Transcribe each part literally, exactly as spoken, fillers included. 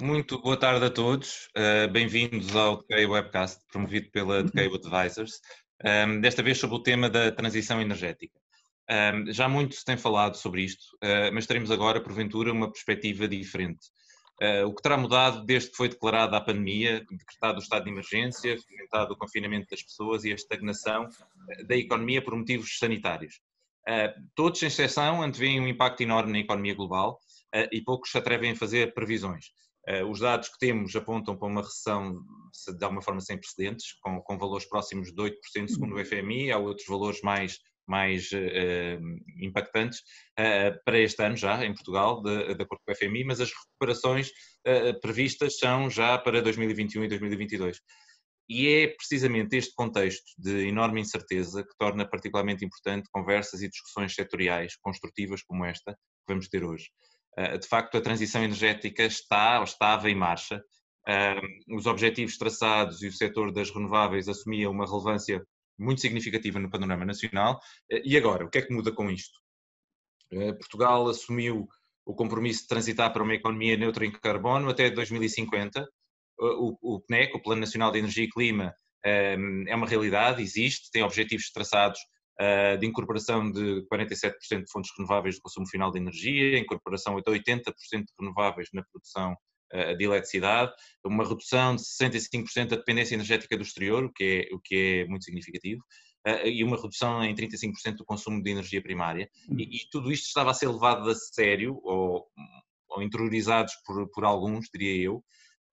Muito boa tarde a todos, uh, bem-vindos ao The K Webcast, promovido pela The K Advisors, um, desta vez sobre o tema da transição energética. Um, já muito se tem falado sobre isto, uh, mas teremos agora, porventura, uma perspectiva diferente. Uh, o que terá mudado desde que foi declarada a pandemia, decretado o estado de emergência, fomentado o confinamento das pessoas e a estagnação da economia por motivos sanitários. Uh, todos, sem exceção, antevêem um impacto enorme na economia global uh, e poucos se atrevem a fazer previsões. Uh, os dados que temos apontam para uma recessão, de alguma forma, sem precedentes, com, com valores próximos de oito por cento segundo o F M I, há outros valores mais, mais uh, impactantes uh, para este ano já, em Portugal, de, de acordo com o F M I, mas as recuperações uh, previstas são já para dois mil e vinte e um e dois mil e vinte e dois. E é precisamente este contexto de enorme incerteza que torna particularmente importante conversas e discussões setoriais construtivas como esta que vamos ter hoje. De facto, a transição energética está ou estava em marcha, os objetivos traçados e o setor das renováveis assumia uma relevância muito significativa no panorama nacional. E agora, o que é que muda com isto? Portugal assumiu o compromisso de transitar para uma economia neutra em carbono até dois mil e cinquenta, O P N E C, o Plano Nacional de Energia e Clima, é uma realidade, existe, tem objetivos traçados de incorporação de quarenta e sete por cento de fontes renováveis do consumo final de energia, incorporação até oitenta por cento de renováveis na produção de eletricidade, uma redução de sessenta e cinco por cento da dependência energética do exterior, o que é, o que é muito significativo, e uma redução em trinta e cinco por cento do consumo de energia primária. E, e tudo isto estava a ser levado a sério, ou, ou interiorizados por, por alguns, diria eu.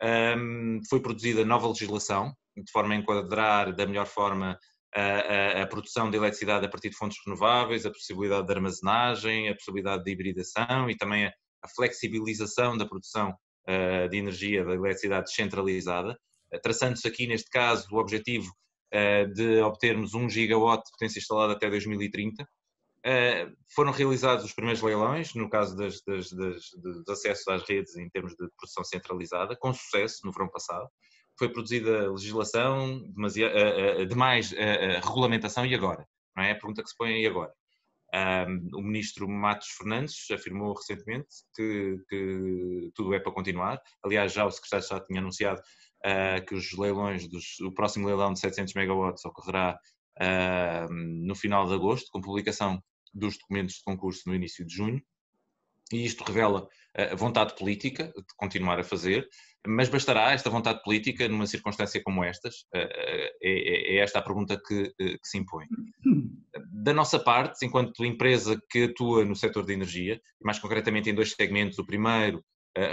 Um, foi produzida nova legislação, de forma a enquadrar da melhor forma a, a, a produção de eletricidade a partir de fontes renováveis, a possibilidade de armazenagem, a possibilidade de hibridação e também a, a flexibilização da produção uh, de energia, da eletricidade descentralizada, traçando-se aqui, neste caso, o objetivo uh, de obtermos um gigawatt de potência instalada até dois mil e trinta. Uh, foram realizados os primeiros leilões, no caso das, das, das, dos acessos às redes em termos de produção centralizada, com sucesso no verão passado. Foi produzida legislação, uh, uh, demais uh, uh, regulamentação e agora? Não é a pergunta que se põe aí agora. Uh, o ministro Matos Fernandes afirmou recentemente que, que tudo é para continuar. Aliás, já o secretário já tinha anunciado uh, que os leilões, dos, o próximo leilão de setecentos megawatts ocorrerá uh, no final de agosto, com publicação dos documentos de concurso no início de junho, e isto revela a vontade política de continuar a fazer, mas bastará esta vontade política numa circunstância como estas? É esta a pergunta que, que se impõe. Da nossa parte, enquanto empresa que atua no setor da energia, mais concretamente em dois segmentos, o primeiro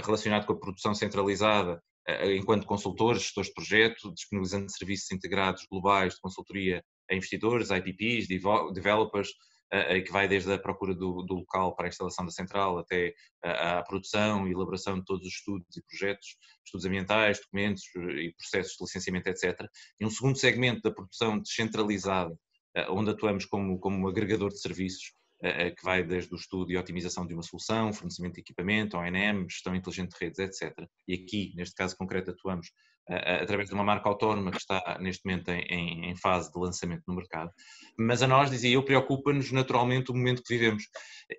relacionado com a produção centralizada, enquanto consultores, gestores de projeto, disponibilizando serviços integrados globais de consultoria a investidores, I P Ps, developers, que vai desde a procura do, do local para a instalação da central até a, a produção e elaboração de todos os estudos e projetos, estudos ambientais, documentos e processos de licenciamento, etcétera. E um segundo segmento da produção descentralizada, onde atuamos como, como um agregador de serviços, que vai desde o estudo e otimização de uma solução, fornecimento de equipamento, O N M, gestão inteligente de redes, etcétera. E aqui, neste caso concreto, atuamos através de uma marca autónoma que está neste momento em, em fase de lançamento no mercado. Mas a nós, dizia eu, preocupa-nos naturalmente o momento que vivemos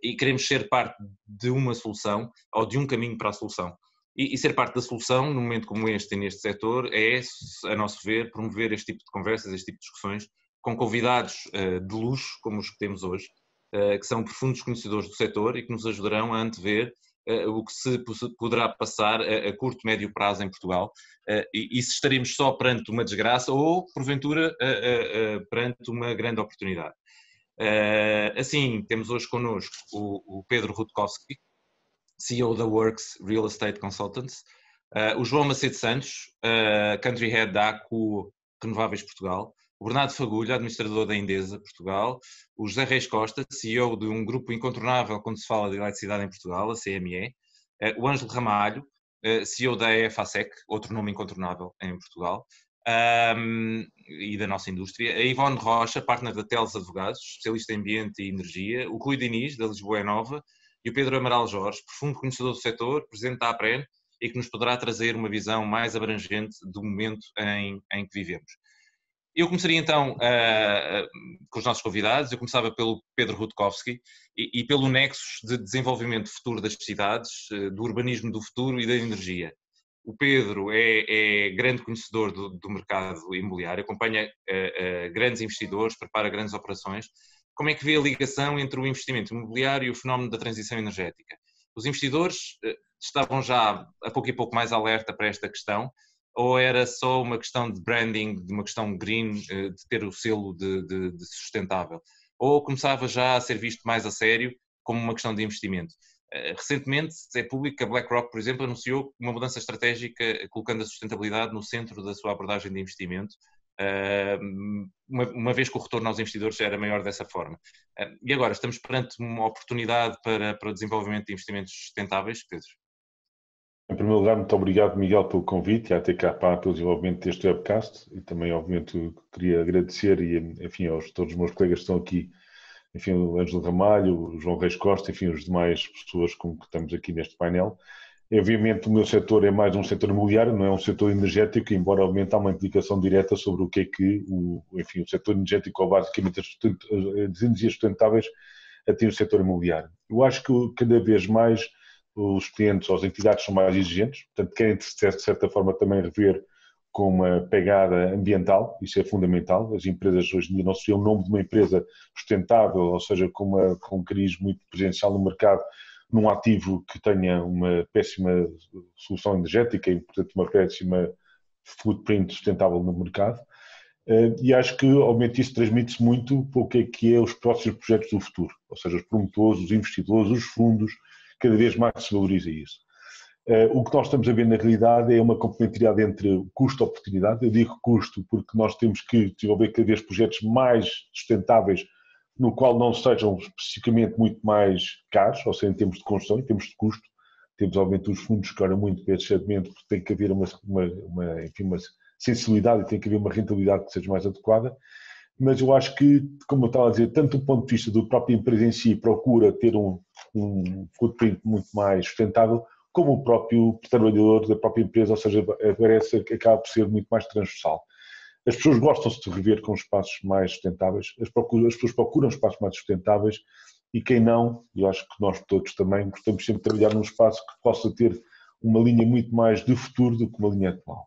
e queremos ser parte de uma solução ou de um caminho para a solução. E, e ser parte da solução, num momento como este e neste setor, é, a nosso ver, promover este tipo de conversas, este tipo de discussões, com convidados de luxo, como os que temos hoje, que são profundos conhecedores do setor e que nos ajudarão a antever uh, o que se poderá passar a, a curto, médio prazo em Portugal uh, e, e se estaremos só perante uma desgraça ou, porventura, uh, uh, uh, perante uma grande oportunidade. Uh, assim, temos hoje connosco o, o Pedro Rutkowski, C E O da Works Real Estate Consultants, uh, o João Macedo Santos, uh, Country Head da Akuo Renováveis Portugal, o Bernardo Fagulho, administrador da Endesa Portugal, o José Reis Costa, C E O de um grupo incontornável quando se fala de eletricidade em Portugal, a C M E, o Ângelo Ramalho, C E O da EFACEC, outro nome incontornável em Portugal, um, e da nossa indústria, a Ivone Rocha, partner da Teles Advogados, especialista em ambiente e energia, o Rui Diniz, da Lisboa Nova, e o Pedro Amaral Jorge, profundo conhecedor do setor, presidente da APREN, e que nos poderá trazer uma visão mais abrangente do momento em, em que vivemos. Eu começaria então uh, com os nossos convidados. Eu começava pelo Pedro Rutkowski e, e pelo nexo de desenvolvimento futuro das cidades, uh, do urbanismo do futuro e da energia. O Pedro é, é grande conhecedor do, do mercado imobiliário, acompanha uh, uh, grandes investidores, prepara grandes operações. Como é que vê a ligação entre o investimento imobiliário e o fenómeno da transição energética? Os investidores uh, estavam já a pouco e pouco mais alerta para esta questão, ou era só uma questão de branding, de uma questão green, uh, de ter o selo de, de, de sustentável? Ou começava já a ser visto mais a sério como uma questão de investimento? Recentemente, é público que a BlackRock, por exemplo, anunciou uma mudança estratégica colocando a sustentabilidade no centro da sua abordagem de investimento, uma vez que o retorno aos investidores era maior dessa forma. E agora, estamos perante uma oportunidade para, para o desenvolvimento de investimentos sustentáveis, Pedro? Em primeiro lugar, muito obrigado, Miguel, pelo convite e à T K pelo desenvolvimento deste webcast e também, obviamente, queria agradecer e, enfim, aos todos os meus colegas que estão aqui, enfim, o Ângelo Ramalho, o João Reis Costa, enfim, as demais pessoas com que estamos aqui neste painel. Obviamente o meu setor é mais um setor imobiliário, não é um setor energético, embora obviamente há uma implicação direta sobre o que é que o, enfim, o setor energético ou basicamente as energias sustentáveis atinge o setor imobiliário. Eu acho que cada vez mais os clientes ou as entidades são mais exigentes, portanto querem de certa forma também rever com uma pegada ambiental, isso é fundamental. As empresas hoje em dia não se vê o nome de uma empresa sustentável, ou seja, com, uma, com um cariz muito presencial no mercado, num ativo que tenha uma péssima solução energética e, portanto, uma péssima footprint sustentável no mercado. E acho que, obviamente, isso transmite-se muito para o que é que é os próximos projetos do futuro, ou seja, os promotores, os investidores, os fundos, cada vez mais se valoriza isso. Uh, o que nós estamos a ver na realidade é uma complementaridade entre custo e oportunidade. Eu digo custo porque nós temos que desenvolver cada vez projetos mais sustentáveis, no qual não sejam especificamente muito mais caros, ou seja, em termos de construção, em termos de custo. Temos, obviamente, os fundos que olham muito para este segmento, porque tem que haver uma, uma, uma, enfim, uma sensibilidade e tem que haver uma rentabilidade que seja mais adequada. Mas eu acho que, como eu estava a dizer, tanto do ponto de vista da própria empresa em si, procura ter um, um footprint muito mais sustentável, como o próprio trabalhador da própria empresa, ou seja, parece que acaba por ser muito mais transversal. As pessoas gostam-se de rever com espaços mais sustentáveis, as, procuram, as pessoas procuram espaços mais sustentáveis e quem não, eu acho que nós todos também, gostamos sempre de trabalhar num espaço que possa ter uma linha muito mais de futuro do que uma linha atual.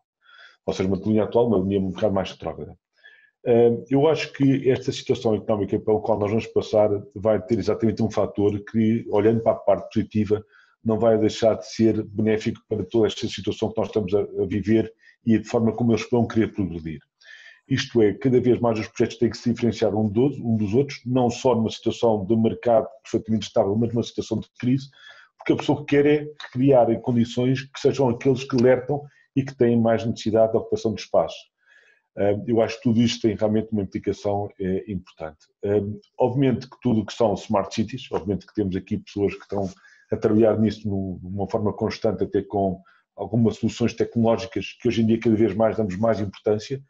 Ou seja, uma linha atual, uma linha um bocado mais retrógrada. Eu acho que esta situação económica pela qual nós vamos passar vai ter exatamente um fator que, olhando para a parte positiva, não vai deixar de ser benéfico para toda esta situação que nós estamos a viver e de forma como eles vão querer progredir. Isto é, cada vez mais os projetos têm que se diferenciar um dos outros, não só numa situação de mercado perfeitamente estável, mas numa situação de crise, porque a pessoa que quer é criar condições que sejam aqueles que alertam e que têm mais necessidade da ocupação de espaço. Eu acho que tudo isto tem realmente uma implicação importante. Obviamente que tudo o que são smart cities, obviamente que temos aqui pessoas que estão a trabalhar nisso de uma forma constante, até com algumas soluções tecnológicas que hoje em dia cada vez mais damos mais importância.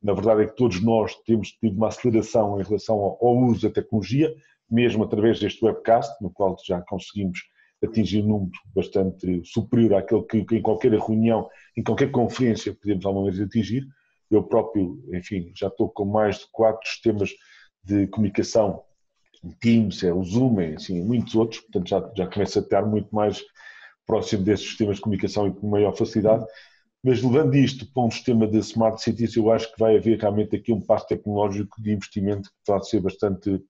Na verdade é que todos nós temos tido uma aceleração em relação ao uso da tecnologia, mesmo através deste webcast, no qual já conseguimos atingir um número bastante superior àquele que em qualquer reunião, em qualquer conferência podemos alguma vez atingir. Eu próprio, enfim, já estou com mais de quatro sistemas de comunicação, Teams, é o Zoom, é assim, muitos outros, portanto já, já começa a estar muito mais próximo desses sistemas de comunicação e com maior facilidade, mas levando isto para um sistema de Smart Cities, eu acho que vai haver realmente aqui um passo tecnológico de investimento que vai ser bastante,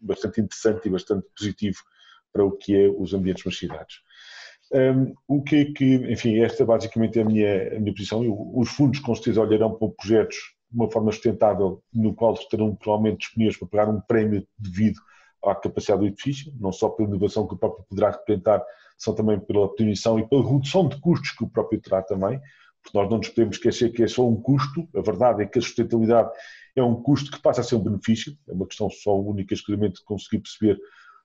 bastante interessante e bastante positivo para o que é os ambientes das cidades. Um, o que é que, enfim, esta basicamente é a minha, a minha posição. Eu, os fundos com certeza olharão para projetos de uma forma sustentável, no qual estarão provavelmente disponíveis para pagar um prémio devido à capacidade do edifício, não só pela inovação que o próprio poderá representar, são também pela diminuição e pela redução de custos que o próprio terá também, porque nós não nos podemos esquecer que é só um custo, a verdade é que a sustentabilidade é um custo que passa a ser um benefício, é uma questão só única, exclusivamente de conseguir perceber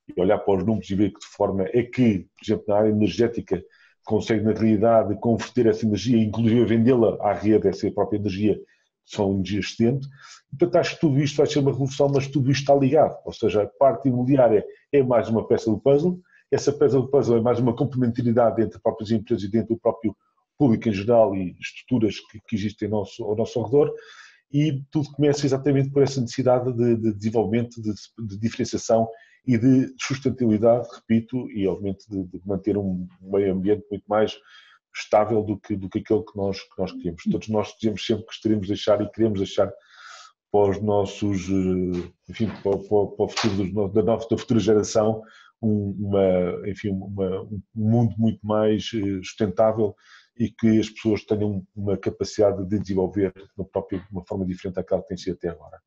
e olhar para os números e ver que de forma é que, por exemplo, na área energética, consegue na realidade converter essa energia, inclusive vendê-la à rede, essa própria energia, são energia excedente, portanto acho que tudo isto vai ser uma revolução, mas tudo isto está ligado, ou seja, a parte imobiliária é mais uma peça do puzzle, essa peça do puzzle é mais uma complementaridade entre as próprias empresas e dentro do próprio público em geral e estruturas que, que existem ao nosso, ao nosso redor, e tudo começa exatamente por essa necessidade de, de desenvolvimento, de, de diferenciação e de sustentabilidade, repito, e obviamente de, de manter um meio ambiente muito mais estável do que, do que aquilo que nós, que nós queremos. Todos nós dizemos sempre que queremos deixar e queremos deixar para os nossos, enfim, para, para, para o futuro da, nova, da futura geração, uma, enfim, uma, um mundo muito mais sustentável e que as pessoas tenham uma capacidade de desenvolver no próprio, de uma forma diferente daquela que tem sido até agora.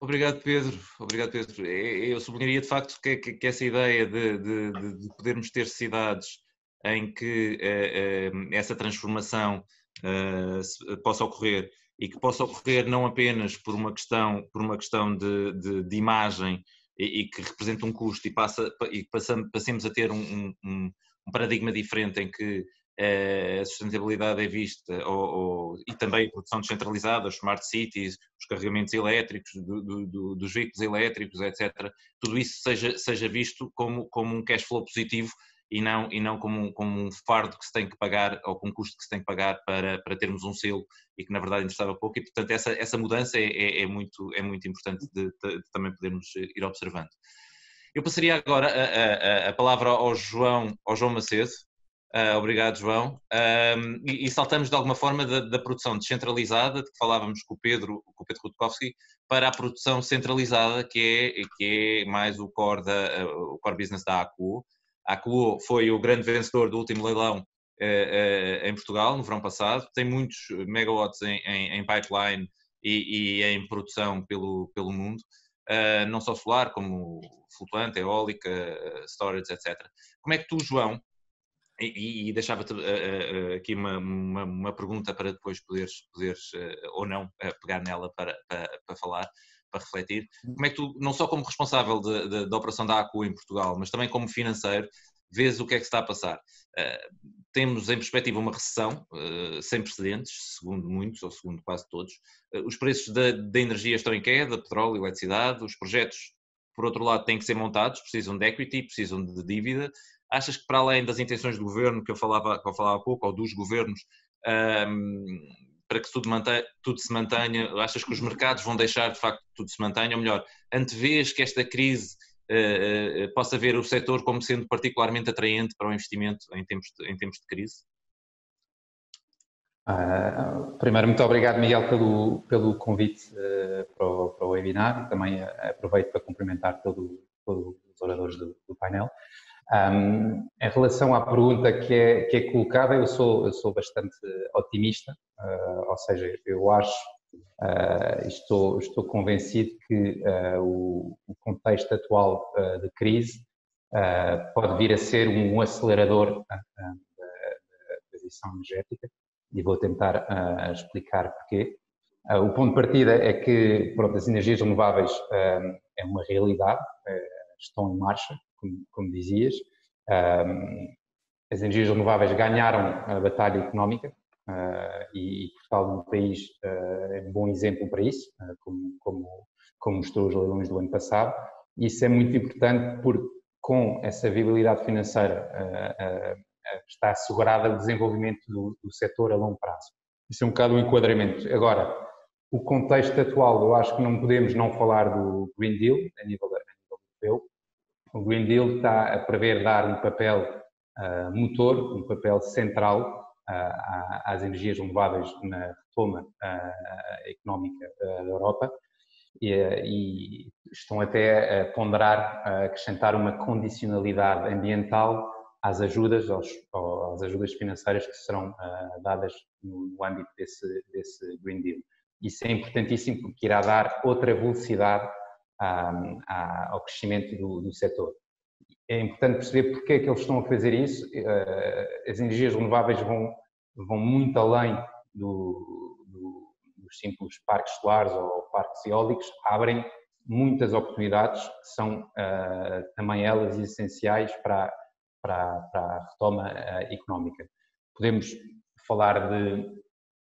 Obrigado, Pedro. Obrigado, Pedro. Eu sublinharia de facto que, que, que essa ideia de, de, de podermos ter cidades em que eh, eh, essa transformação eh, possa ocorrer e que possa ocorrer não apenas por uma questão, por uma questão de, de, de imagem e, e que representa um custo e, passa, e passamos, passemos a ter um, um, um paradigma diferente em que eh, a sustentabilidade é vista ou, ou, e também a produção descentralizada, os smart cities, os carregamentos elétricos, do, do, do, dos veículos elétricos, etcétera. Tudo isso seja, seja visto como, como um cash flow positivo e não, e não como, como um fardo que se tem que pagar ou com um custo que se tem que pagar para, para termos um selo e que na verdade interessava pouco e portanto essa, essa mudança é, é, é, muito, é muito importante de, de, de também podermos ir observando. Eu passaria agora a, a, a palavra ao João, ao João Macedo, uh, obrigado João, um, e, e saltamos de alguma forma da, da produção descentralizada de que falávamos com o Pedro, com o Pedro Rutkowski, para a produção centralizada que é, que é mais o core, da, o core business da Akuo. A Akuo foi o grande vencedor do último leilão eh, eh, em Portugal, no verão passado. Tem muitos megawatts em, em, em pipeline e, e em produção pelo, pelo mundo, uh, não só solar, como flutuante, eólica, storage, etcétera. Como é que tu, João, e, e deixava-te uh, uh, aqui uma, uma, uma pergunta para depois poderes, poderes uh, ou não, uh, pegar nela para, para, para falar, para refletir, como é que tu, não só como responsável de, de, da operação da Akuo em Portugal, mas também como financeiro, vês o que é que está a passar? Uh, temos em perspectiva uma recessão uh, sem precedentes, segundo muitos, ou segundo quase todos, uh, os preços da, da energia estão em queda, petróleo, eletricidade, os projetos, por outro lado, têm que ser montados, precisam de equity, precisam de dívida. Achas que para além das intenções do governo, que eu falava, que eu falava há pouco, ou dos governos, uh, para que tudo, mantenha, tudo se mantenha, achas que os mercados vão deixar de facto que tudo se mantenha, ou melhor, antevês que esta crise uh, uh, possa ver o setor como sendo particularmente atraente para o investimento em tempos de, em tempos de crise? Ah, primeiro, muito obrigado, Miguel, pelo, pelo convite uh, para, o, para o webinar, e também uh, aproveito para cumprimentar todos os oradores do, do painel. Um, em relação à pergunta que é, que é colocada, eu sou, eu sou bastante otimista, uh, ou seja, eu acho, uh, estou, estou convencido que uh, o, o contexto atual uh, de crise uh, pode vir a ser um acelerador uh, da transição energética e vou tentar uh, explicar porquê. Uh, o ponto de partida é que, pronto, as energias renováveis uh, é uma realidade, uh, estão em marcha. Como, como dizias, um, as energias renováveis ganharam a batalha económica uh, e, e Portugal é um país uh, é um bom exemplo para isso, uh, como, como, como mostrou os leilões do ano passado. Isso é muito importante porque com essa viabilidade financeira uh, uh, está assegurada o desenvolvimento do, do setor a longo prazo. Isso é um bocado um enquadramento. Agora, o contexto atual, eu acho que não podemos não falar do Green Deal a nível, a nível europeu. O Green Deal está a prever dar um papel uh, motor, um papel central uh, às energias renováveis na retoma uh, económica da Europa e, e estão até a ponderar, a acrescentar uma condicionalidade ambiental às ajudas, aos, às ajudas financeiras que serão uh, dadas no, no âmbito desse, desse Green Deal. Isso é importantíssimo porque irá dar outra velocidade ao crescimento do, do setor. É importante perceber porque é que eles estão a fazer isso. As energias renováveis vão, vão muito além do, do, dos simples parques solares ou parques eólicos, abrem muitas oportunidades que são uh, também elas essenciais para, para, para a retoma uh, económica. Podemos falar de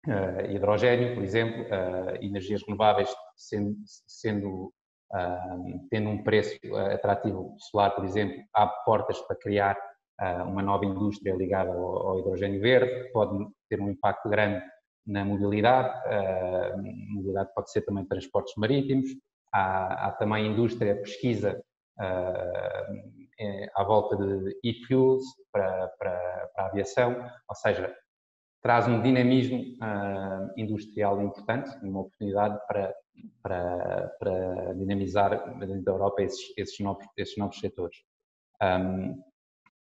uh, hidrogênio, por exemplo, uh, energias renováveis sendo, sendo Uh, tendo um preço uh, atrativo solar, por exemplo, há portas para criar uh, uma nova indústria ligada ao, ao hidrogênio verde, pode ter um impacto grande na mobilidade, uh, mobilidade pode ser também transportes marítimos, há, há também indústria, pesquisa uh, à volta de e-fuels para, para, para a aviação, ou seja, traz um dinamismo uh, industrial importante, uma oportunidade para, para, para dinamizar dentro da Europa esses, esses, novos, esses novos setores. Um,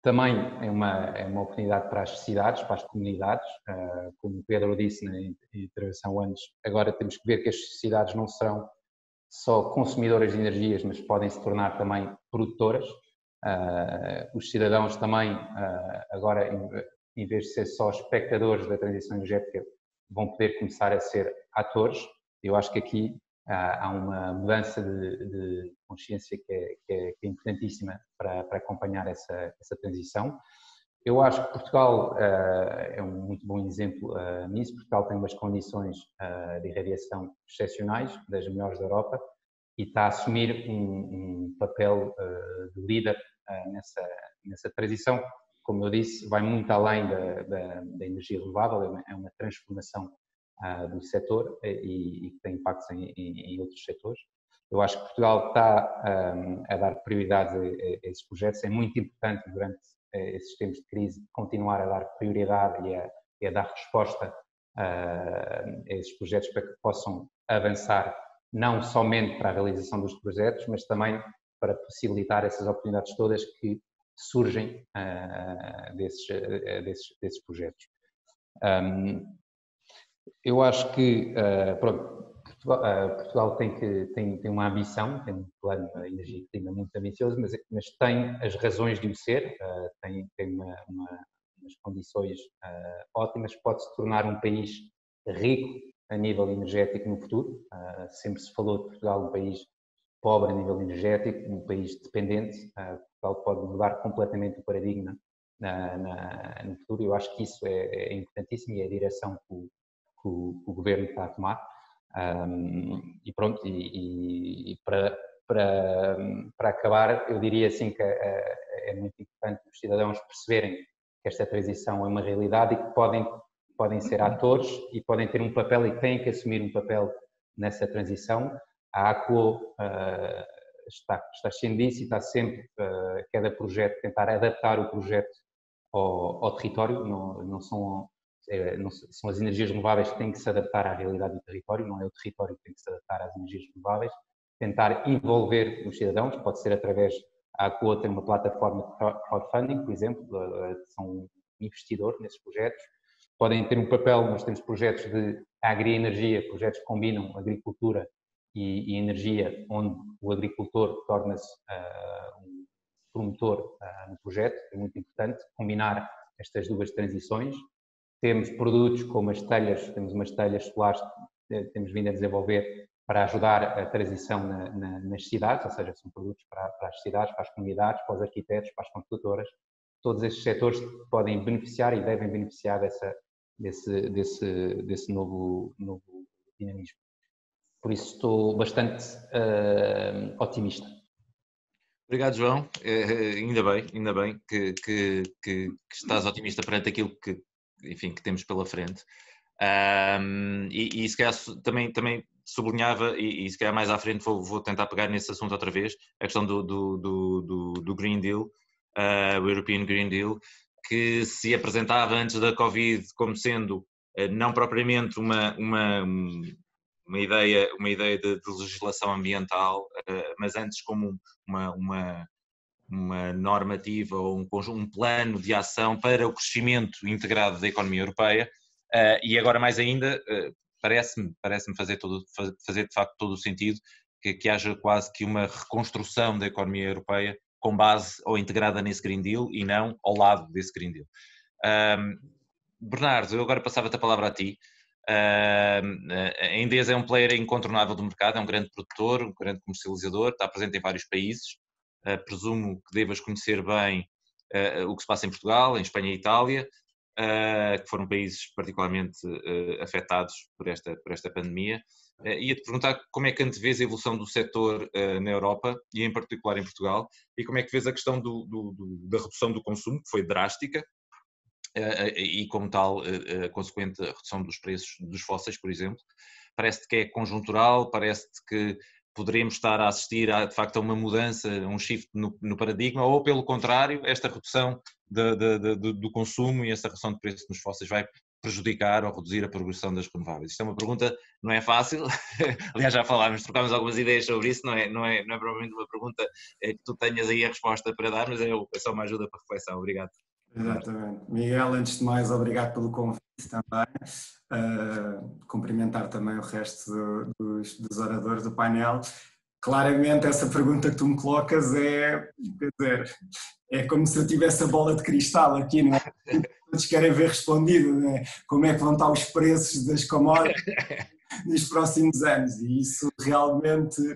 também é uma, é uma oportunidade para as cidades, para as comunidades, uh, como o Pedro disse na intervenção antes, agora temos que ver que as cidades não serão só consumidoras de energias, mas podem se tornar também produtoras. Uh, os cidadãos também, uh, agora, em, em vez de ser só espectadores da transição energética, vão poder começar a ser atores. Eu acho que aqui uh, há uma mudança de, de consciência que é, que é, que é importantíssima para, para acompanhar essa, essa transição. Eu acho que Portugal uh, é um muito bom exemplo uh, nisso. Portugal tem umas condições uh, de irradiação excepcionais, das melhores da Europa, e está a assumir um, um papel uh, de líder uh, nessa, nessa transição. Como eu disse, vai muito além da, da, da energia renovável, é uma, é uma transformação uh, do setor e que tem impactos em, em, em outros setores. Eu acho que Portugal está um, a dar prioridades a, a esses projetos. É muito importante durante esses tempos de crise continuar a dar prioridade e a, e a dar resposta uh, a esses projetos para que possam avançar não somente para a realização dos projetos, mas também para possibilitar essas oportunidades todas que surgem uh, desses, uh, desses, desses projetos. Um, eu acho que uh, pronto, Portugal, uh, Portugal tem, que, tem, tem uma ambição, tem um plano de energia e clima muito ambicioso, mas, mas tem as razões de o ser, uh, tem, tem uma, uma, umas condições uh, ótimas, pode se tornar um país rico a nível energético no futuro. Uh, sempre se falou de Portugal um país pobre a nível energético, um país dependente. Uh, Portugal pode mudar completamente o paradigma na, na, no futuro. Eu acho que isso é, é importantíssimo e é a direção que o, que o, que o governo está a tomar. Um, e pronto, e, e para, para, para acabar, eu diria assim que é, é muito importante os cidadãos perceberem que esta transição é uma realidade e que podem podem ser atores e podem ter um papel e têm que assumir um papel nessa transição. A Akuo uh, está, está sendo isso e está sempre, uh, cada projeto, tentar adaptar o projeto ao, ao território. Não, não, são, é, não são as energias renováveis que têm que se adaptar à realidade do território, não é o território que tem que se adaptar às energias renováveis. Tentar envolver os cidadãos, pode ser através, a Akuo tem uma plataforma de crowdfunding, por exemplo, uh, são investidor nesses projetos. Podem ter um papel, nós temos projetos de agri-energia, projetos que combinam agricultura e, e energia, onde o agricultor torna-se uh, um promotor uh, no projeto. É muito importante combinar estas duas transições. Temos produtos como as telhas, temos umas telhas solares que temos vindo a desenvolver para ajudar a transição na, na, nas cidades, ou seja, são produtos para, para as cidades, para as comunidades, para os arquitetos, para as construtoras. Todos estes setores podem beneficiar e devem beneficiar dessa, desse, desse, desse novo, novo dinamismo. Por isso estou bastante uh, otimista. Obrigado, João. É, ainda bem, ainda bem que, que, que, que estás otimista perante aquilo que, enfim, que temos pela frente. Um, e, e se calhar também, também sublinhava, e, e se calhar mais à frente vou, vou tentar pegar nesse assunto outra vez, a questão do, do, do, do, do Green Deal, Uh, o European Green Deal, que se apresentava antes da Covid como sendo uh, não propriamente uma, uma, uma, ideia, uma ideia de, de legislação ambiental, uh, mas antes como uma, uma, uma normativa ou um, um plano de ação para o crescimento integrado da economia europeia, uh, e agora mais ainda, uh, parece-me, parece-me fazer, todo, fazer de facto todo o sentido que, que haja quase que uma reconstrução da economia europeia com base ou integrada nesse Green Deal e não ao lado desse Green Deal. Um, Bernardo, eu agora passava-te a palavra a ti. Um, a Endesa é um player incontornável do mercado, é um grande produtor, um grande comercializador, está presente em vários países. Uh, presumo que devas conhecer bem uh, o que se passa em Portugal, em Espanha e Itália, uh, que foram países particularmente uh, afetados por esta, por esta pandemia. Uh, Ia-te perguntar como é que antevês a evolução do setor uh, na Europa e em particular em Portugal, e como é que vês a questão do, do, do, da redução do consumo, que foi drástica, uh, e como tal uh, a consequente redução dos preços dos fósseis, por exemplo. Parece-te que é conjuntural, parece-te que poderemos estar a assistir a, de facto a uma mudança, um shift no, no paradigma, ou pelo contrário, esta redução de, de, de, de, do consumo e esta redução de preço nos fósseis vai prejudicar ou reduzir a progressão das renováveis? Isto é uma pergunta, não é fácil, aliás já falámos, trocámos algumas ideias sobre isso, não é, não é, não é provavelmente uma pergunta que tu tenhas aí a resposta para dar, mas é só uma ajuda para reflexão, obrigado. Exatamente. Miguel, antes de mais, obrigado pelo convite também, uh, cumprimentar também o resto do, dos, dos oradores do painel. Claramente essa pergunta que tu me colocas é, quer dizer, é como se eu tivesse a bola de cristal aqui, não é? Todos querem ver respondido, não é? Como é que vão estar os preços das commodities nos próximos anos, e isso realmente uh,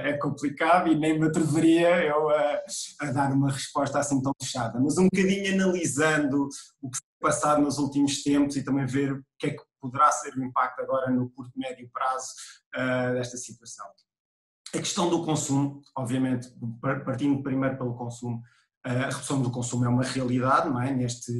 é complicado e nem me atreveria eu a, a dar uma resposta assim tão fechada, mas um bocadinho analisando o que foi passado nos últimos tempos e também ver o que é que poderá ser o impacto agora no curto e médio prazo uh, desta situação. A questão do consumo, obviamente, partindo primeiro pelo consumo, a redução do consumo é uma realidade, não é? Neste,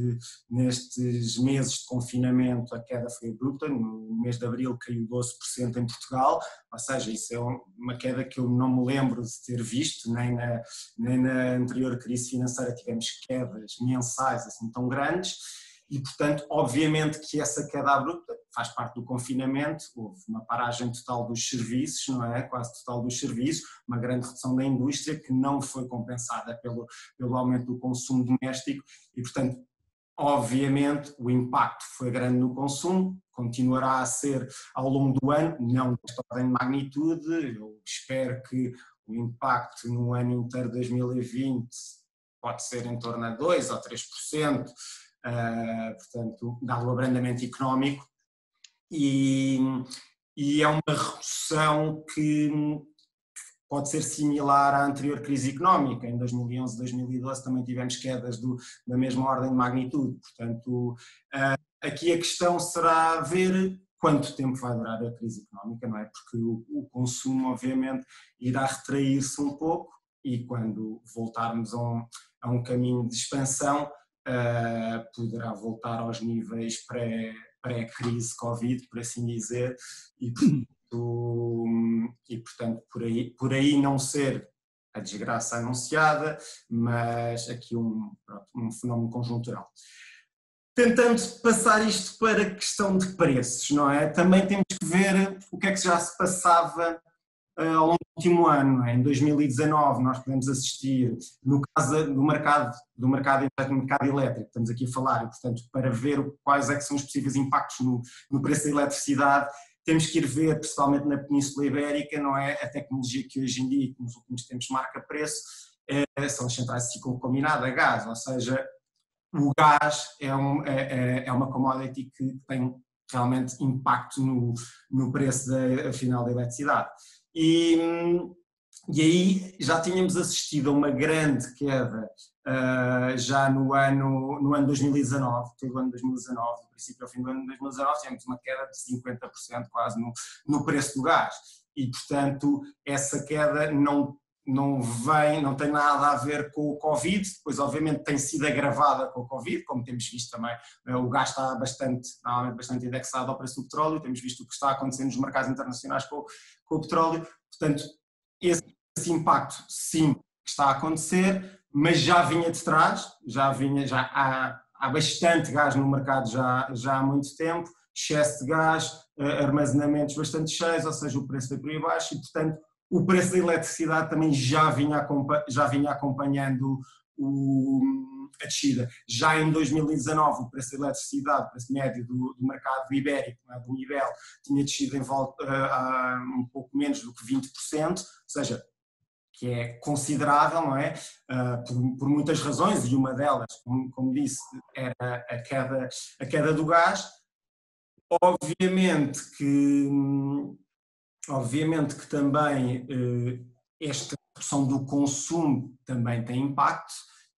nestes meses de confinamento a queda foi bruta, no mês de abril caiu doze por cento em Portugal, ou seja, isso é uma queda que eu não me lembro de ter visto, nem na, nem na anterior crise financeira tivemos quedas mensais assim tão grandes, e portanto obviamente que essa queda abrupta faz parte do confinamento, houve uma paragem total dos serviços, não é? Quase total dos serviços, uma grande redução da indústria que não foi compensada pelo, pelo aumento do consumo doméstico e, portanto, obviamente o impacto foi grande no consumo, continuará a ser ao longo do ano, não desta ordem de magnitude, eu espero que o impacto no ano inteiro de dois mil e vinte pode ser em torno a dois ou três por cento, uh, portanto, dado o abrandamento económico. E, e é uma redução que pode ser similar à anterior crise económica, em dois mil e onze, dois mil e doze também tivemos quedas do, da mesma ordem de magnitude, portanto aqui a questão será ver quanto tempo vai durar a crise económica, não é? Porque o, o consumo obviamente irá retrair-se um pouco e quando voltarmos a um, a um caminho de expansão uh, poderá voltar aos níveis pré- pré-crise Covid, por assim dizer, e, do, e portanto por aí, por aí não ser a desgraça anunciada, mas aqui um, um fenómeno conjuntural. Tentando passar isto para a questão de preços, não é? Também temos que ver o que é que já se passava ao longo do último ano, não é? Em dois mil e dezanove nós podemos assistir, no caso do mercado, do mercado, do mercado elétrico, estamos aqui a falar, e portanto para ver quais é que são os possíveis impactos no, no preço da eletricidade, temos que ir ver, principalmente na Península Ibérica, não é? A tecnologia que hoje em dia, que nos últimos tempos marca preço, é, são as centrais de ciclo combinado, a gás, ou seja, o gás é, um, é, é uma commodity que tem realmente impacto no, no preço da, final da eletricidade. E, e aí já tínhamos assistido a uma grande queda uh, já no ano, no ano dois mil e dezanove, todo o ano dois mil e dezanove, do princípio ao fim do ano dois mil e dezanove, tínhamos uma queda de cinquenta por cento quase no, no preço do gás e, portanto, essa queda não, não, vem, não tem nada a ver com o Covid, depois obviamente tem sido agravada com o Covid, como temos visto também, o gás está bastante, bastante indexado ao preço do petróleo, temos visto o que está acontecendo nos mercados internacionais com, com o petróleo, portanto esse, esse impacto sim está a acontecer, mas já vinha de trás, já vinha, já há, há bastante gás no mercado já, já há muito tempo, excesso de gás, armazenamentos bastante cheios, ou seja, o preço foi por aí abaixo e portanto o preço da eletricidade também já vinha, já vinha acompanhando o, a descida. Já em dois mil e dezanove o preço da eletricidade, o preço médio do, do mercado ibérico, do Mibel, tinha descido em volta a, a um pouco menos do que vinte por cento, ou seja, que é considerável, não é? Uh, por, por muitas razões, e uma delas, como, como disse, era a queda, a queda do gás. Obviamente que... Obviamente que também esta redução do consumo também tem impacto,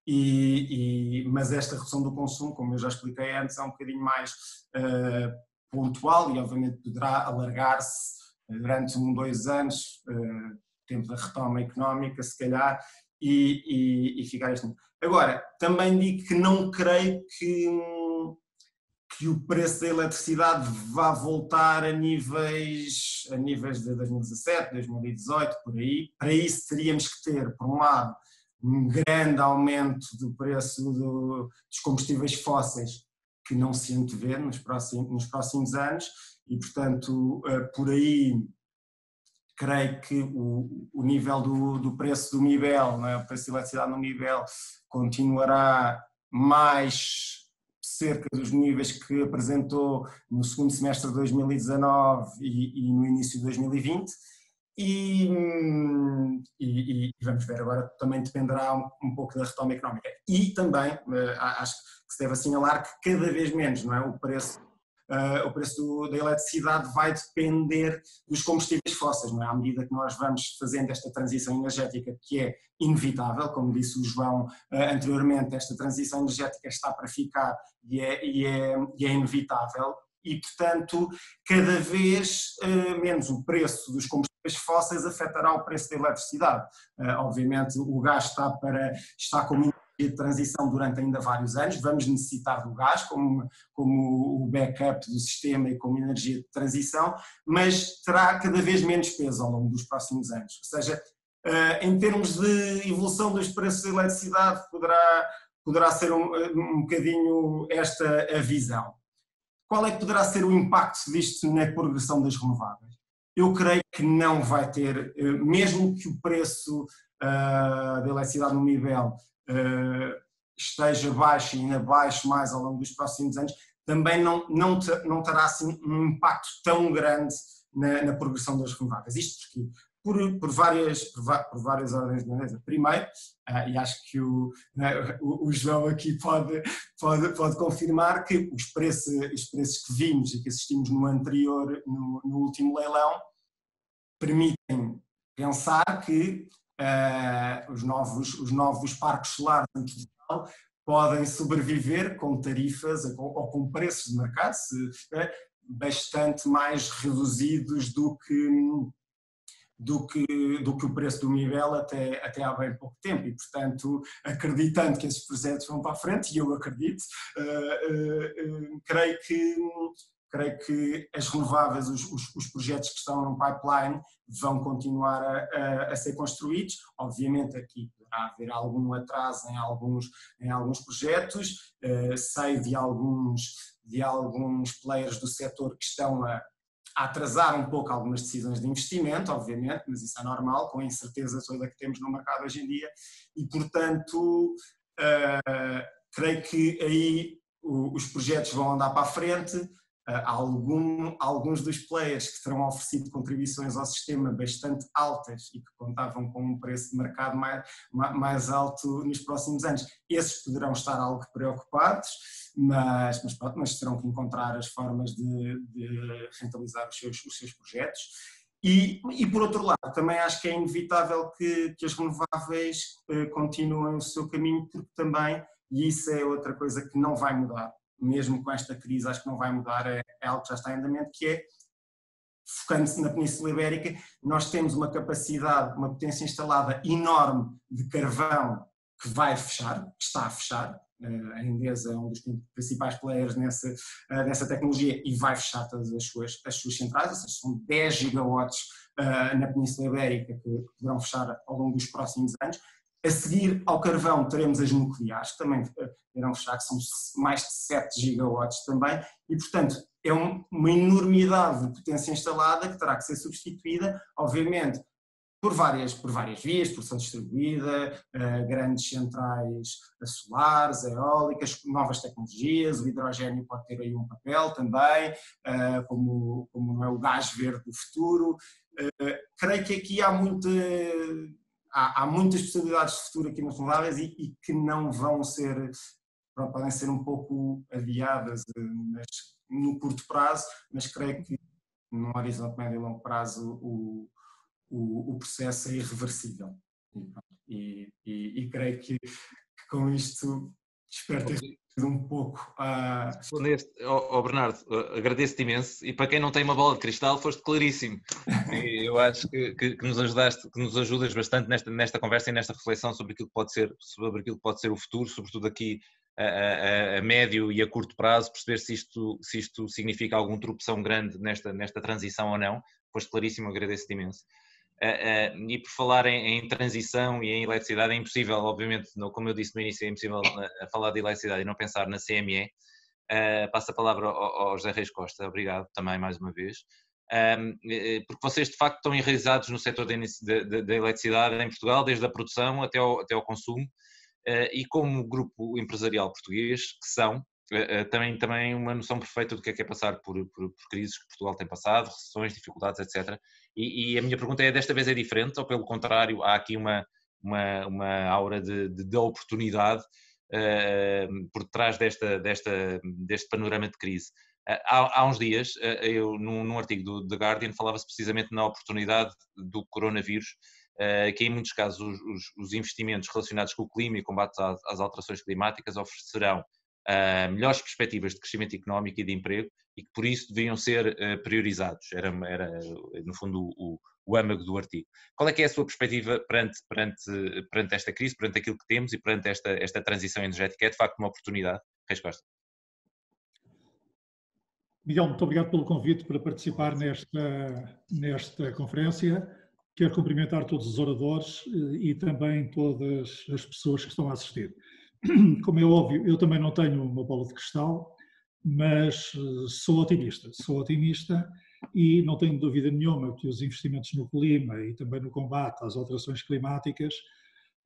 e, e, mas esta redução do consumo, como eu já expliquei antes, é um bocadinho mais uh, pontual e obviamente poderá alargar-se durante um, dois anos, uh, tempo da retoma económica se calhar, e, e, e ficar isto. Agora, também digo que não creio que... que o preço da eletricidade vá voltar a níveis, a níveis de dois mil e dezassete, dois mil e dezoito, por aí. Para isso teríamos que ter, por um lado, um grande aumento do preço do, dos combustíveis fósseis, que não se antevê nos próximos, nos próximos anos, e portanto, por aí, creio que o, o nível do, do preço do Mibel, né, o preço da eletricidade no Mibel, continuará mais cerca dos níveis que apresentou no segundo semestre de dois mil e dezanove e, e no início de dois mil e vinte, e, e, e vamos ver agora, também dependerá um, um pouco da retoma económica. E também, uh, acho que se deve assinalar que cada vez menos, não é? o preço, uh, o preço do, da eletricidade vai depender dos combustíveis fósseis, não é? À medida que nós vamos fazendo esta transição energética, que é inevitável, como disse o João uh, anteriormente, esta transição energética está para ficar e é, e é, e é inevitável, e portanto cada vez uh, menos o preço dos combustíveis fósseis afetará o preço da eletricidade. Uh, obviamente o gás está, para, está como energia de transição durante ainda vários anos, vamos necessitar do gás como, como o backup do sistema e como energia de transição, mas terá cada vez menos peso ao longo dos próximos anos. Ou seja, uh, em termos de evolução dos preços da eletricidade poderá, poderá ser um, um bocadinho esta a visão. Qual é que poderá ser o impacto disto na progressão das renováveis? Eu creio que não vai ter, mesmo que o preço uh, da eletricidade no nível uh, esteja baixo e ainda baixo mais ao longo dos próximos anos, também não, não, te, não terá assim um impacto tão grande na, na progressão das renováveis. Isto porque, por, por, várias, por, por várias ordens de grandeza. Primeiro, uh, e acho que o, uh, o, o João aqui pode, pode, pode confirmar que os preços, os preços que vimos e que assistimos no anterior, no, no último leilão, permitem pensar que uh, os, novos, os novos parques solares em Portugal podem sobreviver com tarifas ou, ou com preços de mercado se, uh, bastante mais reduzidos do que, do que, do que o preço do Mibel até, até há bem pouco tempo, e portanto, acreditando que esses projetos vão para a frente, e eu acredito, uh, uh, uh, creio que... creio que as renováveis, os, os, os projetos que estão no pipeline vão continuar a, a, a ser construídos. Obviamente aqui poderá haver algum atraso em alguns, em alguns projetos, uh, sei de alguns, de alguns players do setor que estão a, a atrasar um pouco algumas decisões de investimento, obviamente, mas isso é normal, com a incerteza toda que temos no mercado hoje em dia, e portanto uh, creio que aí os projetos vão andar para a frente. Uh, algum, alguns dos players que terão oferecido contribuições ao sistema bastante altas e que contavam com um preço de mercado mais, mais alto nos próximos anos, esses poderão estar algo preocupados, mas, mas, mas terão que encontrar as formas de, de rentabilizar os seus, os seus projetos. E, e por outro lado, também acho que é inevitável que, que as renováveis uh, continuem o seu caminho, porque também, e isso é outra coisa que não vai mudar, mesmo com esta crise, acho que não vai mudar, é algo que já está em andamento, que é, focando-se na Península Ibérica, nós temos uma capacidade, uma potência instalada enorme de carvão que vai fechar, que está a fechar. A Endesa é um dos principais players nessa, nessa tecnologia e vai fechar todas as suas, as suas centrais, ou seja, são dez gigawatts uh, na Península Ibérica que poderão fechar ao longo dos próximos anos. A seguir ao carvão teremos as nucleares, que também irão fechar, que são mais de sete gigawatts também, e portanto é um, uma enormidade de potência instalada que terá que ser substituída, obviamente, por várias, por várias vias, produção distribuída, uh, grandes centrais solares, eólicas, novas tecnologias, o hidrogénio pode ter aí um papel também, uh, como, como é o gás verde do futuro. Uh, creio que aqui há muito... Há, há muitas possibilidades de futuro aqui nas renováveis e, e que não vão ser, podem ser um pouco adiadas mas, no curto prazo, mas creio que num horizonte médio e longo prazo o, o, o processo é irreversível. E, e, e creio que, que com isto espero ter sido um pouco a... Oh, oh Bernardo, agradeço-te imenso e para quem não tem uma bola de cristal foste claríssimo. Eu acho que, que, que nos ajudaste, que nos ajudas bastante nesta, nesta conversa e nesta reflexão sobre aquilo que pode ser, sobre aquilo que pode ser o futuro, sobretudo aqui a, a, a médio e a curto prazo, perceber se isto, se isto significa algum tropeção grande nesta, nesta transição ou não. Pois claríssimo, agradeço-te imenso. Uh, uh, e por falar em, em transição e em eletricidade, é impossível, obviamente, não, como eu disse no início, é impossível uh, falar de eletricidade e não pensar na C M E. Uh, passo a palavra ao, ao José Reis Costa, obrigado também mais uma vez, um, porque vocês de facto estão enraizados no setor da eletricidade em Portugal, desde a produção até ao, até ao consumo, uh, e como grupo empresarial português que são, também também uma noção perfeita do que é que é passar por, por, por crises que Portugal tem passado, recessões, dificuldades, etcétera. E, e a minha pergunta é, desta vez é diferente ou pelo contrário, há aqui uma, uma, uma aura de, de, de oportunidade uh, por detrás desta, desta, deste panorama de crise? Uh, há, há uns dias, uh, eu num, num artigo do The Guardian falava-se precisamente na oportunidade do coronavírus, Uh, que em muitos casos os, os, os investimentos relacionados com o clima e combate às, às alterações climáticas oferecerão Uh, melhores perspectivas de crescimento económico e de emprego e que por isso deviam ser uh, priorizados, era, era no fundo o, o âmago do artigo. Qual é que é a sua perspectiva perante, perante, perante esta crise, perante aquilo que temos e perante esta, esta transição energética? É de facto uma oportunidade? Reis Costa. Miguel, muito obrigado pelo convite para participar nesta, nesta conferência. Quero cumprimentar todos os oradores e também todas as pessoas que estão a assistir. Como é óbvio, eu também não tenho uma bola de cristal, mas sou otimista, sou otimista e não tenho dúvida nenhuma que os investimentos no clima e também no combate às alterações climáticas,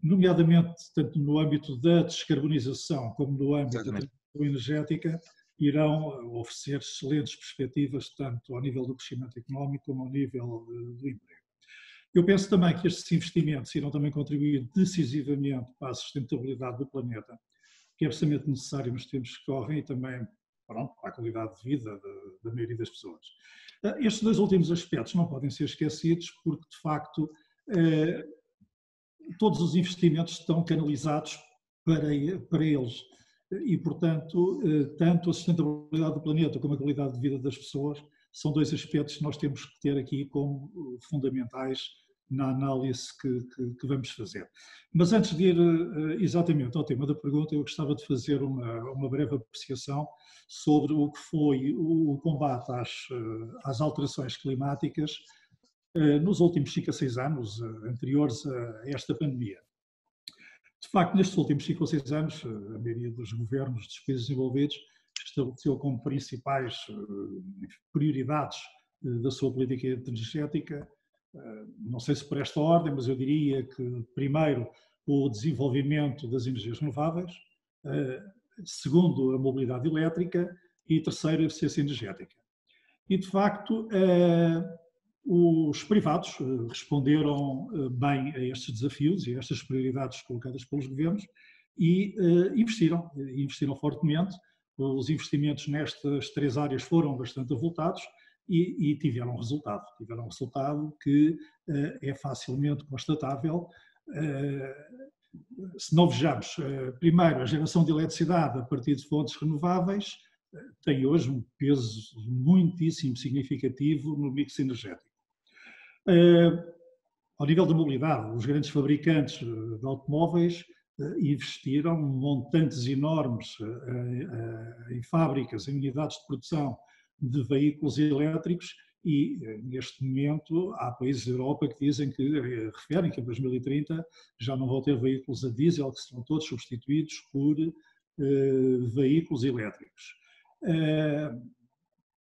nomeadamente tanto no âmbito da descarbonização como no âmbito Exatamente. da transição energética, irão oferecer excelentes perspectivas tanto ao nível do crescimento económico como ao nível do emprego. Eu penso também que estes investimentos irão também contribuir decisivamente para a sustentabilidade do planeta, que é absolutamente necessário nos tempos que correm e também, pronto, para a qualidade de vida da maioria das pessoas. Estes dois últimos aspectos não podem ser esquecidos porque, de facto, eh, todos os investimentos estão canalizados para, para eles e, portanto, eh, tanto a sustentabilidade do planeta como a qualidade de vida das pessoas são dois aspectos que nós temos que ter aqui como fundamentais na análise que, que, que vamos fazer. Mas antes de ir exatamente ao tema da pergunta, eu gostava de fazer uma, uma breve apreciação sobre o que foi o combate às, às alterações climáticas nos últimos cinco a seis anos anteriores a esta pandemia. De facto, nestes últimos cinco ou seis anos, a maioria dos governos dos países envolvidos estabeleceu como principais prioridades da sua política energética, não sei se por esta ordem, mas eu diria que primeiro o desenvolvimento das energias renováveis, segundo a mobilidade elétrica e terceiro a eficiência energética. E de facto os privados responderam bem a estes desafios e a estas prioridades colocadas pelos governos e investiram, investiram fortemente. Os investimentos nestas três áreas foram bastante avultados e, e tiveram resultado. Tiveram resultado que uh, é facilmente constatável. Uh, se não vejamos, uh, primeiro, a geração de eletricidade a partir de fontes renováveis uh, tem hoje um peso muitíssimo significativo no mix energético. Uh, ao nível da mobilidade, os grandes fabricantes de automóveis investiram montantes enormes em fábricas, em unidades de produção de veículos elétricos e, neste momento, há países da Europa que dizem que, referem que em dois mil e trinta já não vão ter veículos a diesel, que serão todos substituídos por uh, veículos elétricos. Uh,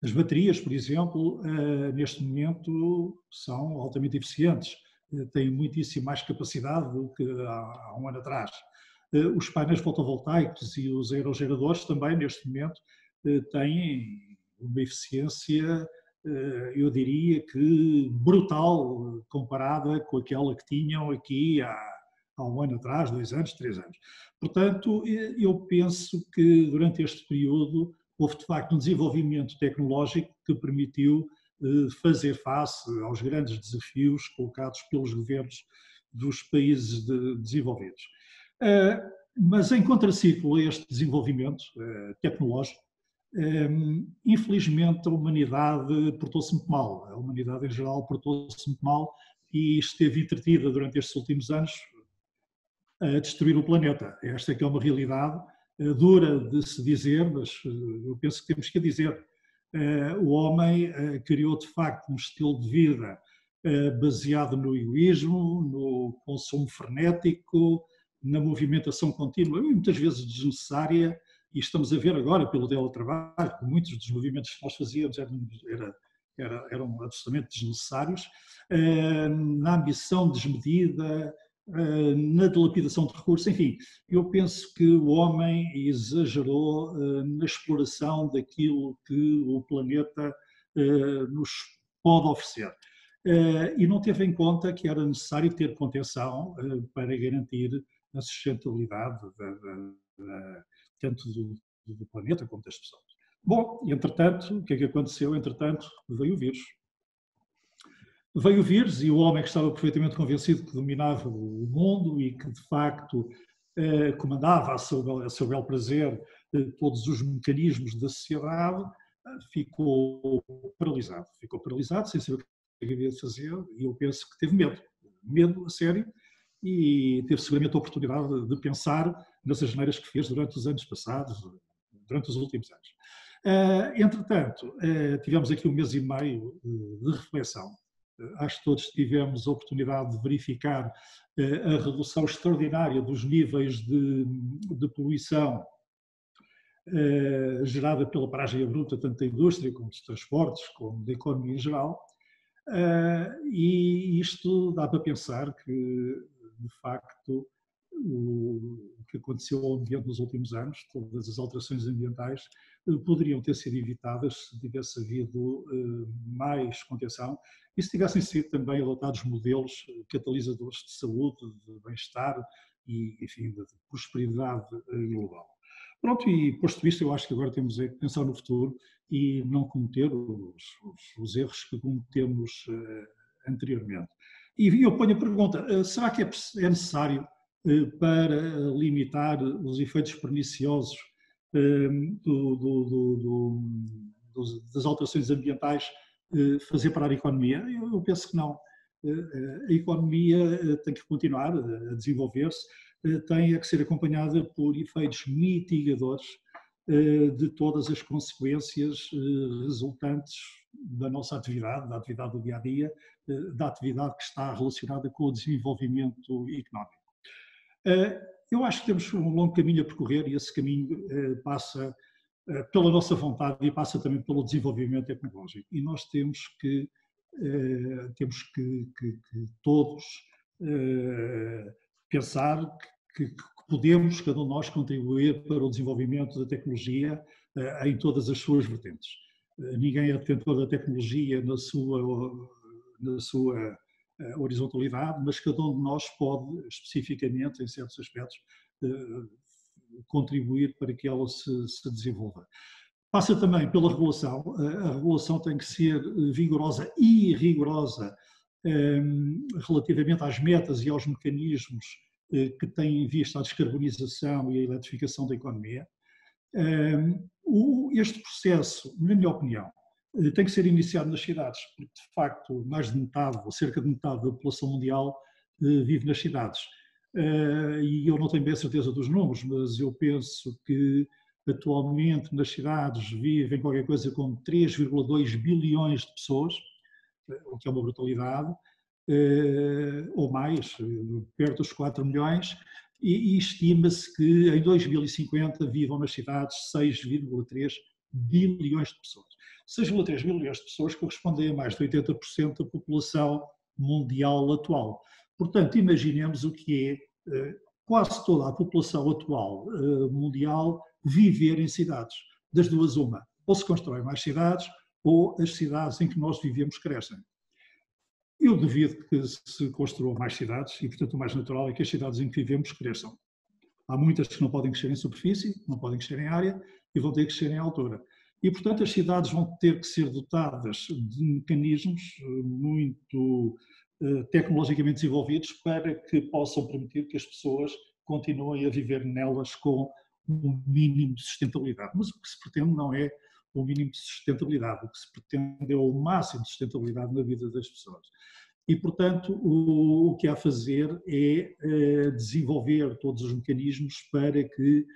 as baterias, por exemplo, uh, neste momento são altamente eficientes. Tem muitíssimo mais capacidade do que há um ano atrás. Os painéis fotovoltaicos e os aerogeradores também, neste momento, têm uma eficiência, eu diria que brutal, comparada com aquela que tinham aqui há, há um ano atrás, dois anos, três anos. Portanto, eu penso que durante este período houve de facto um desenvolvimento tecnológico que permitiu fazer face aos grandes desafios colocados pelos governos dos países de desenvolvidos. Mas em contraciclo a este desenvolvimento tecnológico, infelizmente a humanidade portou-se muito mal, a humanidade em geral portou-se muito mal e esteve entretida durante estes últimos anos a destruir o planeta. Esta é que é uma realidade dura de se dizer, mas eu penso que temos que dizer. O homem criou de facto um estilo de vida baseado no egoísmo, no consumo frenético, na movimentação contínua e muitas vezes desnecessária, e estamos a ver agora pelo teletrabalho que muitos dos movimentos que nós fazíamos eram, eram, eram absolutamente desnecessários, na ambição desmedida, na dilapidação de recursos, enfim, eu penso que o homem exagerou na exploração daquilo que o planeta nos pode oferecer e não teve em conta que era necessário ter contenção para garantir a sustentabilidade da, da, tanto do, do planeta como das pessoas. Bom, entretanto, o que é que aconteceu? Entretanto, veio o vírus. Veio o vírus e o homem que estava perfeitamente convencido que dominava o mundo e que de facto eh, comandava a seu, a seu bel prazer eh, todos os mecanismos da sociedade, ficou paralisado. Ficou paralisado sem saber o que havia de fazer e eu penso que teve medo, medo a sério, e teve seguramente a oportunidade de pensar nas asneiras que fez durante os anos passados, durante os últimos anos. Uh, entretanto, uh, tivemos aqui um mês e meio de reflexão. Acho que todos tivemos a oportunidade de verificar a redução extraordinária dos níveis de, de poluição gerada pela paragem abrupta, tanto da indústria como dos transportes, como da economia em geral, e isto dá para pensar que, de facto, o que aconteceu ao ambiente nos últimos anos, todas as alterações ambientais, poderiam ter sido evitadas se tivesse havido mais contenção e se tivessem sido também adotados modelos catalisadores de saúde, de bem-estar e, enfim, de prosperidade global. Pronto, e posto isto, eu acho que agora temos é que pensar no futuro e não cometer os, os, os erros que cometemos anteriormente. E eu ponho a pergunta, será que é necessário, para limitar os efeitos perniciosos do, do, do, do, das alterações ambientais, fazer parar a economia? Eu penso que não. A economia tem que continuar a desenvolver-se, tem que ser acompanhada por efeitos mitigadores de todas as consequências resultantes da nossa atividade, da atividade do dia-a-dia, da atividade que está relacionada com o desenvolvimento económico. Eu acho que temos um longo caminho a percorrer e esse caminho passa pela nossa vontade e passa também pelo desenvolvimento tecnológico. E nós temos que, temos que, que, que todos pensar que, que podemos, cada um de nós, contribuir para o desenvolvimento da tecnologia em todas as suas vertentes. Ninguém é detentor da tecnologia na sua, na sua horizontalidade, mas cada um de nós pode, especificamente, em certos aspectos, contribuir para que ela se, se desenvolva. Passa também pela regulação. A regulação tem que ser vigorosa e rigorosa relativamente às metas e aos mecanismos que têm em vista a descarbonização e a eletrificação da economia. Este processo, na minha opinião, tem que ser iniciado nas cidades, porque de facto mais de metade, ou cerca de metade da população mundial vive nas cidades. E eu não tenho bem a certeza dos números, mas eu penso que atualmente nas cidades vivem qualquer coisa como três vírgula dois bilhões de pessoas, o que é uma brutalidade, ou mais, perto dos quatro milhões, e estima-se que em dois mil e cinquenta vivam nas cidades seis vírgula três bilhões de pessoas. seis vírgula três bilhões de pessoas correspondem a mais de oitenta por cento da população mundial atual. Portanto, imaginemos o que é quase toda a população atual mundial viver em cidades, das duas uma. Ou se constroem mais cidades, ou as cidades em que nós vivemos crescem. Eu duvido que se construam mais cidades e, portanto, o mais natural é que as cidades em que vivemos cresçam. Há muitas que não podem crescer em superfície, não podem crescer em área e vão ter que crescer em altura. E, portanto, as cidades vão ter que ser dotadas de mecanismos muito eh, tecnologicamente desenvolvidos para que possam permitir que as pessoas continuem a viver nelas com um mínimo de sustentabilidade. Mas o que se pretende não é o mínimo de sustentabilidade, o que se pretende é o máximo de sustentabilidade na vida das pessoas. E, portanto, o, o que há a fazer é eh, desenvolver todos os mecanismos para que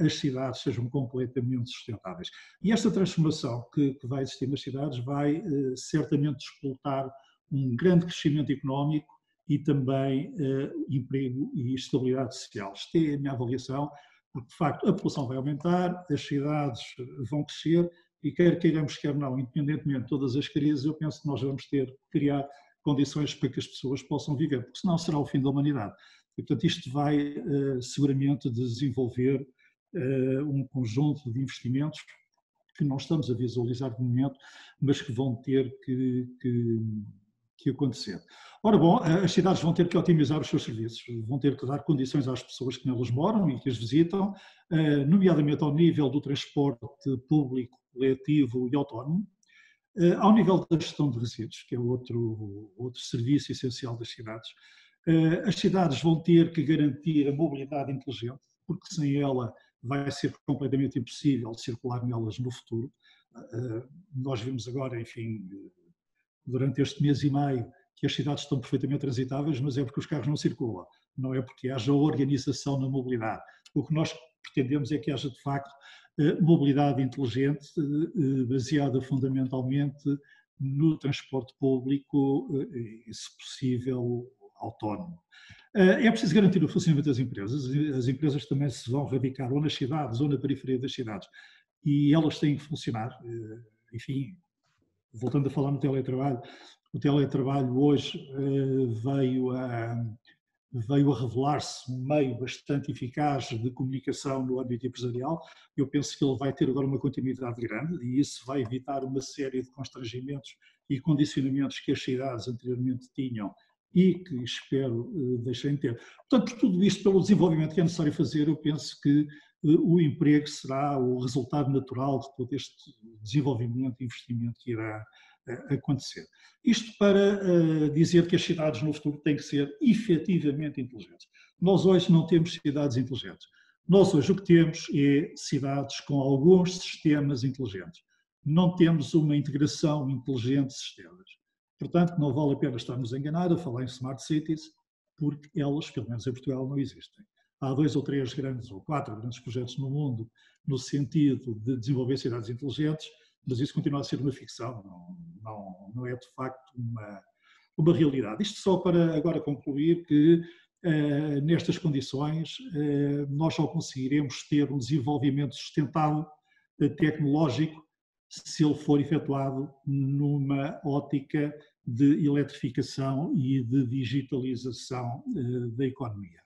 as cidades sejam completamente sustentáveis. E esta transformação que, que vai existir nas cidades vai eh, certamente explotar um grande crescimento económico e também eh, emprego e estabilidade social. Esta é a minha avaliação, porque de facto a população vai aumentar, as cidades vão crescer e quer queiramos, quer não, independentemente de todas as crises, eu penso que nós vamos ter que criar condições para que as pessoas possam viver, porque senão será o fim da humanidade. E, portanto, isto vai eh, seguramente desenvolver um conjunto de investimentos que não estamos a visualizar de momento, mas que vão ter que, que, que acontecer. Ora bom, as cidades vão ter que otimizar os seus serviços, vão ter que dar condições às pessoas que nelas moram e que as visitam, nomeadamente ao nível do transporte público, coletivo e autónomo, ao nível da gestão de resíduos, que é outro, outro serviço essencial das cidades. As cidades vão ter que garantir a mobilidade inteligente, porque sem ela vai ser completamente impossível circular nelas no futuro. Nós vimos agora, enfim, durante este mês e meio, que as cidades estão perfeitamente transitáveis, mas é porque os carros não circulam, não é porque haja organização na mobilidade. O que nós pretendemos é que haja, de facto, mobilidade inteligente, baseada fundamentalmente no transporte público e, se possível, autónomo. É preciso garantir o funcionamento das empresas. As empresas também se vão radicar ou nas cidades ou na periferia das cidades e elas têm que funcionar. Enfim, voltando a falar no teletrabalho, o teletrabalho hoje veio a, veio a revelar-se um meio bastante eficaz de comunicação no âmbito empresarial. Eu penso que ele vai ter agora uma continuidade grande e isso vai evitar uma série de constrangimentos e condicionamentos que as cidades anteriormente tinham e que espero uh, deixem de ter. Portanto, por tudo isto, pelo desenvolvimento que é necessário fazer, eu penso que uh, o emprego será o resultado natural de todo este desenvolvimento e investimento que irá uh, acontecer. Isto para uh, dizer que as cidades no futuro têm que ser efetivamente inteligentes. Nós hoje não temos cidades inteligentes. Nós hoje o que temos é cidades com alguns sistemas inteligentes. Não temos uma integração inteligente de sistemas. Portanto, não vale a pena estarmos a enganar a falar em smart cities, porque elas, pelo menos em Portugal, não existem. Há dois ou três grandes, ou quatro grandes projetos no mundo, no sentido de desenvolver cidades inteligentes, mas isso continua a ser uma ficção, não, não, não é de facto uma, uma realidade. Isto só para agora concluir que, eh, nestas condições, eh, nós só conseguiremos ter um desenvolvimento sustentável, eh, tecnológico, se ele for efetuado numa ótica de eletrificação e de digitalização uh, da economia.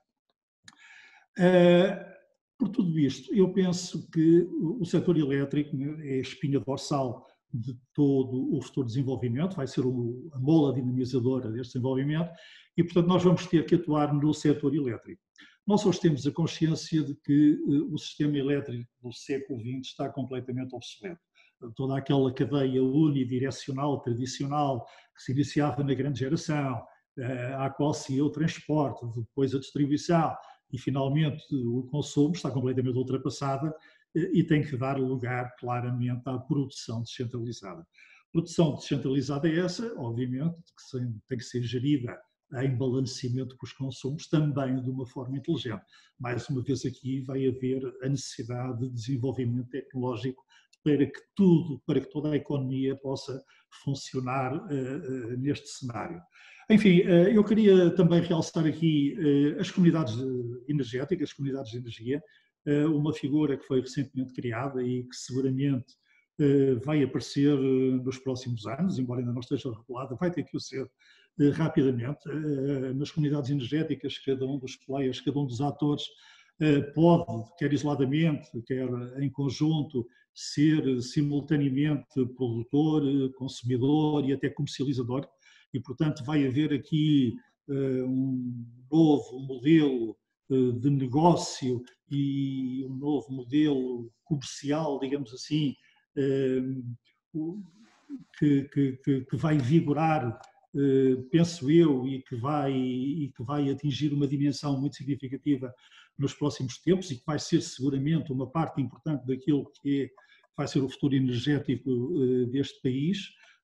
Uh, por tudo isto, eu penso que o setor elétrico é a espinha dorsal de todo o futuro desenvolvimento, vai ser o, a mola dinamizadora deste desenvolvimento e, portanto, nós vamos ter que atuar no setor elétrico. Nós hoje temos a consciência de que uh, o sistema elétrico do século vinte está completamente obsoleto. Toda aquela cadeia unidirecional, tradicional, que se iniciava na grande geração, à qual se ia o transporte, depois a distribuição e, finalmente, o consumo, está completamente ultrapassada e tem que dar lugar, claramente, à produção descentralizada. A produção descentralizada é essa, obviamente, que tem que ser gerida em balanceamento com os consumos, também de uma forma inteligente. Mais uma vez aqui vai haver a necessidade de desenvolvimento tecnológico para que tudo, para que toda a economia possa funcionar uh, uh, neste cenário. Enfim, uh, eu queria também realçar aqui uh, as comunidades energéticas, as comunidades de energia, uh, uma figura que foi recentemente criada e que seguramente uh, vai aparecer uh, nos próximos anos, embora ainda não esteja regulada, vai ter que o ser uh, rapidamente. Uh, nas comunidades energéticas, cada um dos players, cada um dos atores, pode, quer isoladamente, quer em conjunto, ser simultaneamente produtor, consumidor e até comercializador e, portanto, vai haver aqui uh, um novo modelo uh, de negócio e um novo modelo comercial, digamos assim, uh, que, que, que vai vigorar, uh, penso eu, e que, vai, e que vai atingir uma dimensão muito significativa nos próximos tempos e que vai ser seguramente uma parte importante daquilo que é, vai ser o futuro energético uh, deste país.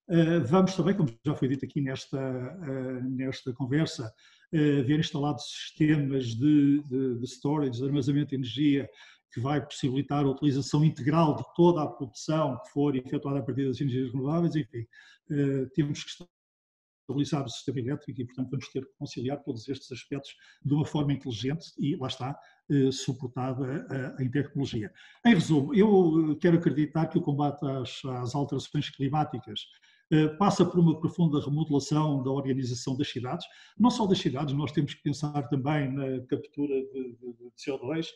Uh, vamos também, como já foi dito aqui nesta, uh, nesta conversa, uh, ver instalados sistemas de, de, de storage, de armazenamento de energia, que vai possibilitar a utilização integral de toda a produção que for efetuada a partir das energias renováveis, enfim, eh, temos que estabilizar o sistema elétrico e, portanto, vamos ter que conciliar todos estes aspectos de uma forma inteligente e, lá está, eh, suportada em tecnologia. Em resumo, eu quero acreditar que o combate às, às alterações climáticas eh, passa por uma profunda remodelação da organização das cidades. Não só das cidades, nós temos que pensar também na captura de, de, de C O dois,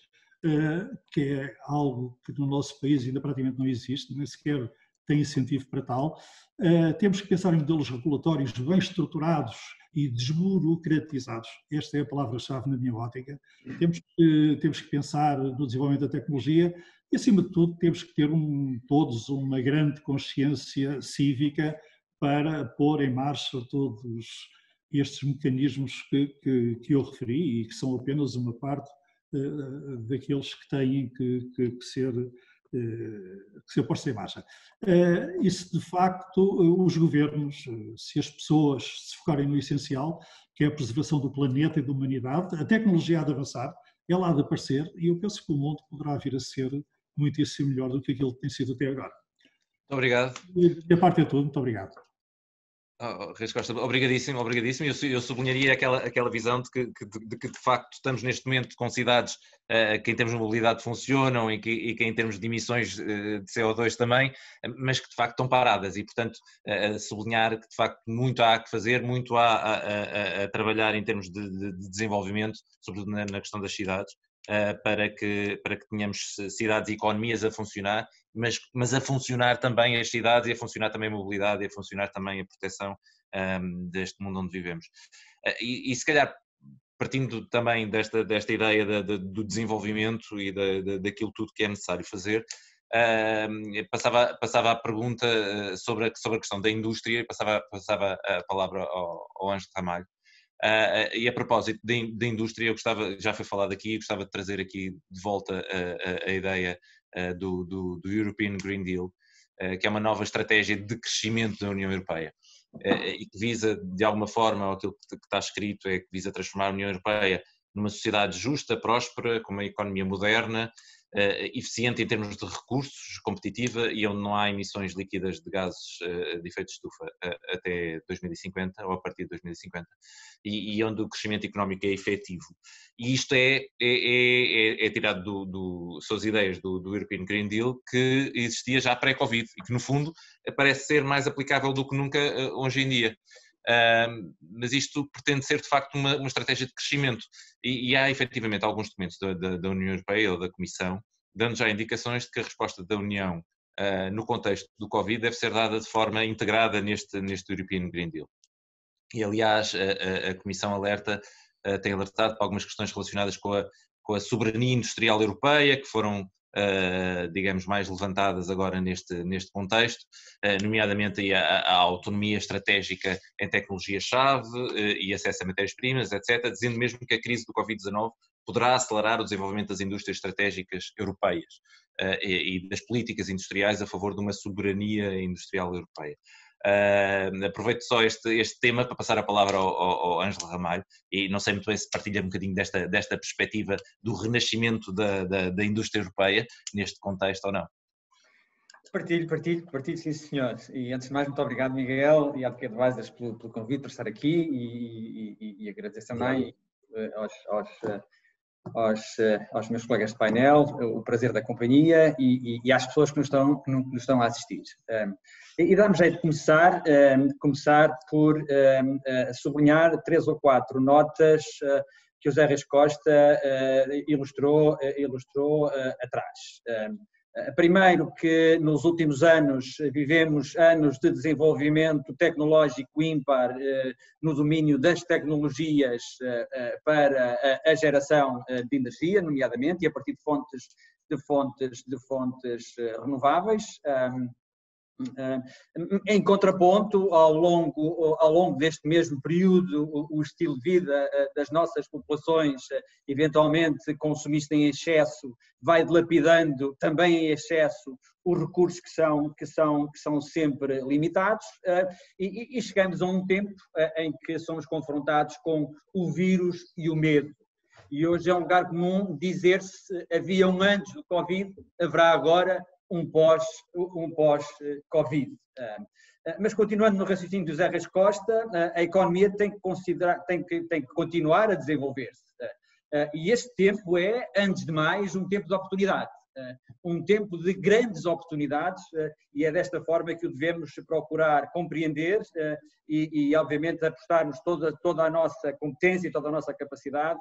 Uh, que é algo que no nosso país ainda praticamente não existe, nem sequer tem incentivo para tal. Uh, temos que pensar em modelos regulatórios bem estruturados e desburocratizados. Esta é a palavra-chave na minha ótica. Temos que, temos que pensar no desenvolvimento da tecnologia e, acima de tudo, temos que ter um, todos uma grande consciência cívica para pôr em marcha todos estes mecanismos que, que, que eu referi e que são apenas uma parte daqueles que têm que, que, que ser, que ser postos em marcha. E se de facto os governos, se as pessoas se focarem no essencial, que é a preservação do planeta e da humanidade, a tecnologia há de avançar, ela há de aparecer e eu penso que o mundo poderá vir a ser muitíssimo melhor do que aquilo que tem sido até agora. Muito obrigado. E a parte é tudo, muito obrigado. Oh, Reis Costa, obrigadíssimo, obrigadíssimo. Eu, eu sublinharia aquela, aquela visão de que, de, de que de facto estamos neste momento com cidades uh, que em termos de mobilidade funcionam e que, e que em termos de emissões uh, de C O dois também, mas que de facto estão paradas e portanto uh, sublinhar que de facto muito há que fazer, muito há a, a, a trabalhar em termos de, de, de desenvolvimento, sobretudo na, na questão das cidades, uh, para, que, para que tenhamos cidades e economias a funcionar. Mas, mas a funcionar também as cidades e a funcionar também a mobilidade e a funcionar também a proteção um, deste mundo onde vivemos. E, e se calhar partindo também desta, desta ideia da, da, do desenvolvimento e da, da, daquilo tudo que é necessário fazer, um, passava, passava a pergunta sobre a, sobre a questão da indústria, passava, passava a palavra ao, ao Ângelo Ramalho. Uh, e a propósito da indústria, eu gostava, já foi falado aqui, gostava de trazer aqui de volta a, a, a ideia uh, do, do, do European Green Deal, uh, que é uma nova estratégia de crescimento da União Europeia uh, e que visa, de alguma forma, aquilo que, que está escrito é que visa transformar a União Europeia numa sociedade justa, próspera, com uma economia moderna, uh, eficiente em termos de recursos, competitiva e onde não há emissões líquidas de gases uh, de efeito de estufa uh, até dois mil e cinquenta ou a partir de dois mil e cinquenta e, e onde o crescimento económico é efetivo. E isto é, é, é, é tirado do, do, suas ideias do, do European Green Deal que existia já pré-Covid e que no fundo parece ser mais aplicável do que nunca uh, hoje em dia. Uh, mas isto pretende ser de facto uma, uma estratégia de crescimento e, e há efetivamente alguns documentos da, da, da União Europeia ou da Comissão dando já indicações de que a resposta da União uh, no contexto do Covid deve ser dada de forma integrada neste, neste European Green Deal. E aliás a, a, a Comissão alerta, uh, tem alertado para algumas questões relacionadas com a, com a soberania industrial europeia que foram Uh, digamos, mais levantadas agora neste, neste contexto, uh, nomeadamente a, a autonomia estratégica em tecnologia-chave uh, e acesso a matérias-primas, etcétera, dizendo mesmo que a crise do Covid dezanove poderá acelerar o desenvolvimento das indústrias estratégicas europeias uh, e, e das políticas industriais a favor de uma soberania industrial europeia. Uh, aproveito só este, este tema para passar a palavra ao, ao, ao Ângelo Ramalho e não sei muito bem se partilha um bocadinho desta, desta perspectiva do renascimento da, da, da indústria europeia neste contexto ou não. Partilho, partilho, partilho sim senhor. E antes de mais muito obrigado Miguel e à The K Advisors pelo, pelo convite por estar aqui e, e, e agradecer também aos, aos, aos, aos meus colegas de painel, o prazer da companhia e, e, e às pessoas que nos estão, que nos estão a assistir. Um, E dá-me jeito de começar, um, começar por um, uh, sublinhar três ou quatro notas uh, que o José Reis Costa uh, ilustrou, uh, ilustrou uh, atrás. Um, primeiro que nos últimos anos vivemos anos de desenvolvimento tecnológico ímpar uh, no domínio das tecnologias uh, uh, para a, a geração de energia, nomeadamente, e a partir de fontes, de fontes, de fontes uh, renováveis. Um, Em contraponto, ao longo, ao longo deste mesmo período, o estilo de vida das nossas populações, eventualmente consumista em excesso, vai dilapidando também em excesso os recursos que são, que são, que são sempre limitados e, e chegamos a um tempo em que somos confrontados com o vírus e o medo. E hoje é um lugar comum dizer se havia um antes do Covid, haverá agora um pós, um pós-Covid. Mas continuando no raciocínio do José Reis Costa, a economia tem que, considerar, tem que, tem que continuar a desenvolver-se. E este tempo é, antes de mais, um tempo de oportunidade. Um tempo de grandes oportunidades, e é desta forma que o devemos procurar compreender e, e obviamente, apostarmos toda, toda a nossa competência e toda a nossa capacidade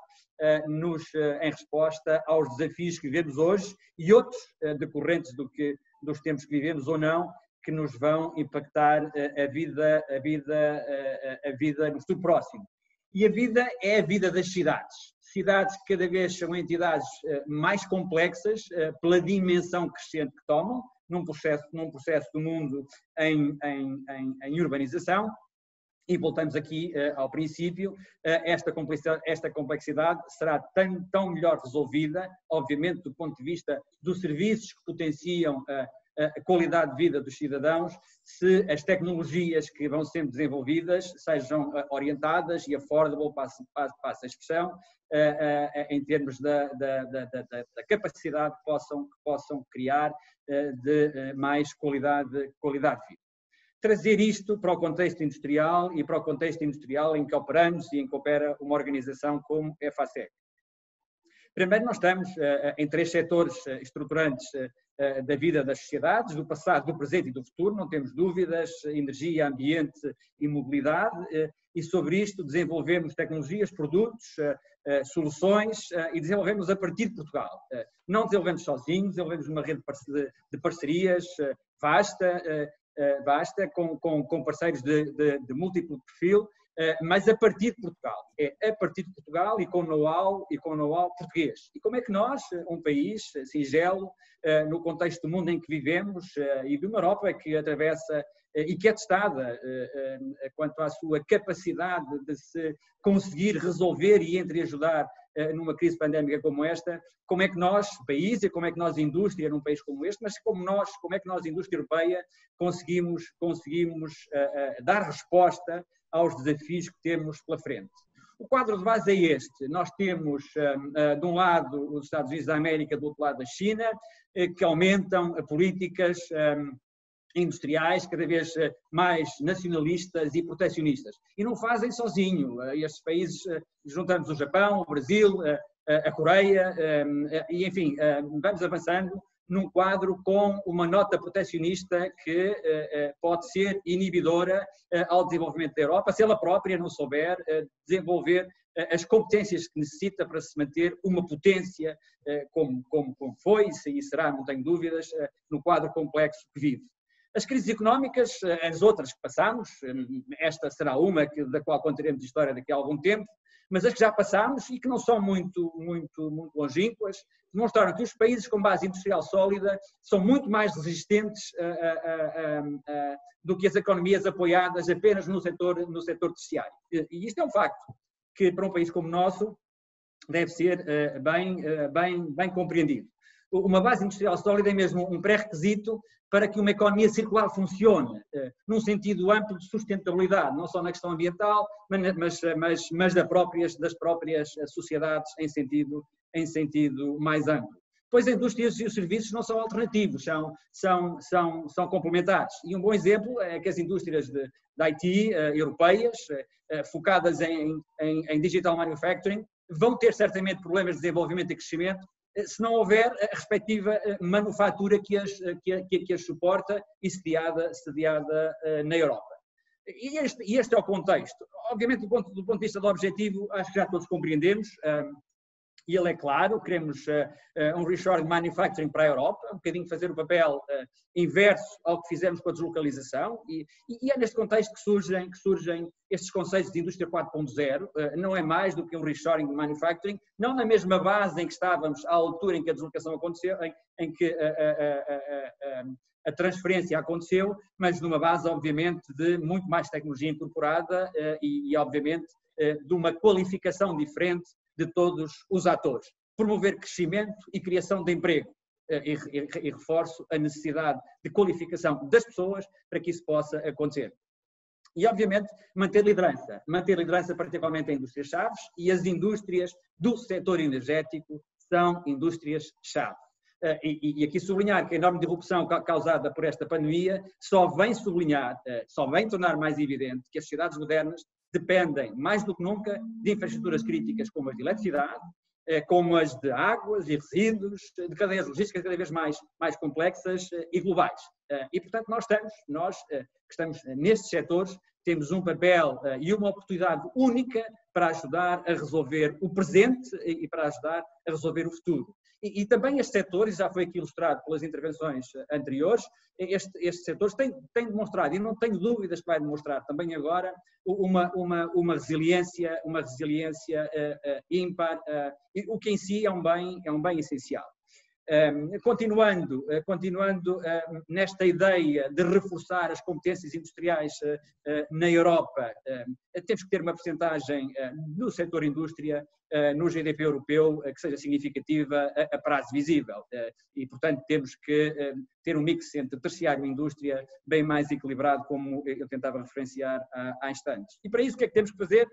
nos, em resposta aos desafios que vivemos hoje e outros decorrentes do que, dos tempos que vivemos ou não, que nos vão impactar a vida, a vida, a vida no futuro próximo. E a vida é a vida das cidades. Cidades que cada vez são entidades mais complexas pela dimensão crescente que tomam num processo, num processo do mundo em, em, em, em urbanização. E voltamos aqui ao princípio, esta complexidade, esta complexidade será tão, tão melhor resolvida, obviamente do ponto de vista dos serviços que potenciam a qualidade de vida dos cidadãos, se as tecnologias que vão sendo desenvolvidas sejam orientadas e affordable, passa a expressão, em termos da, da, da, da capacidade que possam, que possam criar de mais qualidade, qualidade de vida. Trazer isto para o contexto industrial e para o contexto industrial em que operamos e em que opera uma organização como a EFACEC. Primeiro, nós estamos em três setores estruturantes da vida das sociedades, do passado, do presente e do futuro, não temos dúvidas, energia, ambiente e mobilidade, e sobre isto desenvolvemos tecnologias, produtos, soluções e desenvolvemos a partir de Portugal. Não desenvolvemos sozinhos, desenvolvemos uma rede de parcerias vasta, vasta com, com, com parceiros de, de, de múltiplo perfil, mas a partir de Portugal, é a partir de Portugal e com know-how e com know-how português. E como é que nós, um país singelo, no contexto do mundo em que vivemos e de uma Europa que atravessa e que é testada quanto à sua capacidade de se conseguir resolver e entreajudar numa crise pandémica como esta, como é que nós, país, e como é que nós, indústria, num país como este, mas como nós, como é que nós, indústria europeia, conseguimos, conseguimos uh, uh, dar resposta aos desafios que temos pela frente. O quadro de base é este. Nós temos, de um lado, os Estados Unidos da América, do outro lado, a China, que aumentam políticas industriais cada vez mais nacionalistas e protecionistas. E não fazem sozinho. Estes países, juntamos o Japão, o Brasil, a Coreia, e enfim, vamos avançando num quadro com uma nota protecionista que eh, pode ser inibidora eh, ao desenvolvimento da Europa, se ela própria não souber eh, desenvolver eh, as competências que necessita para se manter uma potência eh, como, como, como foi e será, não tenho dúvidas, eh, no quadro complexo que vive. As crises económicas, eh, as outras que passamos, eh, esta será uma que, da qual contaremos história daqui a algum tempo, mas as que já passámos e que não são muito, muito, muito longínquas, demonstraram que os países com base industrial sólida são muito mais resistentes a, a, a, a, do que as economias apoiadas apenas no setor, no setor terciário. E isto é um facto que para um país como o nosso deve ser bem, bem, bem compreendido. Uma base industrial sólida é mesmo um pré-requisito para que uma economia circular funcione, num sentido amplo de sustentabilidade, não só na questão ambiental, mas, mas, mas das próprias, das próprias sociedades em sentido, em sentido mais amplo. Pois a indústria e os serviços não são alternativos, são, são, são, são complementares. E um bom exemplo é que as indústrias de, de I T europeias, focadas em, em, em digital manufacturing, vão ter certamente problemas de desenvolvimento e crescimento, se não houver a respectiva manufatura que as, que, que as suporta e sediada, sediada na Europa. E este, e este é o contexto. Obviamente, do ponto, do ponto de vista do objetivo, acho que já todos compreendemos, e ele é claro, queremos um reshoring manufacturing para a Europa, um bocadinho fazer o papel inverso ao que fizemos com a deslocalização, e, e é neste contexto que surgem, que surgem estes conceitos de indústria quatro ponto zero, não é mais do que um reshoring de manufacturing, não na mesma base em que estávamos à altura em que a deslocação aconteceu, em, em que a, a, a, a, a transferência aconteceu, mas numa base, obviamente, de muito mais tecnologia incorporada e, e obviamente, de uma qualificação diferente de todos os atores. Promover crescimento e criação de emprego e, e, e reforço a necessidade de qualificação das pessoas para que isso possa acontecer. E, obviamente, manter liderança. Manter liderança particularmente em indústrias-chave, e as indústrias do setor energético são indústrias-chave. E, e aqui sublinhar que a enorme disrupção causada por esta pandemia só vem sublinhar, só vem tornar mais evidente que as sociedades modernas dependem, mais do que nunca, de infraestruturas críticas como as de eletricidade, como as de águas e resíduos, de cadeias logísticas cada vez mais, mais complexas e globais. E, portanto, nós estamos, nós que estamos nestes setores, temos um papel e uma oportunidade única para ajudar a resolver o presente e para ajudar a resolver o futuro. E, e também estes setores, já foi aqui ilustrado pelas intervenções anteriores, este, estes setores têm, têm demonstrado, e não tenho dúvidas que vai demonstrar também agora, uma, uma, uma resiliência, uma resiliência uh, uh, ímpar, uh, o que em si é um bem, é um bem essencial. Um, continuando uh, continuando uh, nesta ideia de reforçar as competências industriais uh, uh, na Europa, uh, temos que ter uma percentagem uh, do setor indústria uh, no G D P europeu uh, que seja significativa a, a prazo visível. Uh, e, portanto, temos que uh, ter um mix entre terciário e indústria bem mais equilibrado, como eu tentava referenciar há, há instantes. E para isso, o que é que temos que fazer?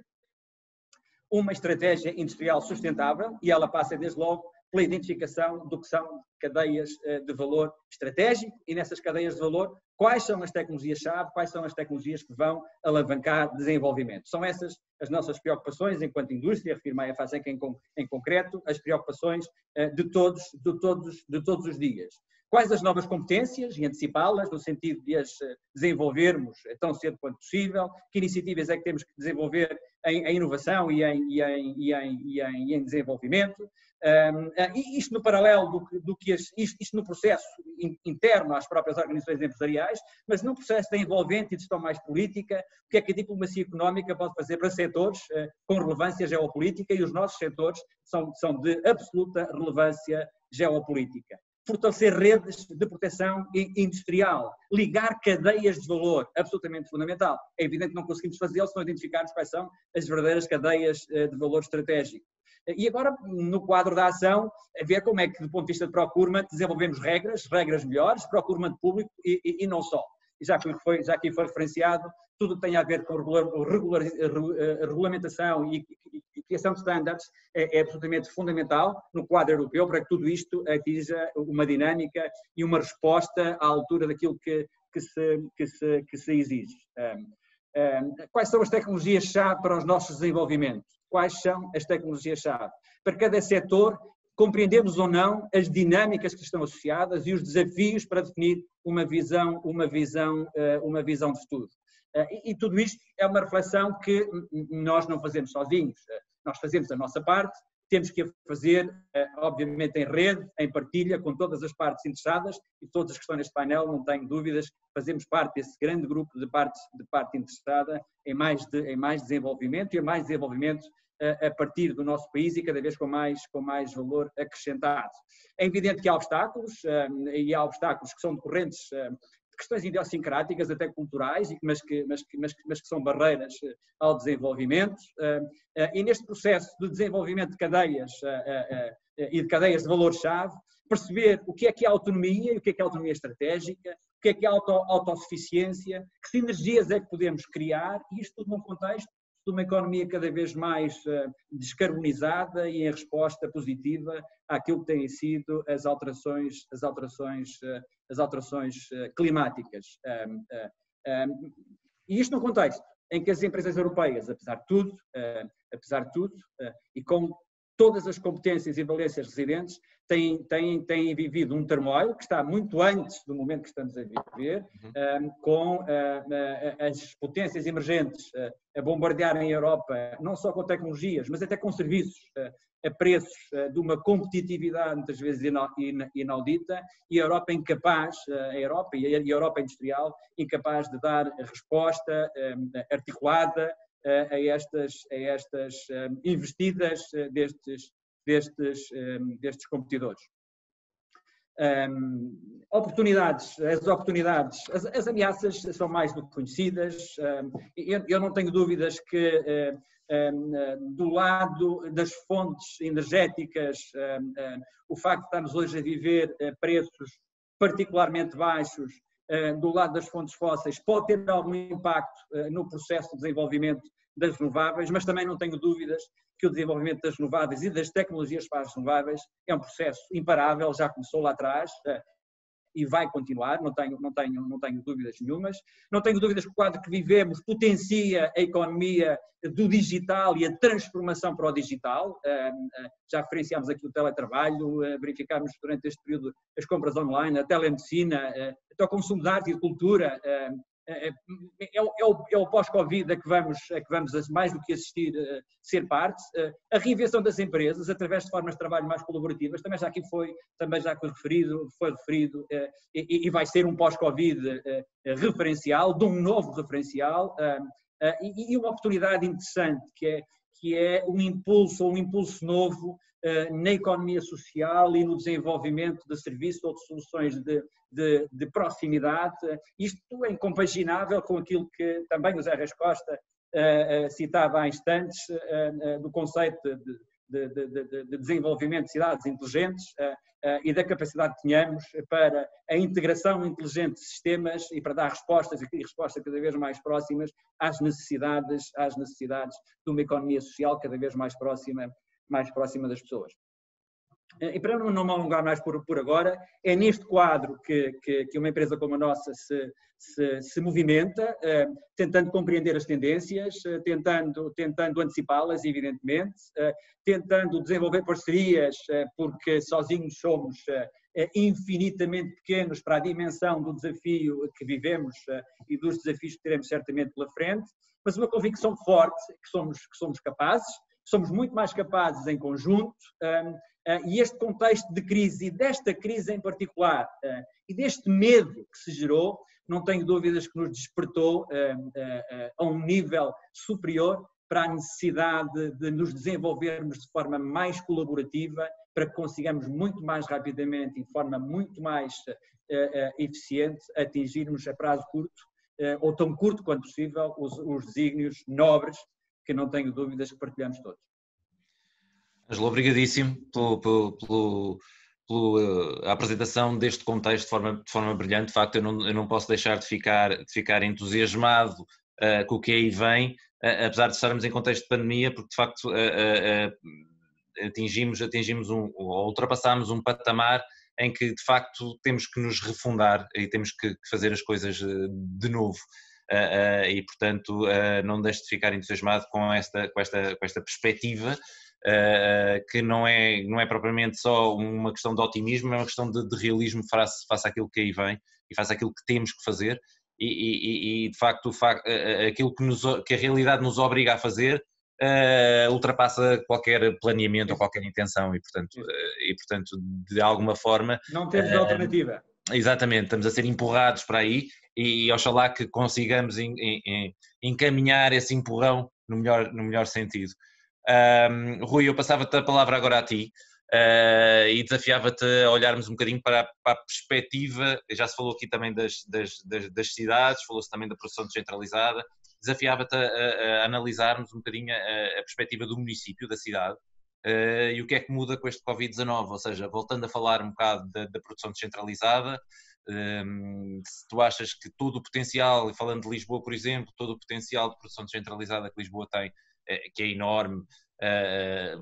Uma estratégia industrial sustentável, e ela passa desde logo pela identificação do que são cadeias de valor estratégico, e nessas cadeias de valor, quais são as tecnologias-chave, quais são as tecnologias que vão alavancar desenvolvimento. São essas as nossas preocupações enquanto indústria, refiro-me à EFACEC em, em concreto, as preocupações de todos, de, todos, de todos os dias. Quais as novas competências e antecipá-las, no sentido de as desenvolvermos tão cedo quanto possível, que iniciativas é que temos que desenvolver em, em inovação e em, e em, e em, e em, e em desenvolvimento, um, e isto no paralelo do, do que as, isto, isto no processo interno às próprias organizações empresariais, mas num processo de envolvente e de gestão mais política, o que é que a diplomacia económica pode fazer para setores uh, com relevância geopolítica, e os nossos setores são, são de absoluta relevância geopolítica. Fortalecer redes de proteção industrial, ligar cadeias de valor, absolutamente fundamental. É evidente que não conseguimos fazê-lo se não identificarmos quais são as verdadeiras cadeias de valor estratégico. E agora, no quadro da ação, a ver como é que, do ponto de vista de procurement, desenvolvemos regras, regras melhores, procurement público e, e, e não só. Já que foi, já que foi referenciado, tudo tem a ver com regular, regular, regulamentação e, e, e criação de standards é, é absolutamente fundamental no quadro europeu para que tudo isto atinja uma dinâmica e uma resposta à altura daquilo que, que, se, que, se, que se exige. Um, um, quais são as tecnologias-chave para os nossos desenvolvimentos? Quais são as tecnologias-chave? Para cada setor, compreendemos ou não as dinâmicas que estão associadas e os desafios para definir uma visão, uma visão, uma visão de futuro. E tudo isto é uma reflexão que nós não fazemos sozinhos, nós fazemos a nossa parte, temos que a fazer, obviamente, em rede, em partilha, com todas as partes interessadas, e todas as que estão neste painel, não tenho dúvidas, fazemos parte desse grande grupo de parte, de parte interessada em mais, de, em mais desenvolvimento e em mais desenvolvimento a partir do nosso país e cada vez com mais, com mais valor acrescentado. É evidente que há obstáculos, e há obstáculos que são decorrentes de questões idiosincráticas, até culturais, mas que, mas que, mas que, mas que são barreiras ao desenvolvimento. E neste processo de desenvolvimento de cadeias e de cadeias de valor-chave, perceber o que é que é autonomia e o que é que é autonomia estratégica, o que é que é auto, autossuficiência, que sinergias é que podemos criar, e isto tudo num contexto de uma economia cada vez mais descarbonizada e em resposta positiva àquilo que têm sido as alterações, as alterações, as alterações climáticas. E isto num contexto em que as empresas europeias, apesar de tudo, apesar de tudo, e com todas as competências e valências residentes, têm, têm, têm vivido um turmoil que está muito antes do momento que estamos a viver, uhum. um, com uh, uh, as potências emergentes uh, a bombardear em Europa, não só com tecnologias, mas até com serviços, uh, a preços uh, de uma competitividade muitas vezes inaudita, e a Europa incapaz, uh, a Europa e a Europa industrial incapaz de dar resposta um, articulada a estas, a estas investidas destes, destes, destes competidores. Um, oportunidades, as oportunidades, as, as ameaças são mais do que conhecidas. Um, eu, eu não tenho dúvidas que um, do lado das fontes energéticas, um, um, o facto de estarmos hoje a viver preços particularmente baixos do lado das fontes fósseis pode ter algum impacto no processo de desenvolvimento das renováveis, mas também não tenho dúvidas que o desenvolvimento das renováveis e das tecnologias para as renováveis é um processo imparável, já começou lá atrás e vai continuar, não tenho, não tenho, não tenho dúvidas nenhumas. Não tenho dúvidas que o quadro que vivemos potencia a economia do digital e a transformação para o digital. Já referenciámos aqui o teletrabalho, verificámos durante este período as compras online, a telemedicina, até o consumo de arte e de cultura. É, é, é o, é o pós-Covid a que vamos, a que vamos mais do que assistir, a ser parte. A reinvenção das empresas através de formas de trabalho mais colaborativas, também já aqui foi, também já foi referido, foi referido é, e, e vai ser um pós-Covid é, é, referencial, de um novo referencial, é, é, e uma oportunidade interessante que é, que é um impulso, um impulso novo é, na economia social e no desenvolvimento de serviços ou de soluções de De, de proximidade. Isto é incompaginável com aquilo que também o José Reis Costa uh, uh, citava há instantes, uh, uh, do conceito de, de, de, de desenvolvimento de cidades inteligentes uh, uh, e da capacidade que tínhamos para a integração inteligente de sistemas e para dar respostas e respostas cada vez mais próximas às necessidades, às necessidades de uma economia social cada vez mais próxima, mais próxima das pessoas. E para não me alongar mais por, por agora, é neste quadro que, que, que uma empresa como a nossa se, se, se movimenta, eh, tentando compreender as tendências, eh, tentando, tentando antecipá-las, evidentemente, eh, tentando desenvolver parcerias, eh, porque sozinhos somos eh, infinitamente pequenos para a dimensão do desafio que vivemos eh, e dos desafios que teremos certamente pela frente, mas uma convicção forte que somos, que somos capazes, somos muito mais capazes em conjunto, eh, Uh, e este contexto de crise, e desta crise em particular, uh, e deste medo que se gerou, não tenho dúvidas que nos despertou uh, uh, uh, a um nível superior para a necessidade de, de nos desenvolvermos de forma mais colaborativa, para que consigamos muito mais rapidamente e de forma muito mais uh, uh, eficiente atingirmos a prazo curto, uh, ou tão curto quanto possível, os, os desígnios nobres, que não tenho dúvidas que partilhamos todos. Ângelo, obrigadíssimo pelo, pelo, pelo, pelo, uh, a apresentação deste contexto de forma, de forma brilhante. De facto, eu não, eu não posso deixar de ficar, de ficar entusiasmado uh, com o que aí vem, uh, apesar de estarmos em contexto de pandemia, porque de facto uh, uh, atingimos, atingimos um, ou ultrapassámos um patamar em que de facto temos que nos refundar e temos que fazer as coisas de novo. Uh, uh, e portanto uh, não deixe de ficar entusiasmado com esta, com esta, com esta perspectiva. Uh, que não é, não é propriamente só uma questão de otimismo, é uma questão de, de realismo face, face àquilo que aí vem e face àquilo que temos que fazer e, e, e de facto, o facto aquilo que, nos, que a realidade nos obriga a fazer uh, ultrapassa qualquer planeamento ou qualquer intenção e portanto, uh, e, portanto de alguma forma… Não temos uh, alternativa. Exatamente, estamos a ser empurrados para aí e, e oxalá que consigamos em, em, em, encaminhar esse empurrão no melhor, no melhor sentido. Um, Rui, eu passava-te a palavra agora a ti uh, e desafiava-te a olharmos um bocadinho para a, para a perspectiva, já se falou aqui também das, das, das, das cidades, falou-se também da produção descentralizada, desafiava-te a, a analisarmos um bocadinho a, a perspectiva do município, da cidade uh, e o que é que muda com este Covid dezanove, ou seja, voltando a falar um bocado da, da produção descentralizada, um, se tu achas que todo o potencial, e falando de Lisboa por exemplo, todo o potencial de produção descentralizada que Lisboa tem, que é enorme,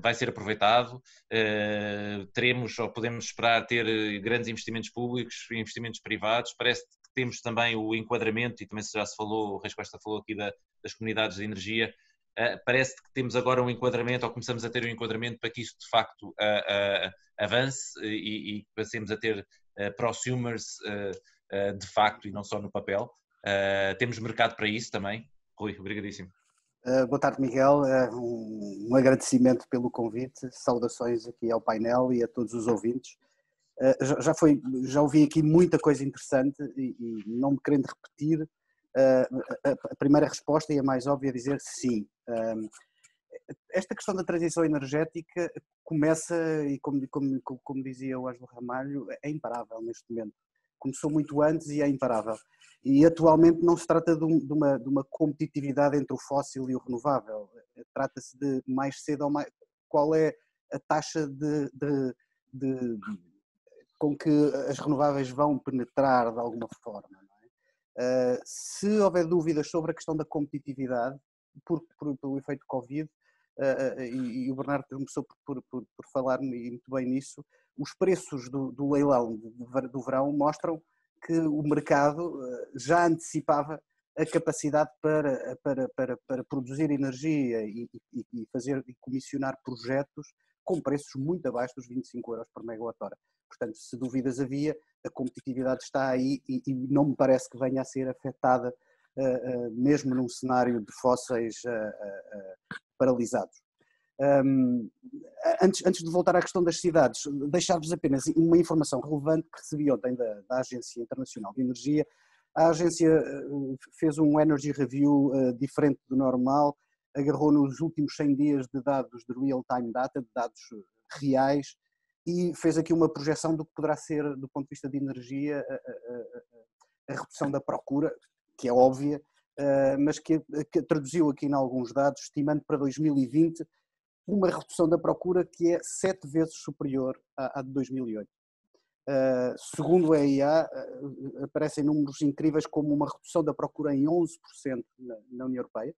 vai ser aproveitado, teremos ou podemos esperar ter grandes investimentos públicos e investimentos privados, parece que temos também o enquadramento, e também já se falou, o Reis Costa falou aqui das comunidades de energia, parece que temos agora um enquadramento, ou começamos a ter um enquadramento para que isso de facto avance e passemos a ter prosumers de facto e não só no papel, temos mercado para isso também. Rui, obrigadíssimo. Uh, boa tarde, Miguel. Uh, um, um agradecimento pelo convite, saudações aqui ao painel e a todos os ouvintes. Uh, já, já, foi, já ouvi aqui muita coisa interessante e, e não me querendo repetir, uh, a, a primeira resposta e a mais óbvia é dizer sim. Uh, esta questão da transição energética começa, e como, como, como dizia o Ângelo Ramalho, é imparável neste momento. Começou muito antes e é imparável. E atualmente não se trata de, um, de, uma, de uma competitividade entre o fóssil e o renovável, trata-se de mais cedo ou mais... qual é a taxa de, de, de, com que as renováveis vão penetrar de alguma forma, não é? Uh, se houver dúvidas sobre a questão da competitividade, por, por, pelo efeito Covid, uh, uh, e, e o Bernardo começou por, por, por falar muito bem nisso, os preços do, do leilão do verão mostram que o mercado já antecipava a capacidade para, para, para, para produzir energia e, e fazer e comissionar projetos com preços muito abaixo dos vinte e cinco euros por megawatt-hora. Portanto, se dúvidas havia, a competitividade está aí e, e não me parece que venha a ser afetada, uh, uh, mesmo num cenário de fósseis uh, uh, paralisados. Um, antes, antes de voltar à questão das cidades, deixar-vos apenas uma informação relevante que recebi ontem da, da Agência Internacional de Energia. A agência fez um Energy Review uh, diferente do normal, agarrou nos últimos cem dias de dados de real-time data, de dados reais, e fez aqui uma projeção do que poderá ser, do ponto de vista de energia, a, a, a redução da procura, que é óbvia, uh, mas que, que traduziu aqui em alguns dados, estimando para dois mil e vinte uma redução da procura que é sete vezes superior à, à de dois mil e oito. Uh, segundo a E I A, uh, aparecem números incríveis como uma redução da procura em onze por cento na, na União Europeia,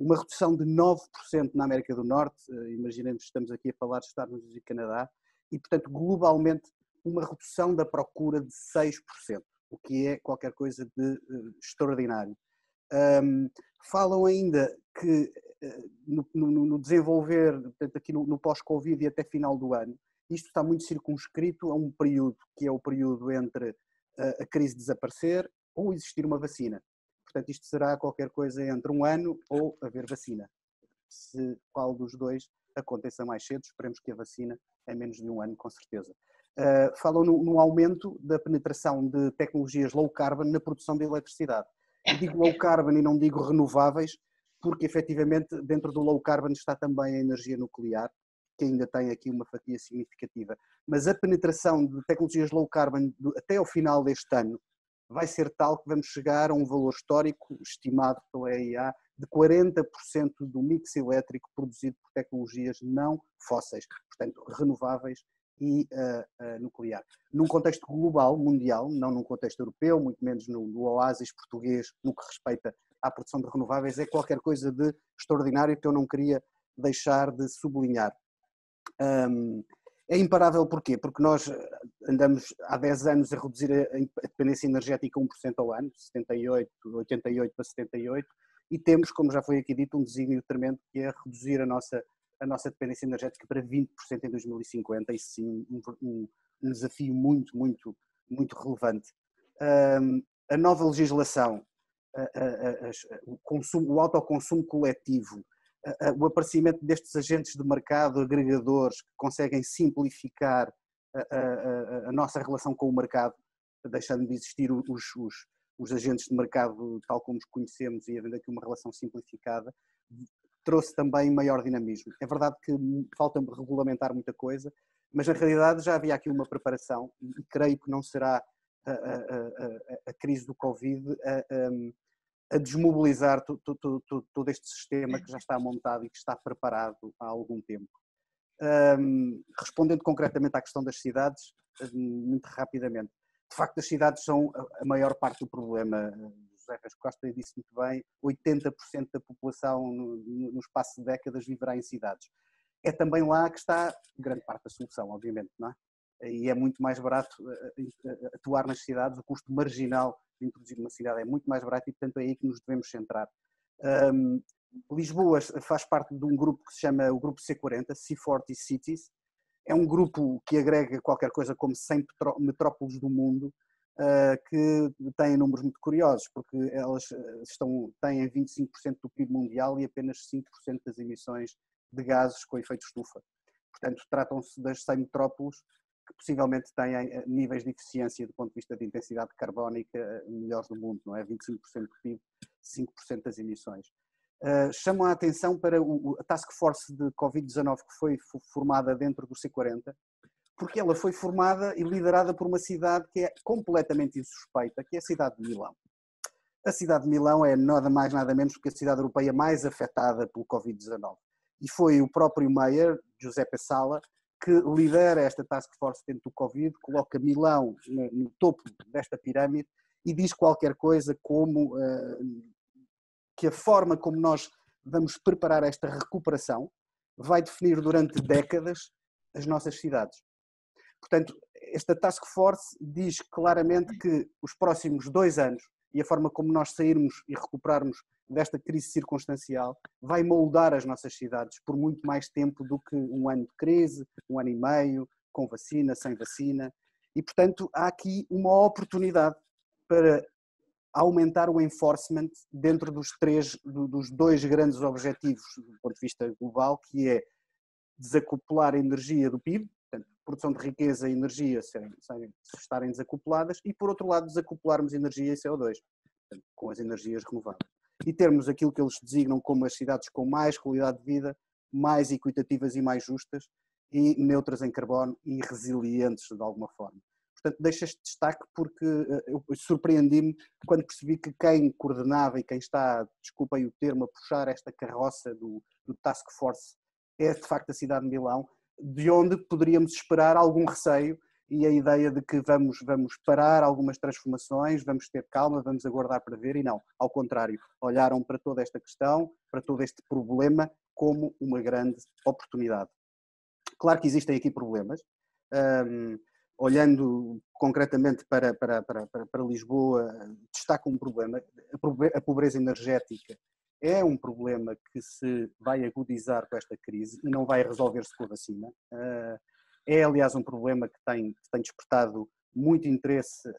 uma redução de nove por cento na América do Norte, uh, imaginemos que estamos aqui a falar de Estados Unidos e Canadá, e portanto globalmente uma redução da procura de seis por cento, o que é qualquer coisa de uh, extraordinário. Um, falam ainda que uh, no, no, no desenvolver, portanto aqui no, no pós-Covid e até final do ano, isto está muito circunscrito a um período, que é o período entre a crise desaparecer ou existir uma vacina. Portanto, isto será qualquer coisa entre um ano ou haver vacina. Se qual dos dois aconteça mais cedo, esperemos que a vacina é menos de um ano, com certeza. Uh, falam no, no aumento da penetração de tecnologias low carbon na produção de eletricidade. Eu digo low carbon e não digo renováveis, porque efetivamente dentro do low carbon está também a energia nuclear, que ainda tem aqui uma fatia significativa, mas a penetração de tecnologias low carbon até ao final deste ano vai ser tal que vamos chegar a um valor histórico, estimado pela E I A, de quarenta por cento do mix elétrico produzido por tecnologias não fósseis, portanto renováveis e uh, uh, nuclear. Num contexto global, mundial, não num contexto europeu, muito menos no, no oásis português, no que respeita à produção de renováveis, é qualquer coisa de extraordinário que eu não queria deixar de sublinhar. Um, é imparável porquê? Porque nós andamos há dez anos a reduzir a dependência energética um por cento ao ano, setenta e oito, oitenta e oito para setenta e oito, e temos, como já foi aqui dito, um desígnio tremendo que é reduzir a nossa, a nossa dependência energética para vinte por cento em dois mil e cinquenta, e sim um, um, um desafio muito, muito, muito relevante. Um, a nova legislação, a, a, a, a, o, consumo, o autoconsumo coletivo, o aparecimento destes agentes de mercado agregadores que conseguem simplificar a, a, a nossa relação com o mercado, deixando de existir os, os, os agentes de mercado tal como os conhecemos e havendo aqui uma relação simplificada, trouxe também maior dinamismo. É verdade que falta regulamentar muita coisa, mas na realidade já havia aqui uma preparação e creio que não será a, a, a, a crise do Covid a, a, a desmobilizar tu, tu, tu, tu, todo este sistema que já está montado e que está preparado há algum tempo. Um, respondendo concretamente à questão das cidades, muito rapidamente, de facto as cidades são a maior parte do problema. José Reis Costa disse muito bem, oitenta por cento da população no, no espaço de décadas viverá em cidades. É também lá que está grande parte da solução, obviamente, não é? E é muito mais barato atuar nas cidades, o custo marginal de introduzir uma cidade é muito mais barato e portanto é aí que nos devemos centrar. Um, Lisboa faz parte de um grupo que se chama o grupo C quarenta, C quarenta Cities, é um grupo que agrega qualquer coisa como cem metrópoles do mundo, uh, que tem números muito curiosos, porque elas estão, têm vinte e cinco por cento do P I B mundial e apenas cinco por cento das emissões de gases com efeito estufa. Portanto, tratam-se das cem metrópoles, que possivelmente têm níveis de eficiência do ponto de vista de intensidade carbónica melhores do mundo, não é? vinte e cinco por cento do P I B, cinco por cento das emissões. Uh, chamam a atenção para o, a Task Force de Covid dezanove que foi formada dentro do C quarenta, porque ela foi formada e liderada por uma cidade que é completamente insuspeita, que é a cidade de Milão. A cidade de Milão é nada mais nada menos que a cidade europeia mais afetada pelo Covid dezanove. E foi o próprio Mayor, Giuseppe Sala, que lidera esta task force dentro do Covid, coloca Milão no topo desta pirâmide e diz qualquer coisa como uh, que a forma como nós vamos preparar esta recuperação vai definir durante décadas as nossas cidades. Portanto, esta task force diz claramente que os próximos dois anos e a forma como nós sairmos e recuperarmos desta crise circunstancial vai moldar as nossas cidades por muito mais tempo do que um ano de crise, um ano e meio, com vacina, sem vacina, e portanto há aqui uma oportunidade para aumentar o enforcement dentro dos três, dos dois grandes objetivos do ponto de vista global, que é desacoplar a energia do P I B, portanto, produção de riqueza e energia serem, serem, estarem desacopladas, e por outro lado desacoplarmos energia e C O dois, portanto, com as energias renováveis. E termos aquilo que eles designam como as cidades com mais qualidade de vida, mais equitativas e mais justas, e neutras em carbono e resilientes de alguma forma. Portanto, deixo este destaque porque eu surpreendi-me quando percebi que quem coordenava e quem está, desculpem o termo, a puxar esta carroça do, do Task Force é de facto a cidade de Milão, de onde poderíamos esperar algum receio e a ideia de que vamos, vamos parar algumas transformações, vamos ter calma, vamos aguardar para ver, e não, ao contrário, olharam para toda esta questão, para todo este problema como uma grande oportunidade. Claro que existem aqui problemas. Um, olhando concretamente para, para, para, para Lisboa, destaco um problema. A pobreza energética é um problema que se vai agudizar com esta crise e não vai resolver-se com a vacina. Uh, é, aliás, um problema que tem, que tem despertado muito interesse uh,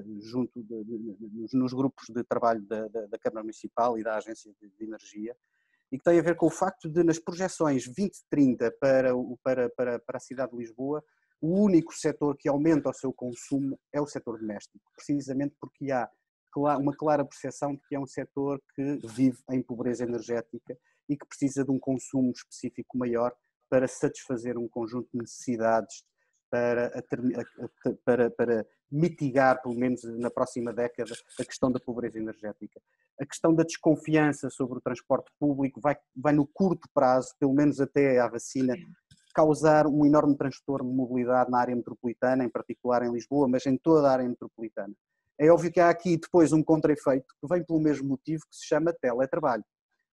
uh, junto de, de, nos grupos de trabalho da, da, da Câmara Municipal e da Agência de Energia, e que tem a ver com o facto de, nas projeções vinte trinta para, para, para, para a cidade de Lisboa, o único setor que aumenta o seu consumo é o setor doméstico, precisamente porque há uma clara percepção de que é um setor que vive em pobreza energética e que precisa de um consumo específico maior para satisfazer um conjunto de necessidades para, para, para mitigar, pelo menos na próxima década, a questão da pobreza energética. A questão da desconfiança sobre o transporte público vai, vai no curto prazo, pelo menos até à vacina, causar um enorme transtorno de mobilidade na área metropolitana, em particular em Lisboa, mas em toda a área metropolitana. É óbvio que há aqui depois um contra-efeito que vem pelo mesmo motivo, que se chama teletrabalho.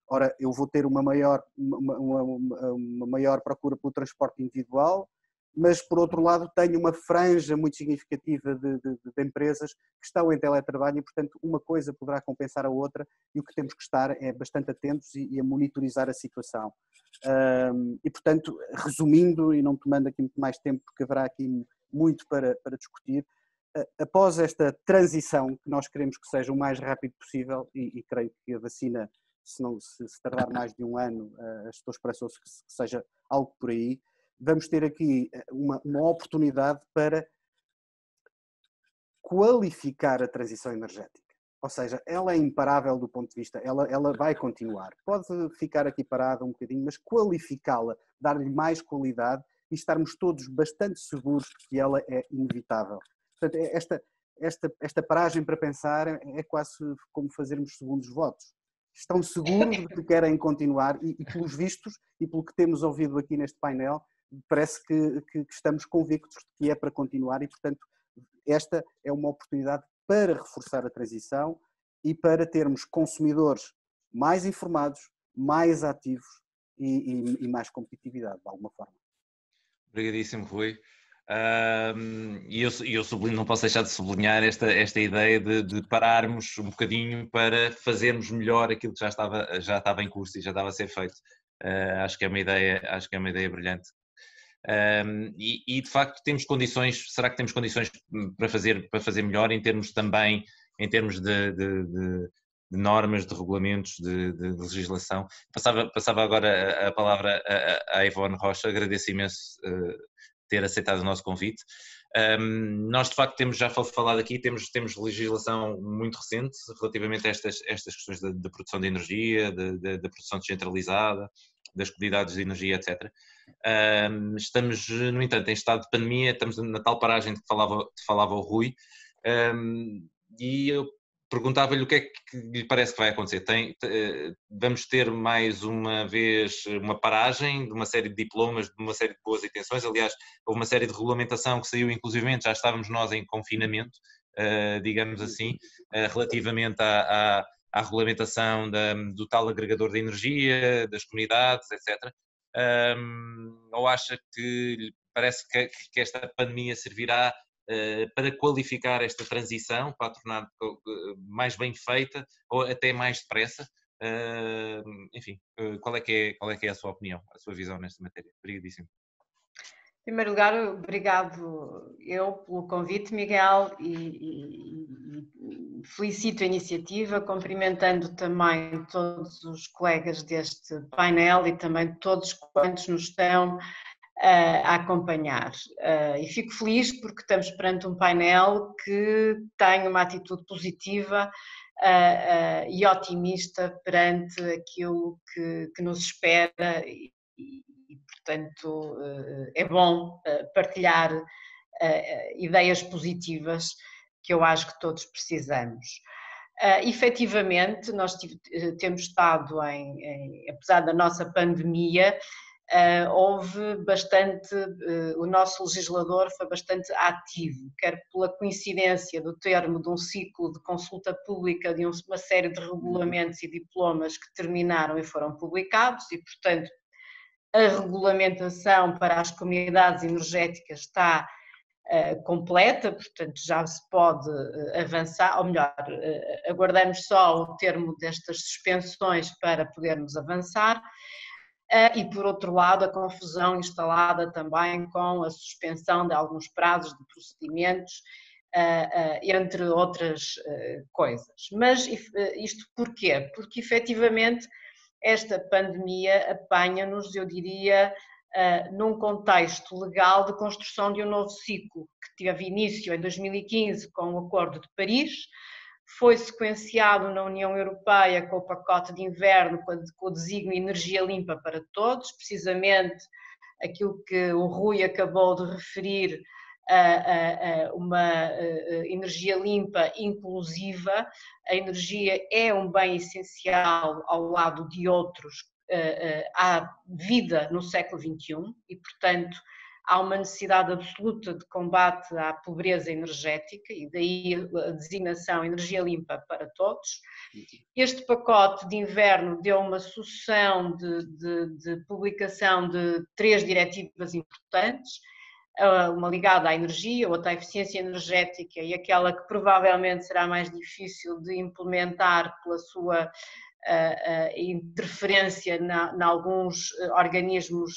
Ora, eu vou ter uma maior, uma, uma, uma maior procura pelo transporte individual, mas por outro lado tenho uma franja muito significativa de, de, de empresas que estão em teletrabalho e, portanto, uma coisa poderá compensar a outra, e o que temos que estar é bastante atentos e, e a monitorizar a situação. Um, e, portanto, resumindo e não tomando aqui muito mais tempo, porque haverá aqui muito para, para discutir, após esta transição que nós queremos que seja o mais rápido possível, e, e creio que a vacina, se, não, se, se tardar mais de um ano, uh, estou esperançoso que, que seja algo por aí, vamos ter aqui uma, uma oportunidade para qualificar a transição energética. Ou seja, ela é imparável do ponto de vista, ela, ela vai continuar. Pode ficar aqui parada um bocadinho, mas qualificá-la, dar-lhe mais qualidade e estarmos todos bastante seguros de que ela é inevitável. Portanto, esta, esta, esta paragem para pensar é quase como fazermos segundos votos. Estão seguros de que querem continuar e, e pelos vistos e pelo que temos ouvido aqui neste painel, parece que, que, que estamos convictos de que é para continuar e, portanto, esta é uma oportunidade para reforçar a transição e para termos consumidores mais informados, mais ativos e, e, e mais competitividade, de alguma forma. Obrigadíssimo, Rui. Uh, e eu, eu sublinho, não posso deixar de sublinhar esta, esta ideia de, de pararmos um bocadinho para fazermos melhor aquilo que já estava, já estava em curso e já estava a ser feito. Uh, acho que é uma ideia, acho que é uma ideia brilhante. Um, e, e de facto temos condições, será que temos condições para fazer, para fazer melhor em termos também, em termos de, de, de, de normas, de regulamentos, de, de, de legislação? Passava, passava agora a, a palavra a, a Ivone Rocha, agradeço imenso uh, ter aceitado o nosso convite. Um, nós de facto temos, já falado aqui, temos, temos legislação muito recente relativamente a estas, estas questões da, da produção de energia, da produção descentralizada, das comunidades de energia, etcétera. Estamos, no entanto, em estado de pandemia, estamos na tal paragem de que falava, falava o Rui, e eu perguntava-lhe o que é que lhe parece que vai acontecer. Tem, vamos ter mais uma vez uma paragem de uma série de diplomas, de uma série de boas intenções, aliás, houve uma série de regulamentação que saiu inclusivamente, já estávamos nós em confinamento, uh, digamos assim, uh, relativamente à, à, à regulamentação da, do tal agregador de energia, das comunidades, etcétera. Um, ou acha que lhe parece que, que esta pandemia servirá uh, para qualificar esta transição, para a tornar mais bem feita ou até mais depressa? Uh, enfim, uh, qual é que é, qual é que é a sua opinião, a sua visão nesta matéria? Obrigadíssimo. Em primeiro lugar, obrigado eu pelo convite, Miguel, e, e, e felicito a iniciativa, cumprimentando também todos os colegas deste painel e também todos quantos nos estão uh, a acompanhar. Uh, e fico feliz porque estamos perante um painel que tem uma atitude positiva Uh, uh, e otimista perante aquilo que, que nos espera e, e portanto, uh, é bom uh, partilhar uh, ideias positivas que eu acho que todos precisamos. Uh, efetivamente, nós tive, temos estado, em, em, apesar da nossa pandemia, Uh, houve bastante, uh, o nosso legislador foi bastante ativo, quer pela coincidência do termo de um ciclo de consulta pública de um, uma série de regulamentos e diplomas que terminaram e foram publicados e, portanto, a regulamentação para as comunidades energéticas está uh, completa, portanto já se pode uh, avançar, ou melhor, uh, aguardamos só o termo destas suspensões para podermos avançar. Uh, e por outro lado a confusão instalada também com a suspensão de alguns prazos de procedimentos, uh, uh, entre outras uh, coisas. Mas uh, isto porquê? Porque efetivamente esta pandemia apanha-nos, eu diria, uh, num contexto legal de construção de um novo ciclo que teve início em dois mil e quinze com o Acordo de Paris, foi sequenciado na União Europeia com o pacote de inverno, com o desígnio Energia Limpa para Todos, precisamente aquilo que o Rui acabou de referir, uma energia limpa inclusiva. A energia é um bem essencial ao lado de outros à vida no século vinte e um e, portanto, há uma necessidade absoluta de combate à pobreza energética e daí a designação Energia Limpa para Todos. Este pacote de inverno deu uma sucessão de, de, de publicação de três diretivas importantes, uma ligada à energia, outra à eficiência energética e aquela que provavelmente será mais difícil de implementar pela sua A, a interferência em alguns organismos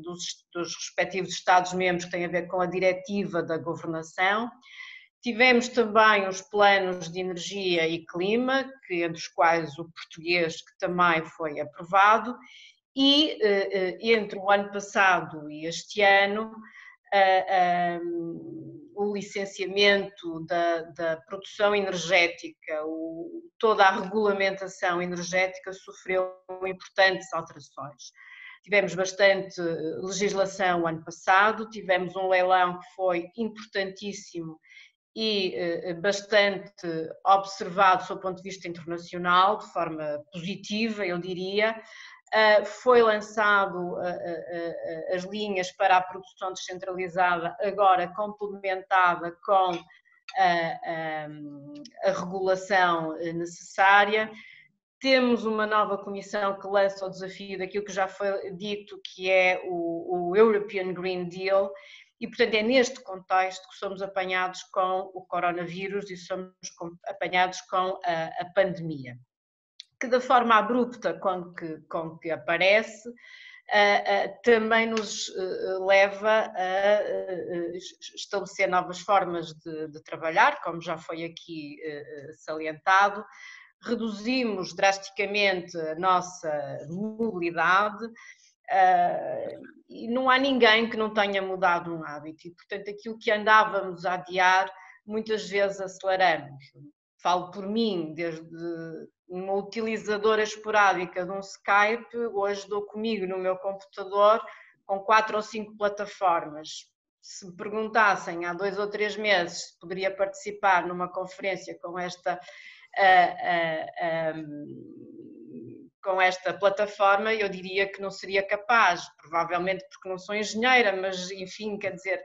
dos, dos respectivos Estados-membros, que tem a ver com a diretiva da governação. Tivemos também os planos de energia e clima, que, entre os quais o português, que também foi aprovado, e entre o ano passado e este ano, a, a, o licenciamento da, da produção energética, o, toda a regulamentação energética sofreu importantes alterações. Tivemos bastante legislação o ano passado, tivemos um leilão que foi importantíssimo e eh, bastante observado do seu ponto de vista internacional, de forma positiva, eu diria. Uh, foi lançado uh, uh, uh, as linhas para a produção descentralizada, agora complementada com uh, uh, a regulação necessária. Temos uma nova comissão que lança o desafio daquilo que já foi dito, que é o, o European Green Deal, e portanto é neste contexto que somos apanhados com o coronavírus e somos com, apanhados com a, a pandemia, que da forma abrupta com que, com que aparece, uh, uh, também nos uh, leva a uh, estabelecer novas formas de, de trabalhar, como já foi aqui uh, salientado. Reduzimos drasticamente a nossa mobilidade uh, e não há ninguém que não tenha mudado um hábito e, portanto, aquilo que andávamos a adiar, muitas vezes aceleramos. Falo por mim, desde uma utilizadora esporádica de um Skype, hoje dou comigo no meu computador com quatro ou cinco plataformas. Se me perguntassem há dois ou três meses se poderia participar numa conferência com esta, uh, uh, um, com esta plataforma, eu diria que não seria capaz, provavelmente porque não sou engenheira, mas enfim, quer dizer,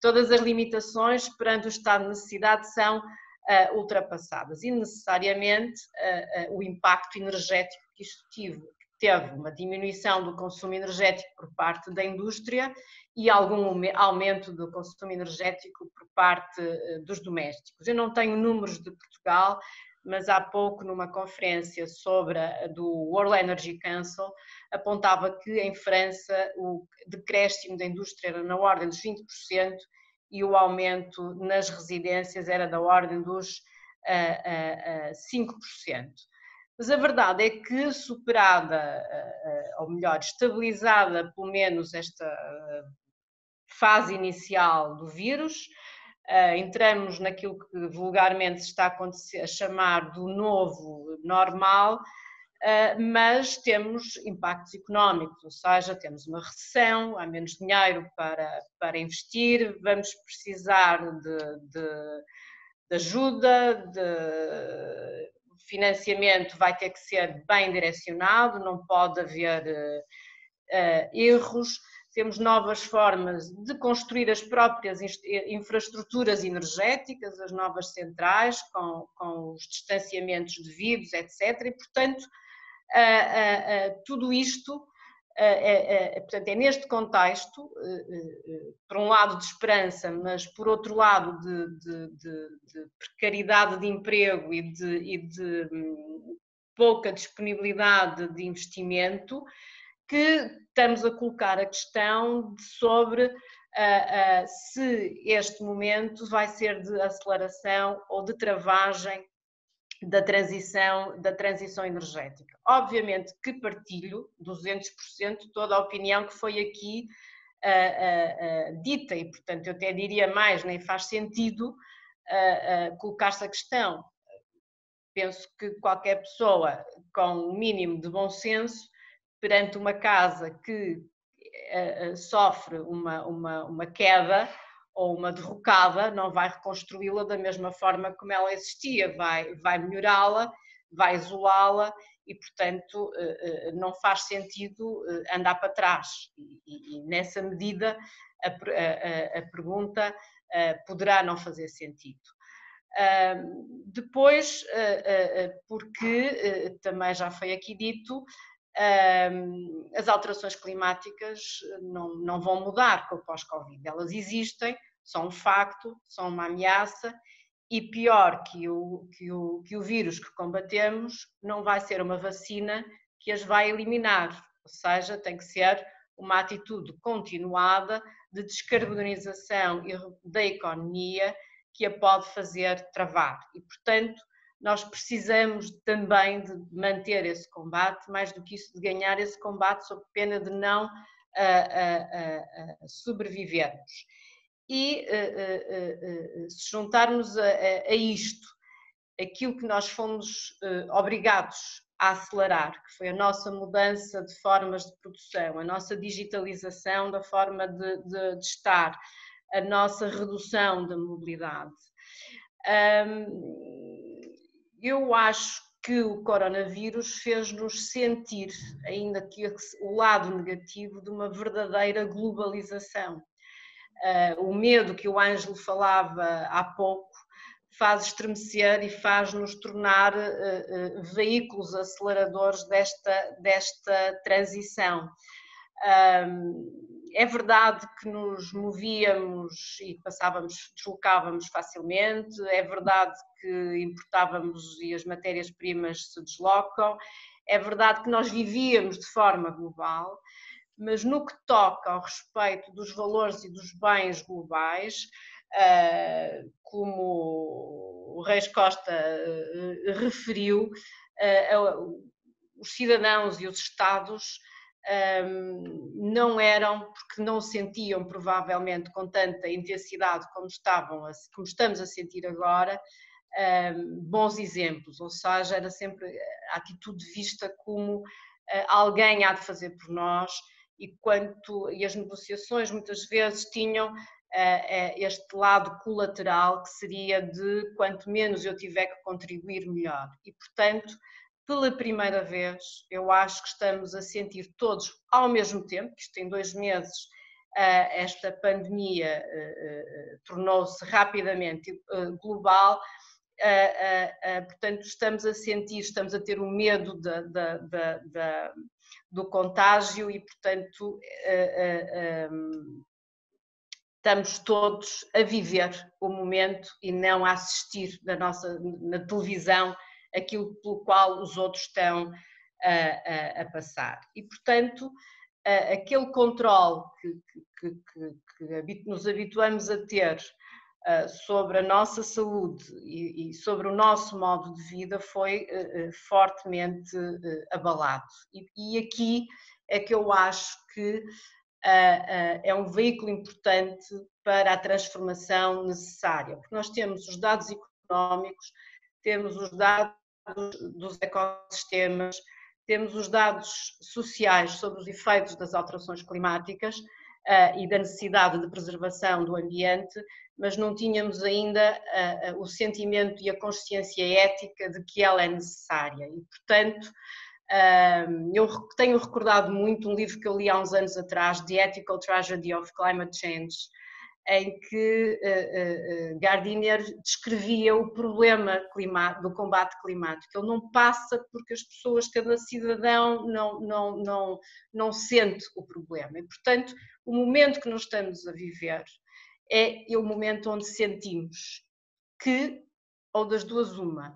todas as limitações perante o estado de necessidade são uh, ultrapassadas e necessariamente uh, uh, o impacto energético que isto teve. Teve uma diminuição do consumo energético por parte da indústria e algum aumento do consumo energético por parte dos domésticos. Eu não tenho números de Portugal, mas há pouco numa conferência sobre a, do World Energy Council apontava que em França o decréscimo da indústria era na ordem dos vinte por cento e o aumento nas residências era da ordem dos uh, uh, uh, cinco por cento. Mas a verdade é que superada, ou melhor, estabilizada pelo menos esta fase inicial do vírus, entramos naquilo que vulgarmente se está a chamar do novo normal, mas temos impactos económicos, ou seja, temos uma recessão, há menos dinheiro para, para investir, vamos precisar de, de, de ajuda, de... financiamento vai ter que ser bem direcionado, não pode haver uh, uh, erros, temos novas formas de construir as próprias infraestruturas energéticas, as novas centrais, com, com os distanciamentos devidos, etcétera. E, portanto, uh, uh, uh, tudo isto, uh, é, é, portanto, é neste contexto, uh, uh, por um lado de esperança, mas por outro lado de, de, de, de precariedade de emprego e de, e de um, pouca disponibilidade de investimento, que estamos a colocar a questão de sobre uh, uh, se este momento vai ser de aceleração ou de travagem Da transição, da transição energética. Obviamente que partilho duzentos por cento toda a opinião que foi aqui uh, uh, uh, dita e, portanto, eu até diria mais, nem faz sentido uh, uh, colocar-se a questão. Penso que qualquer pessoa com o mínimo de bom senso, perante uma casa que uh, uh, sofre uma, uma, uma queda ou uma derrocada, não vai reconstruí-la da mesma forma como ela existia, vai, vai melhorá-la, vai isolá-la e, portanto, não faz sentido andar para trás. E, e nessa medida, a, a, a pergunta poderá não fazer sentido. Depois, porque também já foi aqui dito, as alterações climáticas não, não vão mudar com o pós-Covid, elas existem, são um facto, são uma ameaça e pior que o, que, o, que o vírus que combatemos não vai ser uma vacina que as vai eliminar, ou seja, tem que ser uma atitude continuada de descarbonização da economia que a pode fazer travar e, portanto, nós precisamos também de manter esse combate, mais do que isso de ganhar esse combate sob pena de não uh, uh, uh, sobrevivermos. E uh, uh, uh, se juntarmos a, a isto, aquilo que nós fomos uh, obrigados a acelerar, que foi a nossa mudança de formas de produção, a nossa digitalização da forma de, de, de estar, a nossa redução da mobilidade. Um, Eu acho que o coronavírus fez-nos sentir, ainda que o lado negativo, de uma verdadeira globalização. Uh, o medo que o Ângelo falava há pouco faz estremecer e faz-nos tornar uh, uh, veículos aceleradores desta, desta transição. Um, é verdade que nos movíamos e passávamos, deslocávamos facilmente, é verdade que importávamos e as matérias-primas se deslocam, é verdade que nós vivíamos de forma global, mas no que toca ao respeito dos valores e dos bens globais, uh, como o Reis Costa uh, referiu, uh, os cidadãos e os Estados Um, não eram, porque não sentiam provavelmente com tanta intensidade como, estavam a, como estamos a sentir agora, um, bons exemplos, ou seja, era sempre a atitude vista como uh, alguém há de fazer por nós e, quanto, e as negociações muitas vezes tinham uh, uh, este lado colateral que seria de quanto menos eu tiver que contribuir melhor e, portanto, pela primeira vez, eu acho que estamos a sentir todos ao mesmo tempo, isto em dois meses, esta pandemia tornou-se rapidamente global, Uh, uh, uh, portanto, estamos a sentir, estamos a ter um medo de, de, de, de, do contágio e, portanto, uh, uh, um, estamos todos a viver o momento e não a assistir na, nossa, na televisão aquilo pelo qual os outros estão a, a, a passar. E, portanto, uh, aquele controle que, que, que, que nos habituamos a ter sobre a nossa saúde e sobre o nosso modo de vida foi fortemente abalado. E aqui é que eu acho que é um veículo importante para a transformação necessária, porque nós temos os dados económicos, temos os dados dos ecossistemas, temos os dados sociais sobre os efeitos das alterações climáticas Uh, e da necessidade de preservação do ambiente, mas não tínhamos ainda uh, uh, o sentimento e a consciência ética de que ela é necessária. E, portanto, uh, eu tenho recordado muito um livro que eu li há uns anos atrás, The Ethical Tragedy of Climate Change, em que uh, uh, Gardiner descrevia o problema climático, do combate climático. Ele não passa porque as pessoas, cada cidadão não, não, não, não sente o problema. E, portanto, o momento que nós estamos a viver é o momento onde sentimos que, ou das duas uma,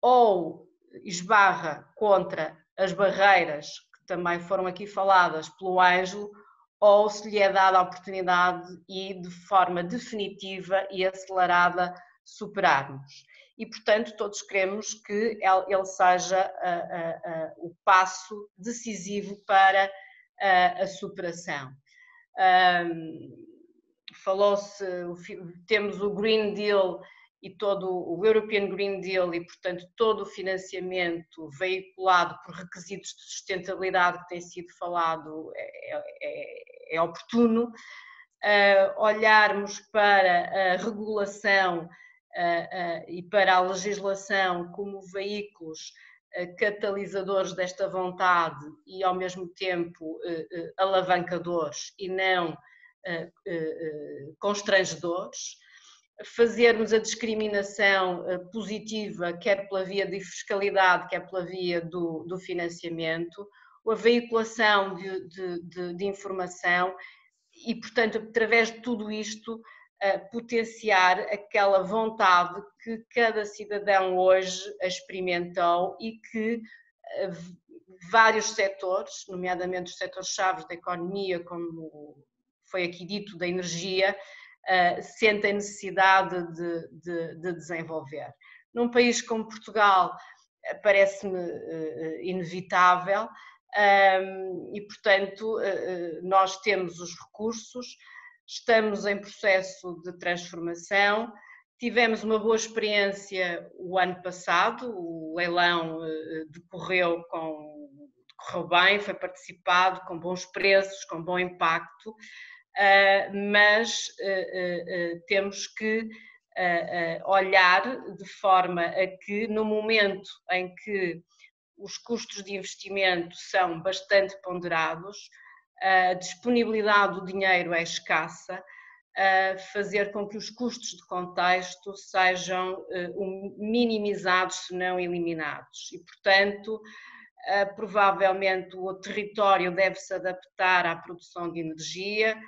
ou esbarra contra as barreiras que também foram aqui faladas pelo Ângelo, ou se lhe é dada a oportunidade e de forma definitiva e acelerada superarmos. E, portanto, todos queremos que ele seja a, a, a, o passo decisivo para a, a superação. Um, falou-se, temos o Green Deal e todo o European Green Deal e, portanto, todo o financiamento veiculado por requisitos de sustentabilidade que tem sido falado é, é, é oportuno. Uh, olharmos para a regulação uh, uh, e para a legislação como veículos uh, catalisadores desta vontade e, ao mesmo tempo, uh, uh, alavancadores e não uh, uh, constrangedores. Fazermos a discriminação positiva, quer pela via de fiscalidade, quer pela via do, do financiamento, a veiculação de, de, de, de informação e, portanto, através de tudo isto, potenciar aquela vontade que cada cidadão hoje experimentou e que vários setores, nomeadamente os setores-chave da economia, como foi aqui dito, da energia, Uh, sentem necessidade de, de, de desenvolver. Num país como Portugal, parece-me uh, inevitável um, e, portanto, uh, nós temos os recursos, estamos em processo de transformação, tivemos uma boa experiência o ano passado, o leilão uh, decorreu com, decorreu bem, foi participado com bons preços, com bom impacto. Uh, mas uh, uh, temos que uh, uh, olhar de forma a que, no momento em que os custos de investimento são bastante ponderados, uh, a disponibilidade do dinheiro é escassa, uh, fazer com que os custos de contexto sejam uh, minimizados, se não eliminados. E, portanto, uh, provavelmente o território deve se adaptar à produção de energia.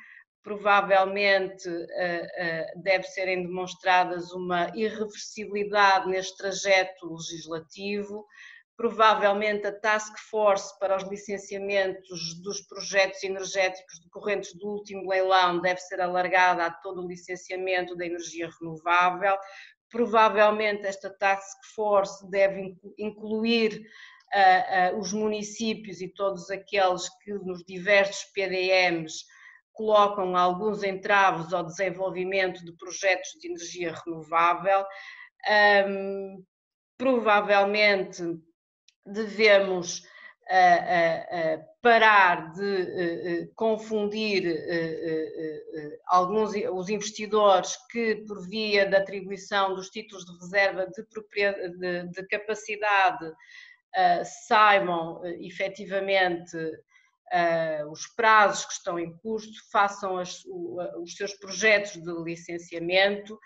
Provavelmente deve serem demonstradas uma irreversibilidade neste trajeto legislativo, provavelmente a task force para os licenciamentos dos projetos energéticos decorrentes do último leilão deve ser alargada a todo o licenciamento da energia renovável, provavelmente esta task force deve incluir os municípios e todos aqueles que nos diversos P D Ms colocam alguns entraves ao desenvolvimento de projetos de energia renovável. Um, provavelmente devemos uh, uh, parar de uh, confundir uh, uh, uh, alguns, os investidores que, por via da atribuição dos títulos de reserva de, de, de capacidade, uh, saibam uh, efetivamente Uh, os prazos que estão em curso, façam as, o, os seus projetos de licenciamento,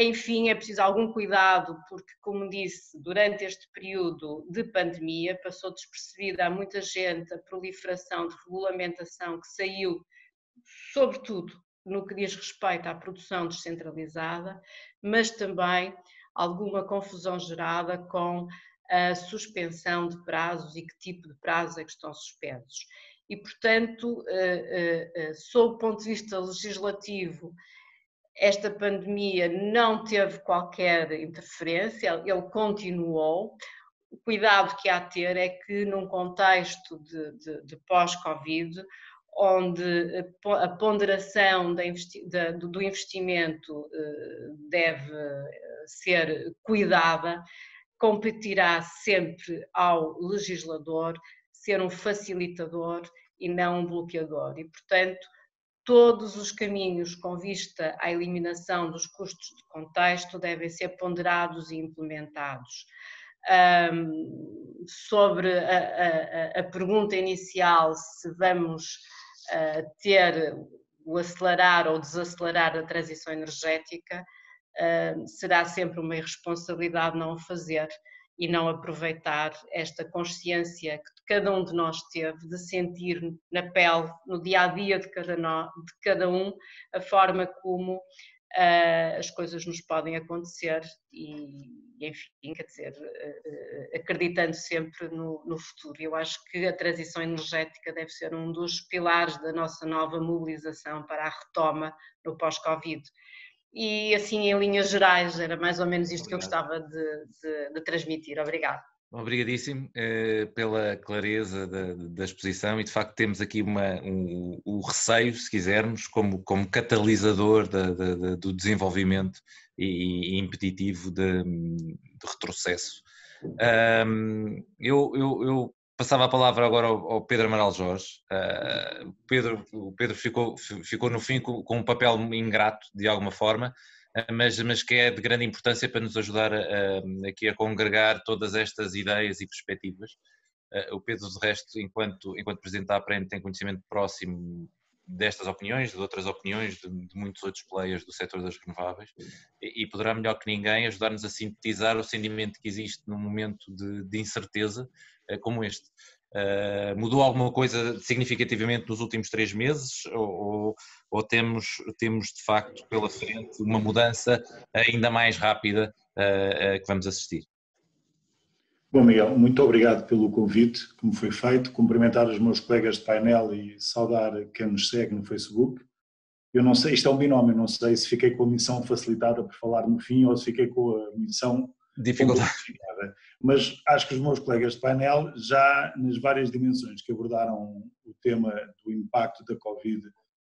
Enfim, é preciso algum cuidado porque, como disse, durante este período de pandemia passou despercebida a muita gente a proliferação de regulamentação que saiu, sobretudo no que diz respeito à produção descentralizada, mas também alguma confusão gerada com a suspensão de prazos e que tipo de prazos é que estão suspensos. E, portanto, sob o ponto de vista legislativo, esta pandemia não teve qualquer interferência, ele continuou. O cuidado que há a ter é que, num contexto de, de, de pós-Covid, onde a ponderação do investimento deve ser cuidada, competirá sempre ao legislador ser um facilitador e não um bloqueador. E, portanto, todos os caminhos com vista à eliminação dos custos de contexto devem ser ponderados e implementados. Um, sobre a, a, a pergunta inicial, se vamos uh, ter o acelerar ou desacelerar a transição energética, uh, será sempre uma irresponsabilidade não o fazer e não aproveitar esta consciência que cada um de nós teve de sentir na pele, no dia-a-dia de cada, no, de cada um, a forma como uh, as coisas nos podem acontecer e, enfim, quer dizer, acreditando sempre no, no futuro. Eu acho que a transição energética deve ser um dos pilares da nossa nova mobilização para a retoma no pós-Covid. E assim, em linhas gerais, era mais ou menos isto Obrigado. Que eu gostava de, de, de transmitir. Obrigada. Obrigadíssimo eh, pela clareza da, da exposição e de facto temos aqui uma, um, o receio, se quisermos, como, como catalisador da, da, da, do desenvolvimento e, e impeditivo de, de retrocesso. Um, eu, eu, eu passava a palavra agora ao, ao Pedro Amaral Jorge. Uh, Pedro, o Pedro ficou, ficou no fim com, com um papel ingrato de alguma forma, Mas, mas que é de grande importância para nos ajudar a, a, aqui a congregar todas estas ideias e perspectivas. O Pedro, de resto, enquanto, enquanto Presidente da APREN, tem conhecimento próximo destas opiniões, de outras opiniões, de, de muitos outros players do setor das renováveis e, e poderá melhor que ninguém ajudar-nos a sintetizar o sentimento que existe num momento de, de incerteza como este. Uh, mudou alguma coisa significativamente nos últimos três meses ou, ou, ou temos, temos de facto pela frente uma mudança ainda mais rápida uh, uh, que vamos assistir? Bom, Miguel, muito obrigado pelo convite que me foi feito, cumprimentar os meus colegas de painel e saudar quem nos segue no Facebook. Eu não sei, isto é um binómio, não sei se fiquei com a missão facilitada por falar no fim ou se fiquei com a missão dificuldade. Mas acho que os meus colegas de painel, já nas várias dimensões que abordaram o tema do impacto da Covid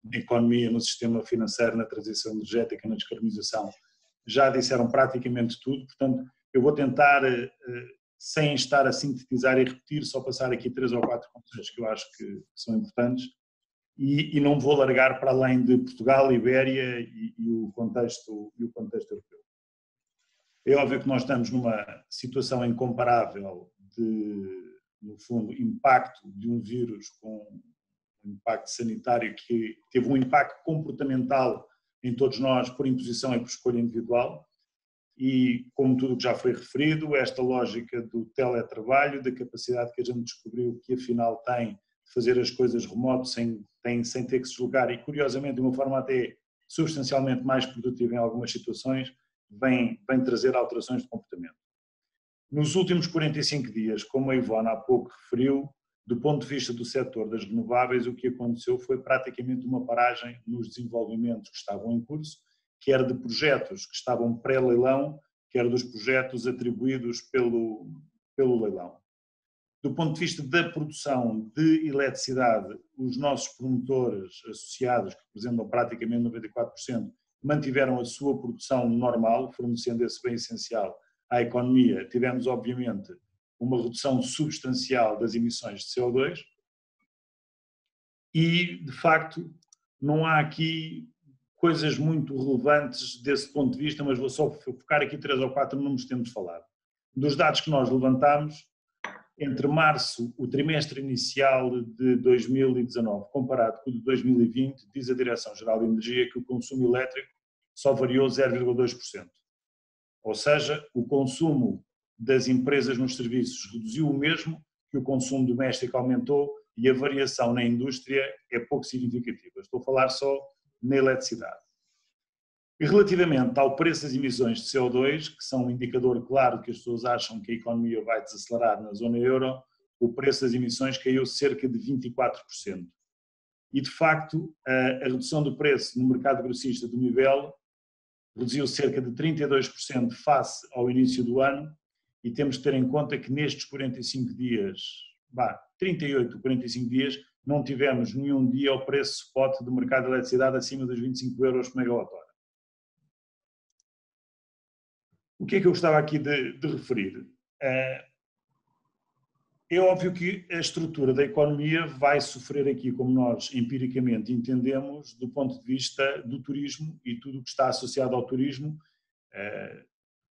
na economia, no sistema financeiro, na transição energética, na descarbonização, já disseram praticamente tudo. Portanto, eu vou tentar, sem estar a sintetizar e repetir, só passar aqui três ou quatro pontos que eu acho que são importantes e, e não vou largar para além de Portugal, Ibéria e, e, o, contexto, e o contexto europeu. É óbvio que nós estamos numa situação incomparável de, no fundo, impacto de um vírus com um impacto sanitário que teve um impacto comportamental em todos nós por imposição e por escolha individual e, como tudo que já foi referido, esta lógica do teletrabalho, da capacidade que a gente descobriu que afinal tem de fazer as coisas remoto sem, tem, sem ter que se deslocar e, curiosamente, de uma forma até substancialmente mais produtiva em algumas situações, Vem, vem trazer alterações de comportamento. Nos últimos quarenta e cinco dias, como a Ivone há pouco referiu, do ponto de vista do setor das renováveis, o que aconteceu foi praticamente uma paragem nos desenvolvimentos que estavam em curso, quer de projetos que estavam pré-leilão, quer dos projetos atribuídos pelo, pelo leilão. Do ponto de vista da produção de eletricidade, os nossos promotores associados, que representam praticamente noventa e quatro por cento, mantiveram a sua produção normal, fornecendo esse bem essencial à economia. Tivemos, obviamente, uma redução substancial das emissões de C O dois e, de facto, não há aqui coisas muito relevantes desse ponto de vista, mas vou só focar aqui três ou quatro números que temos falado. Dos dados que nós levantámos, entre março, o trimestre inicial de dois mil e dezanove, comparado com o de dois mil e vinte, diz a Direção-Geral de Energia que o consumo elétrico só variou zero vírgula dois por cento. Ou seja, o consumo das empresas nos serviços reduziu o mesmo que o consumo doméstico aumentou e a variação na indústria é pouco significativa. Estou a falar só na eletricidade. E relativamente ao preço das emissões de C O dois, que são um indicador claro que as pessoas acham que a economia vai desacelerar na zona euro, o preço das emissões caiu cerca de vinte e quatro por cento. E, de facto, a redução do preço no mercado grossista do Mibel reduziu cerca de trinta e dois por cento face ao início do ano, e temos que ter em conta que nestes quarenta e cinco dias, bah, trinta e oito, quarenta e cinco dias, não tivemos nenhum dia ao preço spot do mercado de eletricidade acima dos vinte e cinco euros por megawatt-hora. O que é que eu gostava aqui de, de referir? É óbvio que a estrutura da economia vai sofrer aqui, como nós empiricamente entendemos, do ponto de vista do turismo e tudo o que está associado ao turismo,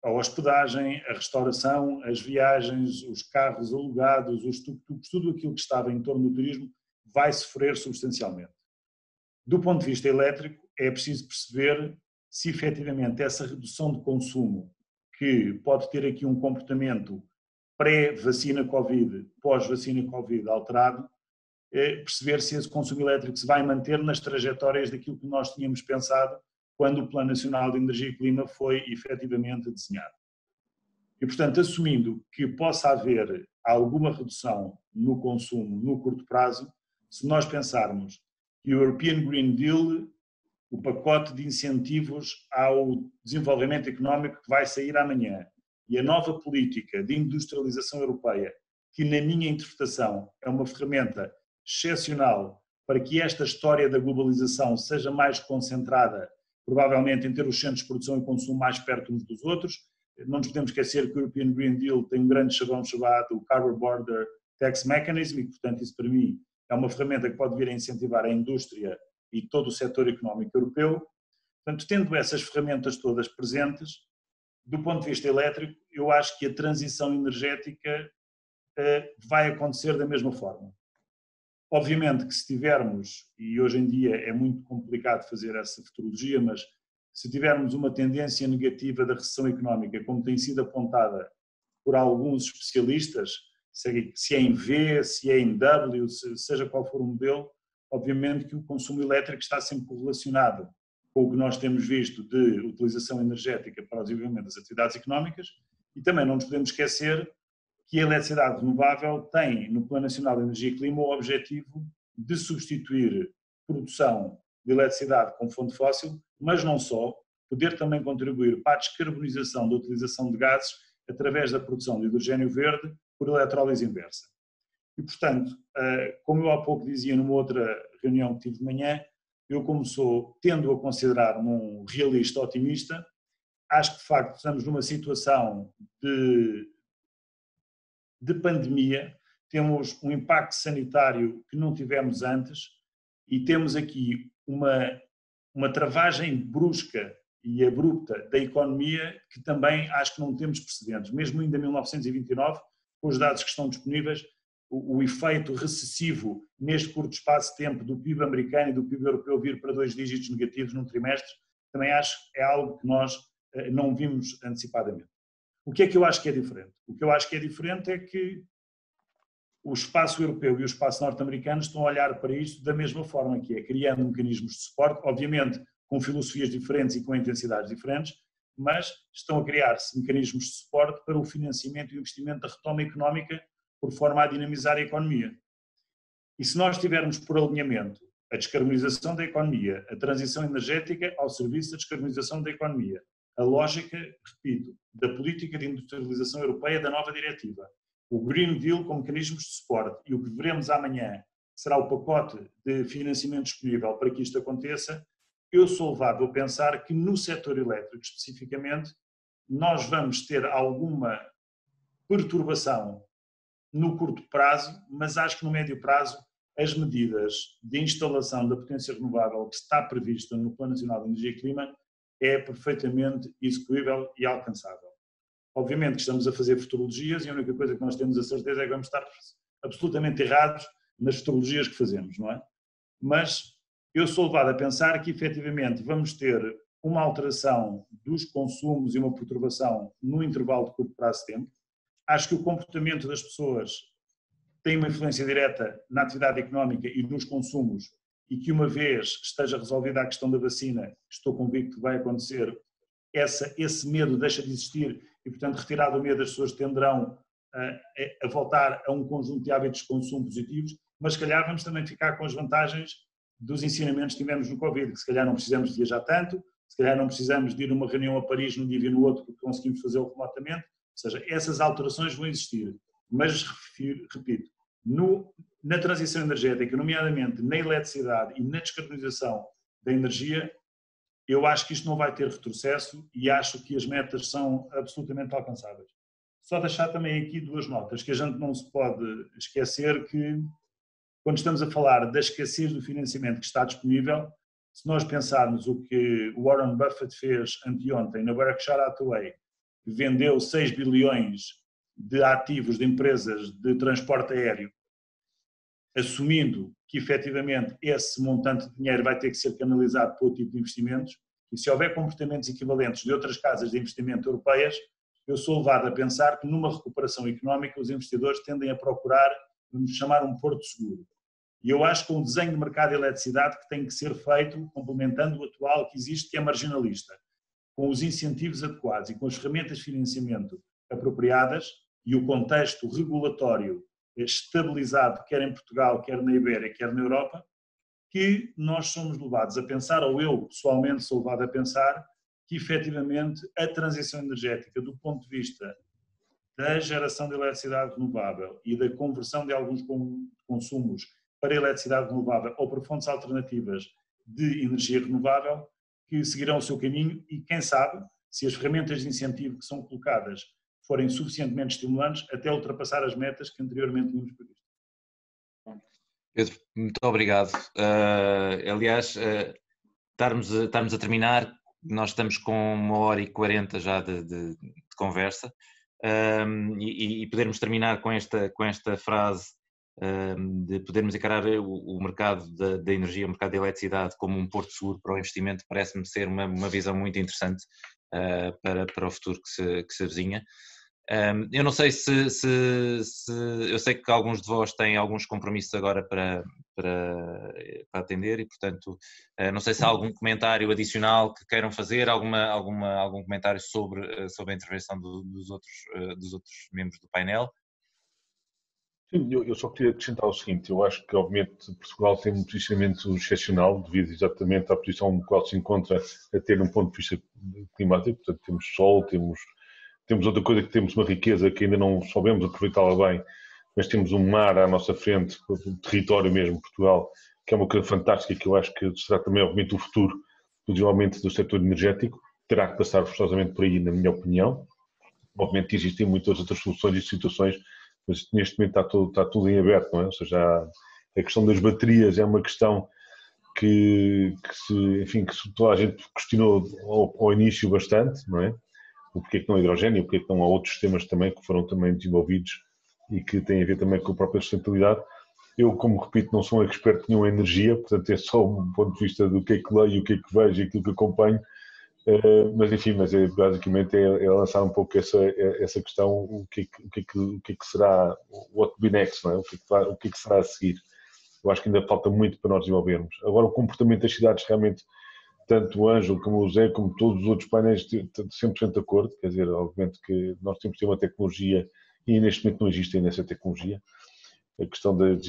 a hospedagem, a restauração, as viagens, os carros alugados, os tuk-tuks, tudo aquilo que estava em torno do turismo vai sofrer substancialmente. Do ponto de vista elétrico, é preciso perceber se efetivamente essa redução de consumo, que pode ter aqui um comportamento pré-vacina Covid, pós-vacina Covid alterado, é perceber se esse consumo elétrico se vai manter nas trajetórias daquilo que nós tínhamos pensado quando o Plano Nacional de Energia e Clima foi efetivamente desenhado. E, portanto, assumindo que possa haver alguma redução no consumo no curto prazo, se nós pensarmos que o European Green Deal, o pacote de incentivos ao desenvolvimento económico que vai sair amanhã, e a nova política de industrialização europeia, que na minha interpretação é uma ferramenta excepcional para que esta história da globalização seja mais concentrada, provavelmente em ter os centros de produção e consumo mais perto uns dos outros. Não nos podemos esquecer que o European Green Deal tem um grande chavão chamado o Carbon Border Tax Mechanism e, portanto, isso para mim é uma ferramenta que pode vir a incentivar a indústria e todo o setor económico europeu. Portanto, tendo essas ferramentas todas presentes, do ponto de vista elétrico, eu acho que a transição energética eh, vai acontecer da mesma forma. Obviamente que se tivermos, e hoje em dia é muito complicado fazer essa futurologia, mas se tivermos uma tendência negativa da recessão económica, como tem sido apontada por alguns especialistas, se é em V, se é em W, seja qual for o modelo, obviamente que o consumo elétrico está sempre correlacionado com o que nós temos visto de utilização energética para o desenvolvimento das atividades económicas, e também não nos podemos esquecer que a eletricidade renovável tem no Plano Nacional de Energia e Clima o objetivo de substituir produção de eletricidade com fonte fóssil, mas não só, poder também contribuir para a descarbonização da utilização de gases através da produção de hidrogênio verde por eletrólise inversa. E, portanto, como eu há pouco dizia numa outra reunião que tive de manhã, eu, como sou, tendo a considerar-me um realista otimista, acho que de facto estamos numa situação de, de pandemia, temos um impacto sanitário que não tivemos antes e temos aqui uma, uma travagem brusca e abrupta da economia que também acho que não temos precedentes. Mesmo ainda em mil novecentos e vinte e nove, com os dados que estão disponíveis, o efeito recessivo neste curto espaço de tempo do P I B americano e do P I B europeu vir para dois dígitos negativos num trimestre, também acho que é algo que nós não vimos antecipadamente. O que é que eu acho que é diferente? O que eu acho que é diferente é que o espaço europeu e o espaço norte-americano estão a olhar para isto da mesma forma, que é criando mecanismos de suporte, obviamente com filosofias diferentes e com intensidades diferentes, mas estão a criar-se mecanismos de suporte para o financiamento e o investimento da retoma económica por forma a dinamizar a economia. E se nós tivermos por alinhamento a descarbonização da economia, a transição energética ao serviço da descarbonização da economia, a lógica, repito, da política de industrialização europeia da nova diretiva, o Green Deal com mecanismos de suporte e o que veremos amanhã, que será o pacote de financiamento disponível para que isto aconteça, eu sou levado a pensar que no setor elétrico especificamente nós vamos ter alguma perturbação no curto prazo, mas acho que no médio prazo as medidas de instalação da potência renovável que está prevista no Plano Nacional de Energia e Clima é perfeitamente execuível e alcançável. Obviamente que estamos a fazer futurologias e a única coisa que nós temos a certeza é que vamos estar absolutamente errados nas futurologias que fazemos, não é? Mas eu sou levado a pensar que efetivamente vamos ter uma alteração dos consumos e uma perturbação no intervalo de curto prazo de tempo. Acho que o comportamento das pessoas tem uma influência direta na atividade económica e nos consumos, e que uma vez que esteja resolvida a questão da vacina, estou convicto que vai acontecer, essa, esse medo deixa de existir e, portanto, retirado o medo, as pessoas tenderão a, a voltar a um conjunto de hábitos de consumo positivos, mas se calhar vamos também ficar com as vantagens dos ensinamentos que tivemos no Covid, que se calhar não precisamos de viajar tanto, se calhar não precisamos de ir numa reunião a Paris num dia e no outro porque conseguimos fazê-lo remotamente, ou seja, essas alterações vão existir. Mas, repito, no, na transição energética, nomeadamente na eletricidade e na descarbonização da energia, eu acho que isto não vai ter retrocesso e acho que as metas são absolutamente alcançáveis. Só deixar também aqui duas notas, que a gente não se pode esquecer que, quando estamos a falar da escassez do financiamento que está disponível, se nós pensarmos o que Warren Buffett fez anteontem na Berkshire Hathaway, que vendeu seis bilhões de ativos de empresas de transporte aéreo, assumindo que efetivamente esse montante de dinheiro vai ter que ser canalizado para outro tipo de investimentos, e se houver comportamentos equivalentes de outras casas de investimento europeias, eu sou levado a pensar que numa recuperação económica os investidores tendem a procurar, vamos chamar, um porto seguro. E eu acho que um desenho de mercado de eletricidade que tem que ser feito, complementando o atual que existe, que é marginalista, com os incentivos adequados e com as ferramentas de financiamento apropriadas e o contexto regulatório estabilizado, quer em Portugal, quer na Ibéria, quer na Europa, que nós somos levados a pensar, ou eu pessoalmente sou levado a pensar, que efetivamente a transição energética do ponto de vista da geração de eletricidade renovável e da conversão de alguns consumos para eletricidade renovável ou para fontes alternativas de energia renovável, que seguirão o seu caminho e, quem sabe, se as ferramentas de incentivo que são colocadas forem suficientemente estimulantes, até ultrapassar as metas que anteriormente tínhamos previsto. Pedro, muito obrigado. Uh, aliás, uh, estarmos, a, estarmos a terminar, nós estamos com uma hora e quarenta já de, de, de conversa, um, e, e podermos terminar com esta, com esta frase, de podermos encarar o mercado da energia, o mercado da eletricidade como um porto seguro para o investimento, parece-me ser uma, uma visão muito interessante uh, para, para o futuro que se, que se avizinha. Um, eu não sei se, se, se... eu sei que alguns de vós têm alguns compromissos agora para, para, para atender e, portanto, uh, não sei se há algum comentário adicional que queiram fazer, alguma, alguma, algum comentário sobre, sobre a intervenção do, dos, outros, uh, dos outros membros do painel. Eu só queria acrescentar o seguinte, eu acho que obviamente Portugal tem um posicionamento excepcional devido exatamente à posição no qual se encontra a ter um ponto de vista climático, portanto temos sol, temos, temos outra coisa que temos uma riqueza que ainda não soubemos aproveitá-la bem, mas temos um mar à nossa frente, um território mesmo, Portugal, que é uma coisa fantástica que eu acho que será também obviamente o futuro, principalmente do setor energético, terá que passar forçosamente por aí, na minha opinião. Obviamente existem muitas outras soluções e situações, mas neste momento está tudo, está tudo em aberto, não é? Ou seja, a questão das baterias é uma questão que, que se, enfim, que se toda a gente questionou ao, ao início bastante, não é? O porquê que não há hidrogénio, o porquê que não há outros sistemas também que foram também desenvolvidos e que têm a ver também com a própria sustentabilidade. Eu, como repito, não sou um expert nenhum em energia, portanto é só um ponto de vista do que é que leio, o que é que vejo e aquilo que acompanho, Uh, mas enfim, mas é, basicamente é, é lançar um pouco essa, é, essa questão, o que, o, que, o que será, what be next, não é? o, que vai, o que será a seguir. Eu acho que ainda falta muito para nós desenvolvermos. Agora o comportamento das cidades realmente, tanto o Ângelo como o Zé, como todos os outros painéis, cem por cento de acordo, quer dizer, obviamente que nós temos que ter uma tecnologia e neste momento não existe ainda essa tecnologia. A questão das,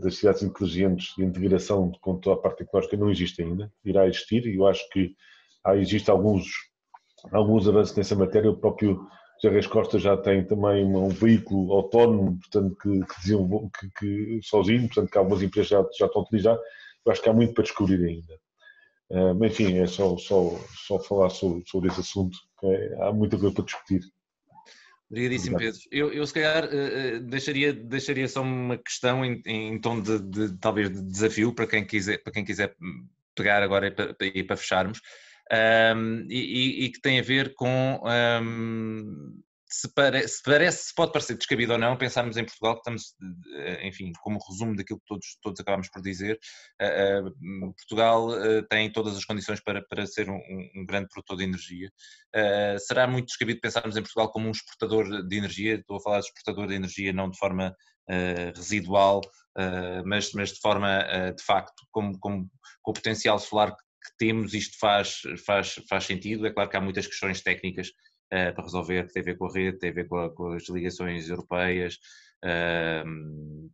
das cidades inteligentes, de integração com toda a parte tecnológica não existe ainda, irá existir e eu acho que Ah, existem alguns, alguns avanços nessa matéria, o próprio José Reis Costa já tem também um, um veículo autónomo, portanto, que, que, que, que sozinho, portanto, que algumas empresas já, já estão a utilizar, eu acho que há muito para descobrir ainda. Uh, mas, enfim, é só, só, só falar sobre, sobre esse assunto, é, há muita coisa para discutir. Obrigadíssimo, Pedro. Eu, eu se calhar uh, deixaria, deixaria só uma questão em, em tom de, de, talvez, de desafio para quem quiser, para quem quiser pegar agora e para, e para fecharmos. Um, e, e que tem a ver com um, se, pare, se parece, se pode parecer descabido ou não, pensarmos em Portugal, estamos, enfim, como resumo daquilo que todos, todos acabámos por dizer, uh, uh, Portugal uh, tem todas as condições para, para ser um, um grande produtor de energia. Uh, será muito descabido pensarmos em Portugal como um exportador de energia, estou a falar de exportador de energia não de forma uh, residual, uh, mas, mas de forma, uh, de facto, como, como, com o potencial solar que temos, isto faz, faz, faz sentido. É claro que há muitas questões técnicas uh, para resolver, que tem a ver com a rede, tem a ver com, a, com as ligações europeias, uh,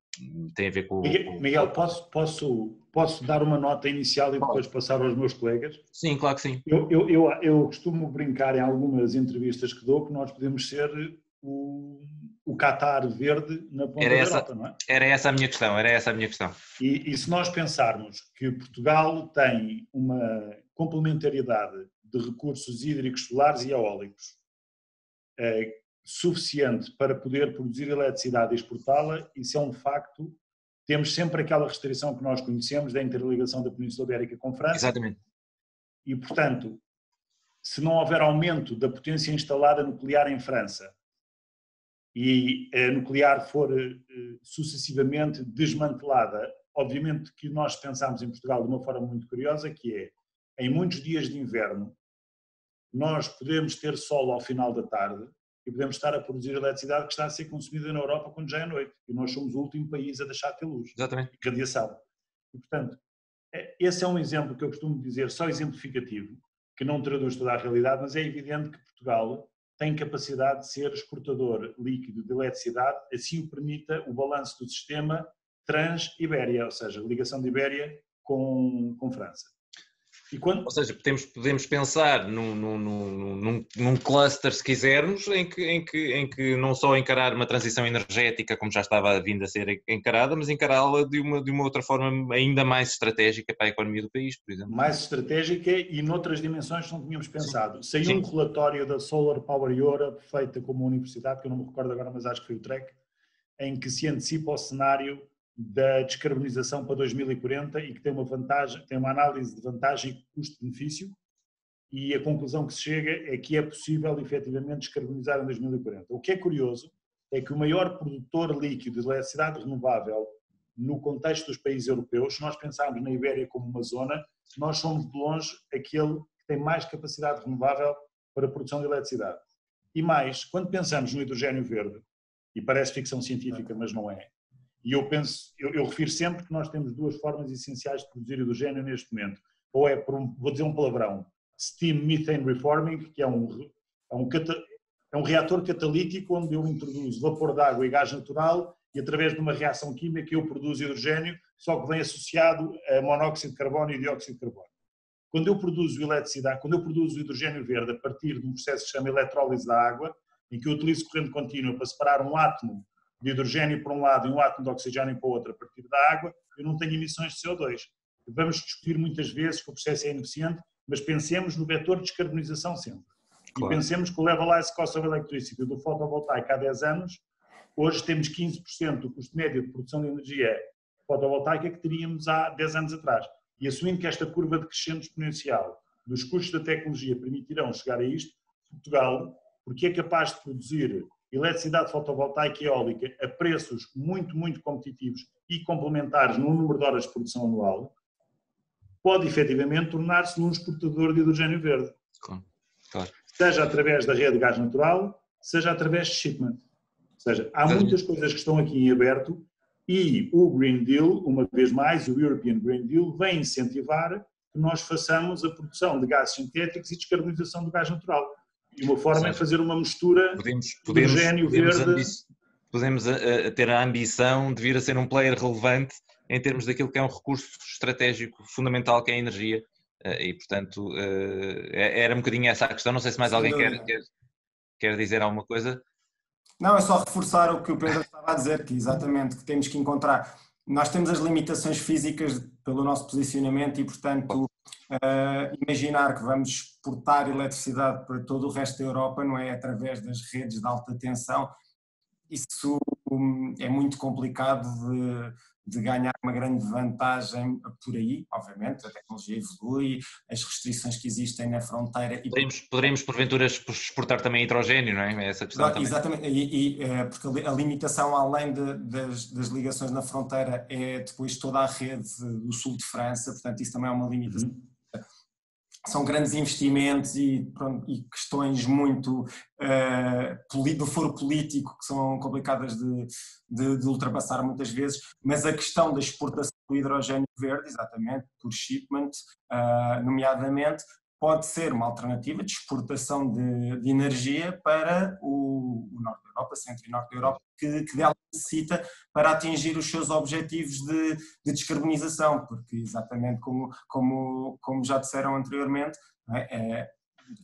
tem a ver com… Miguel, Miguel posso, posso, posso dar uma nota inicial e depois passar aos meus colegas? Sim, claro que sim. Eu, eu, eu, eu costumo brincar em algumas entrevistas que dou que nós podemos ser o, o Qatar verde na ponta era da essa, Europa, não é? Era essa a minha questão, era essa a minha questão. E, e se nós pensarmos que Portugal tem uma complementaridade de recursos hídricos, solares e eólicos eh, suficiente para poder produzir eletricidade e exportá-la, isso é um facto. Temos sempre aquela restrição que nós conhecemos da interligação da Península Ibérica com França. Exatamente. E, portanto, se não houver aumento da potência instalada nuclear em França, e a nuclear for uh, sucessivamente desmantelada, obviamente que nós pensámos em Portugal de uma forma muito curiosa, que é, em muitos dias de inverno, nós podemos ter sol ao final da tarde e podemos estar a produzir eletricidade que está a ser consumida na Europa quando já é noite, e nós somos o último país a deixar de ter luz. Exatamente. E radiação. E, portanto, esse é um exemplo que eu costumo dizer, só exemplificativo, que não traduz toda a realidade, mas é evidente que Portugal tem capacidade de ser exportador líquido de eletricidade, assim o permita o balanço do sistema trans-Ibéria, ou seja, ligação de Ibéria com, com França. E quando... Ou seja, podemos, podemos pensar num, num, num, num cluster, se quisermos, em que, em, que, em que não só encarar uma transição energética, como já estava vindo a ser encarada, mas encará-la de uma, de uma outra forma ainda mais estratégica para a economia do país, por exemplo. Mais estratégica e noutras dimensões que não tínhamos pensado. Sim. Saiu Sim. um relatório da Solar Power Europe, feita como uma universidade, que eu não me recordo agora, mas acho que foi o T R E C, em que se antecipa o cenário da descarbonização para dois mil e quarenta e que tem uma vantagem, tem uma análise de vantagem custo-benefício, e a conclusão que se chega é que é possível efetivamente descarbonizar em dois mil e quarenta. O que é curioso é que o maior produtor líquido de eletricidade renovável no contexto dos países europeus, se nós pensarmos na Ibéria como uma zona, nós somos de longe aquele que tem mais capacidade renovável para a produção de eletricidade. E mais, quando pensamos no hidrogénio verde, e parece ficção científica, mas não é, e eu penso, eu, eu refiro sempre que nós temos duas formas essenciais de produzir hidrogênio neste momento. Ou é por um, vou dizer um palavrão, steam methane reforming, que é um, é um, é um reator catalítico onde eu introduzo vapor de água e gás natural e através de uma reação química eu produzo hidrogênio, só que vem associado a monóxido de carbono e dióxido de carbono. Quando eu produzo eletricidade, quando eu produzo hidrogênio verde a partir de um processo que se chama eletrólise da água, em que eu utilizo corrente contínua para separar um átomo de hidrogênio para um lado e um átomo de oxigênio para o outro a partir da água, eu não tenho emissões de C O dois. Vamos discutir muitas vezes que o processo é ineficiente, mas pensemos no vetor de descarbonização sempre. Claro. E pensemos que o levelized cost of electricity do fotovoltaico há dez anos, hoje temos quinze por cento do custo médio de produção de energia fotovoltaica que teríamos há dez anos atrás. E assumindo que esta curva de crescimento exponencial dos custos da tecnologia permitirão chegar a isto, Portugal, porque é capaz de produzir eletricidade fotovoltaica e eólica a preços muito, muito competitivos e complementares no número de horas de produção anual, pode efetivamente tornar-se um exportador de hidrogênio verde. Claro. Claro. Seja através da rede de gás natural, seja através de shipment. Ou seja, há Exatamente. muitas coisas que estão aqui em aberto e o Green Deal, uma vez mais, o European Green Deal, vem incentivar que nós façamos a produção de gases sintéticos e descarbonização do gás natural. E uma forma Exato. é fazer uma mistura podemos, podemos, de hidrogênio podemos verde. Ambi- podemos a, a ter a ambição de vir a ser um player relevante em termos daquilo que é um recurso estratégico fundamental, que é a energia. E, portanto, era um bocadinho essa a questão. Não sei se mais alguém quer, quer, quer dizer alguma coisa. Não, é só reforçar o que o Pedro estava a dizer, que exatamente, que temos que encontrar. Nós temos as limitações físicas pelo nosso posicionamento e, portanto, Uh, imaginar que vamos exportar eletricidade para todo o resto da Europa, não é? Através das redes de alta tensão, isso é muito complicado de, de ganhar uma grande vantagem por aí, obviamente, a tecnologia evolui, as restrições que existem na fronteira... E... Poderíamos, poderíamos, porventura, exportar também hidrogênio, não é? Essa questão também. Exatamente, e, e, porque a limitação, além de, das, das ligações na fronteira, é depois toda a rede do sul de França, portanto isso também é uma limitação. Uhum. São grandes investimentos e, pronto, e questões muito uh, do foro político que são complicadas de, de, de ultrapassar muitas vezes, mas a questão da exportação do hidrogênio verde, exatamente, por shipment, uh, nomeadamente, pode ser uma alternativa de exportação de, de energia para o, o Norte da Europa, Centro e Norte da Europa, que, que dela necessita para atingir os seus objetivos de, de descarbonização, porque exatamente como, como, como já disseram anteriormente, é, é,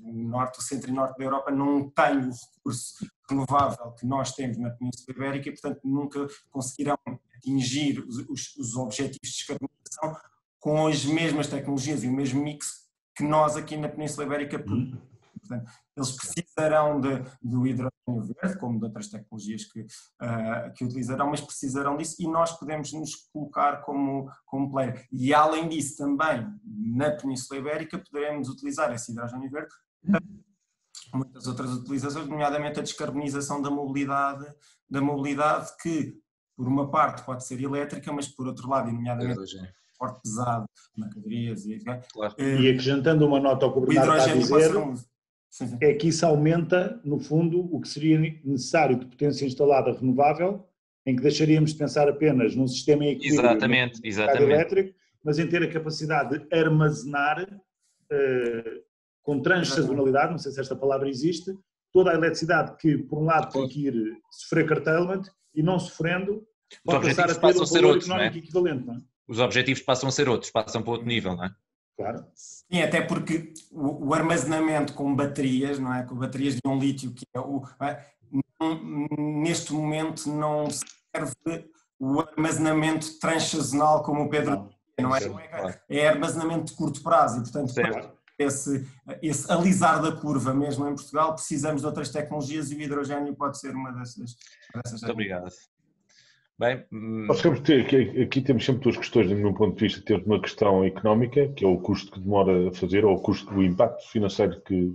o Norte, o Centro e Norte da Europa não tem o recurso renovável que nós temos na Península Ibérica e, portanto, nunca conseguirão atingir os, os, os objetivos de descarbonização com as mesmas tecnologias e o mesmo mix que nós aqui na Península Ibérica produzimos. Portanto, eles precisarão de, do hidrogênio verde, como de outras tecnologias que, uh, que utilizarão, mas precisarão disso e nós podemos nos colocar como, como player. E além disso também, na Península Ibérica, poderemos utilizar esse hidrogênio verde para muitas outras utilizações, nomeadamente a descarbonização da mobilidade, da mobilidade que, por uma parte, pode ser elétrica, mas por outro lado, nomeadamente... Forte, pesado, mercadorias e... Claro. E acrescentando uma nota ao que o Bernardo está a dizer, um... sim, sim. é que isso aumenta, no fundo, o que seria necessário de potência instalada renovável, em que deixaríamos de pensar apenas num sistema em equilíbrio exatamente, exatamente. elétrico, mas em ter a capacidade de armazenar, uh, com transestacionalidade, não sei se esta palavra existe, toda a eletricidade que, por um lado, tem que ir sofrer curtailment e não sofrendo, pode passar a ter um valor económico equivalente, não é? Os objetivos passam a ser outros, passam para outro nível, não é? Claro. Sim, até porque o armazenamento com baterias, não é? Com baterias de um lítio, que é o, neste momento não serve o armazenamento transazonal como o Pedro, não, não é? Sim, claro. É armazenamento de curto prazo e, portanto, para esse, esse alisar da curva mesmo em Portugal, precisamos de outras tecnologias e o hidrogénio pode ser uma dessas, dessas. Muito obrigado. Bem, nós temos ter, aqui temos sempre duas questões, do meu ponto de vista, temos uma questão económica, que é o custo que demora a fazer, ou o custo do impacto financeiro que,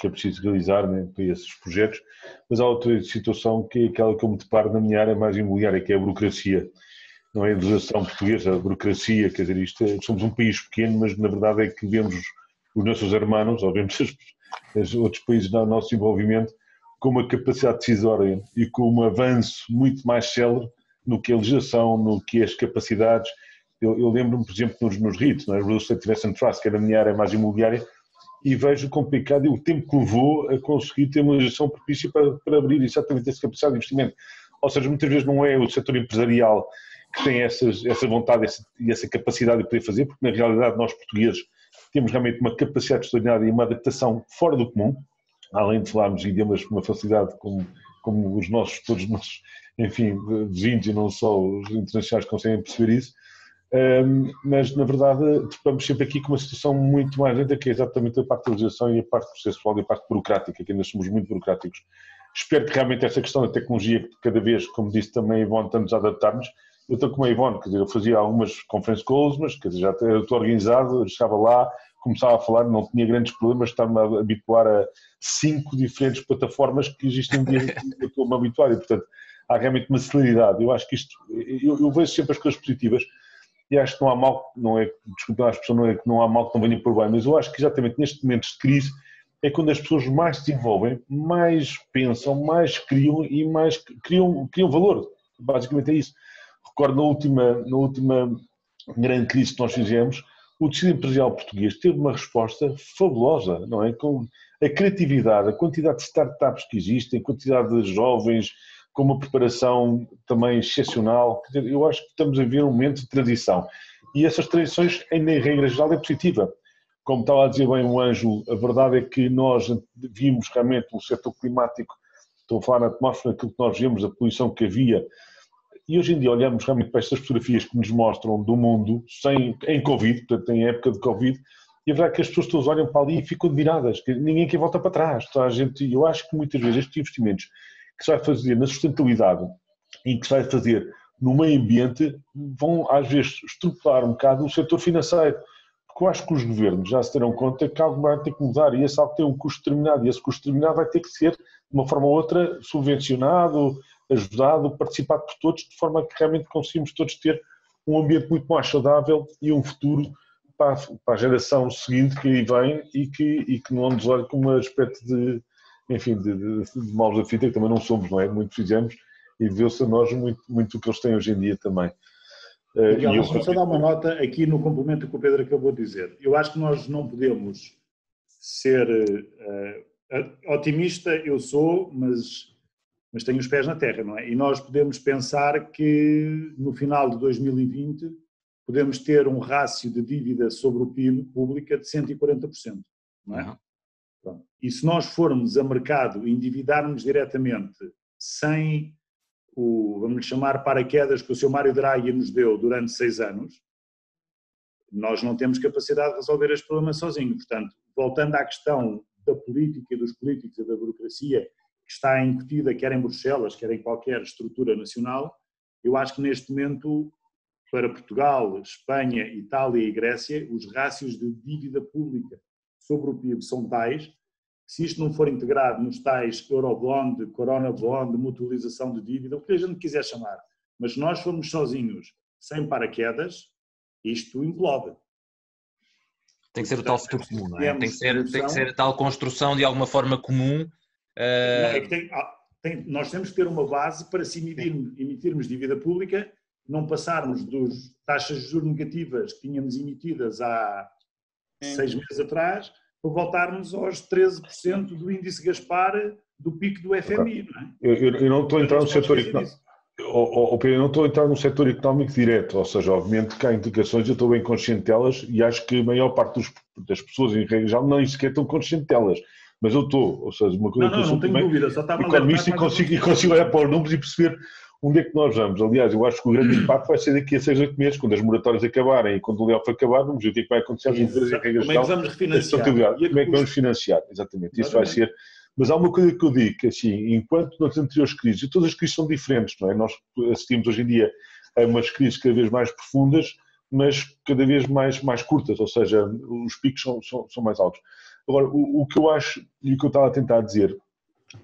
que é preciso realizar, né, para esses projetos, mas há outra situação que é aquela que eu me deparo na minha área mais imobiliária, que é a burocracia, não é a legislação portuguesa, a burocracia, quer dizer, isto é, somos um país pequeno, mas na verdade é que vemos os nossos irmãos, ou vemos os, os outros países no nosso desenvolvimento, com uma capacidade decisória e com um avanço muito mais célebre no que é a legislação, no que é as capacidades. Eu, eu lembro-me, por exemplo, nos, nos R I T, na Real Estate Investment Trust, que era a minha área mais imobiliária, e vejo complicado e o tempo que levou a conseguir ter uma legislação propícia para, para abrir exatamente essa capacidade de investimento. Ou seja, muitas vezes não é o setor empresarial que tem essas, essa vontade essa, e essa capacidade de poder fazer, porque na realidade nós portugueses temos realmente uma capacidade extraordinária e uma adaptação fora do comum, além de falarmos idiomas com uma facilidade como, como os nossos, todos os nossos, enfim, vizinhos e não só os internacionais conseguem perceber isso, um, mas na verdade estamos sempre aqui com uma situação muito mais lenta, que é exatamente a parte da legislação e a parte processual e a parte burocrática, que ainda somos muito burocráticos. Espero que realmente essa questão da tecnologia, que cada vez, como disse também a Ivone, estamos a adaptar-nos. Eu estou com a Ivone, quer dizer, eu fazia algumas conference calls, mas quer dizer, já estou organizado, chegava lá, começava a falar, não tinha grandes problemas, estava-me a habituar a cinco diferentes plataformas que existem um dia que estou-me a habituar e, portanto, há realmente uma celeridade. Eu acho que isto, eu, eu vejo sempre as coisas positivas e acho que não há mal, não é, desculpem a expressão, não é que não há mal que não venha por bem, mas eu acho que exatamente neste momento de crise é quando as pessoas mais se desenvolvem, mais pensam, mais criam e mais criam, criam valor, basicamente é isso. Recordo na última, na última grande crise que nós fizemos, o tecido empresarial português teve uma resposta fabulosa, não é? Com a criatividade, a quantidade de startups que existem, a quantidade de jovens, com uma preparação também excepcional. Eu acho que estamos a ver um momento de transição. E essas transições, ainda em regra geral, é positiva. Como estava a dizer bem o Ângelo, a verdade é que nós vimos realmente o setor climático, estou a falar na atmosfera, aquilo que nós vimos, a poluição que havia. E hoje em dia olhamos realmente para estas fotografias que nos mostram do mundo sem, em Covid, portanto em época de Covid, e a verdade é que as pessoas todas olham para ali e ficam admiradas, que ninguém quer voltar para trás. Então, a gente, eu acho que muitas vezes estes investimentos que se vai fazer na sustentabilidade, em que se vai fazer no meio ambiente vão às vezes estruturar um bocado o setor financeiro, porque eu acho que os governos já se terão conta que algo vai ter que mudar e esse algo tem um custo determinado e esse custo determinado vai ter que ser, de uma forma ou outra, subvencionado, ajudado, participado por todos, de forma que realmente conseguimos todos ter um ambiente muito mais saudável e um futuro para a, para a geração seguinte que aí vem e que, e que não nos olhe como um aspecto de, enfim, de, de, de maus da fita, que também não somos, não é? Muito fizemos e vê-se a nós muito, muito o que eles têm hoje em dia também. Uh, Miguel, eu... Só dar uma nota aqui no complemento que o Pedro acabou de dizer. Eu acho que nós não podemos ser uh, otimista, eu sou, mas... mas tem os pés na terra, não é? E nós podemos pensar que no final de dois mil e vinte podemos ter um rácio de dívida sobre o P I B pública de cento e quarenta por cento, não é? Uhum. E se nós formos a mercado e endividarmos diretamente sem o, vamos chamar, paraquedas que o senhor Mário Draghi nos deu durante seis anos, nós não temos capacidade de resolver este problema sozinho. Portanto, voltando à questão da política, dos políticos e da burocracia, que está incutida quer em Bruxelas, quer em qualquer estrutura nacional, eu acho que neste momento, para Portugal, Espanha, Itália e Grécia, os rácios de dívida pública sobre o P I B são tais, se isto não for integrado nos tais Eurobond, Corona Bond, mutualização de dívida, o que a gente quiser chamar, mas nós fomos sozinhos, sem paraquedas, isto implode. Tem que ser o tal futuro comum, não é? Tem que ser, tem que ser a tal construção de alguma forma comum. É que tem, tem, nós temos que ter uma base para se emitirmos, emitirmos dívida pública, não passarmos dos taxas de juros negativas que tínhamos emitidas há Sim. seis meses atrás, para voltarmos aos treze por cento do índice Gaspar do pico do F M I. Não é? eu, eu, eu não estou a entrar no setor económico. Eu, eu não estou a entrar no setor económico direto, ou seja, obviamente que há indicações, eu estou bem consciente delas e acho que a maior parte dos, das pessoas em regra já não sequer estão consciente delas. Mas eu estou, ou seja, uma coisa não, que eu sou não, não tenho dúvida, só estava economista a e, consigo, e consigo olhar para os números e perceber onde é que nós vamos. Aliás, eu acho que o grande impacto vai ser daqui a seis, oito meses, quando as moratórias acabarem e quando o leal for acabar, vamos ver o que é que vai acontecer às empresas em regra geral. Como é que vamos refinanciar? Como é que vamos financiar? Exatamente, isso vai ser. Mas há uma coisa que eu digo, que assim, enquanto nas anteriores crises, e todas as crises são diferentes, não é? Nós assistimos hoje em dia a umas crises cada vez mais profundas, mas cada vez mais, mais curtas, ou seja, os picos são, são, são mais altos. Agora, o, o que eu acho, e o que eu estava a tentar dizer,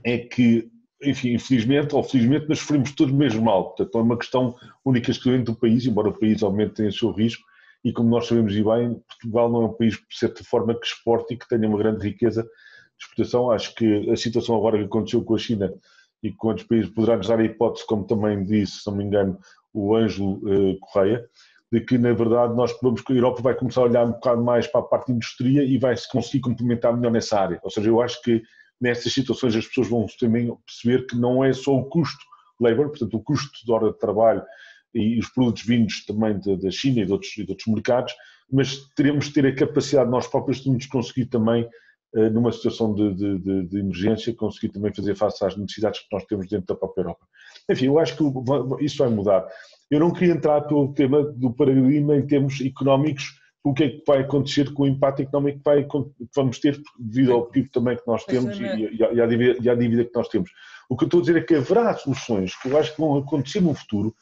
é que, enfim, infelizmente ou felizmente, nós sofremos todos mesmo mal. Portanto, é uma questão única exclusivamente do país, embora o país, obviamente, tenha o seu risco, e como nós sabemos e bem, Portugal não é um país, de certa forma, que exporte e que tenha uma grande riqueza de exportação. Acho que a situação agora que aconteceu com a China e com outros países poderá nos dar a hipótese, como também disse, se não me engano, o Ângelo eh, Correia, de que, na verdade, nós vamos, a Europa vai começar a olhar um bocado mais para a parte de indústria e vai-se conseguir complementar melhor nessa área. Ou seja, eu acho que nestas situações as pessoas vão também perceber que não é só o custo labor, portanto o custo de hora de trabalho e os produtos vindos também da China e de outros, de outros mercados, mas teremos de ter a capacidade nós próprios de nos conseguir também, numa situação de, de, de, de emergência, conseguir também fazer face às necessidades que nós temos dentro da própria Europa. Enfim, eu acho que isso vai mudar. Eu não queria entrar pelo tema do paradigma em termos económicos, o que é que vai acontecer com o impacto económico que, vai, que vamos ter devido ao P I B também que nós temos e, e, à, e, à dívida, e à dívida que nós temos. O que eu estou a dizer é que haverá soluções que eu acho que vão acontecer no futuro,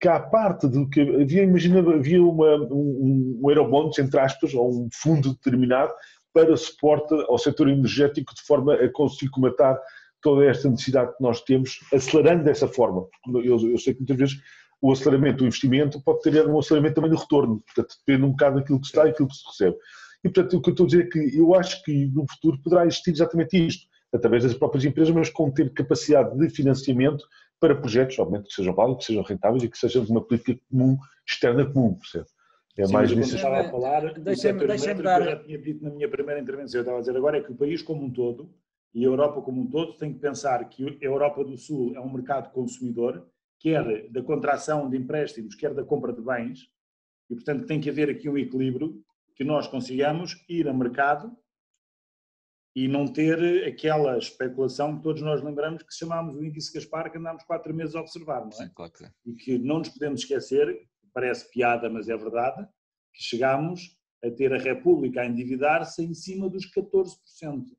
que à parte do que havia, imagina, havia uma, um, um aerobondos, entre aspas, ou um fundo determinado, para suporte ao setor energético de forma a conseguir comatar toda esta necessidade que nós temos, acelerando dessa forma. Porque eu, eu sei que muitas vezes o aceleramento do investimento pode ter um aceleramento também do retorno, portanto depende um bocado daquilo que se dá e daquilo que se recebe. E portanto o que eu estou a dizer é que eu acho que no futuro poderá existir exatamente isto, através das próprias empresas, mas com ter capacidade de financiamento para projetos, obviamente, que sejam válidos, que sejam rentáveis e que sejam de uma política comum, externa comum, percebe? É mais Sim, mas estava a falar, deixa-me dar... eu já tinha dito na minha primeira intervenção, eu estava a dizer agora é que o país como um todo, e a Europa como um todo, tem que pensar que a Europa do Sul é um mercado consumidor, quer da contração de empréstimos, quer da compra de bens, e portanto tem que haver aqui um equilíbrio que nós consigamos ir a mercado e não ter aquela especulação que todos nós lembramos que chamámos o índice Gaspar, que andámos quatro meses a observar, não é? Sim, claro que é. E que não nos podemos esquecer... parece piada, mas é verdade, que chegámos a ter a República a endividar-se em cima dos catorze por cento.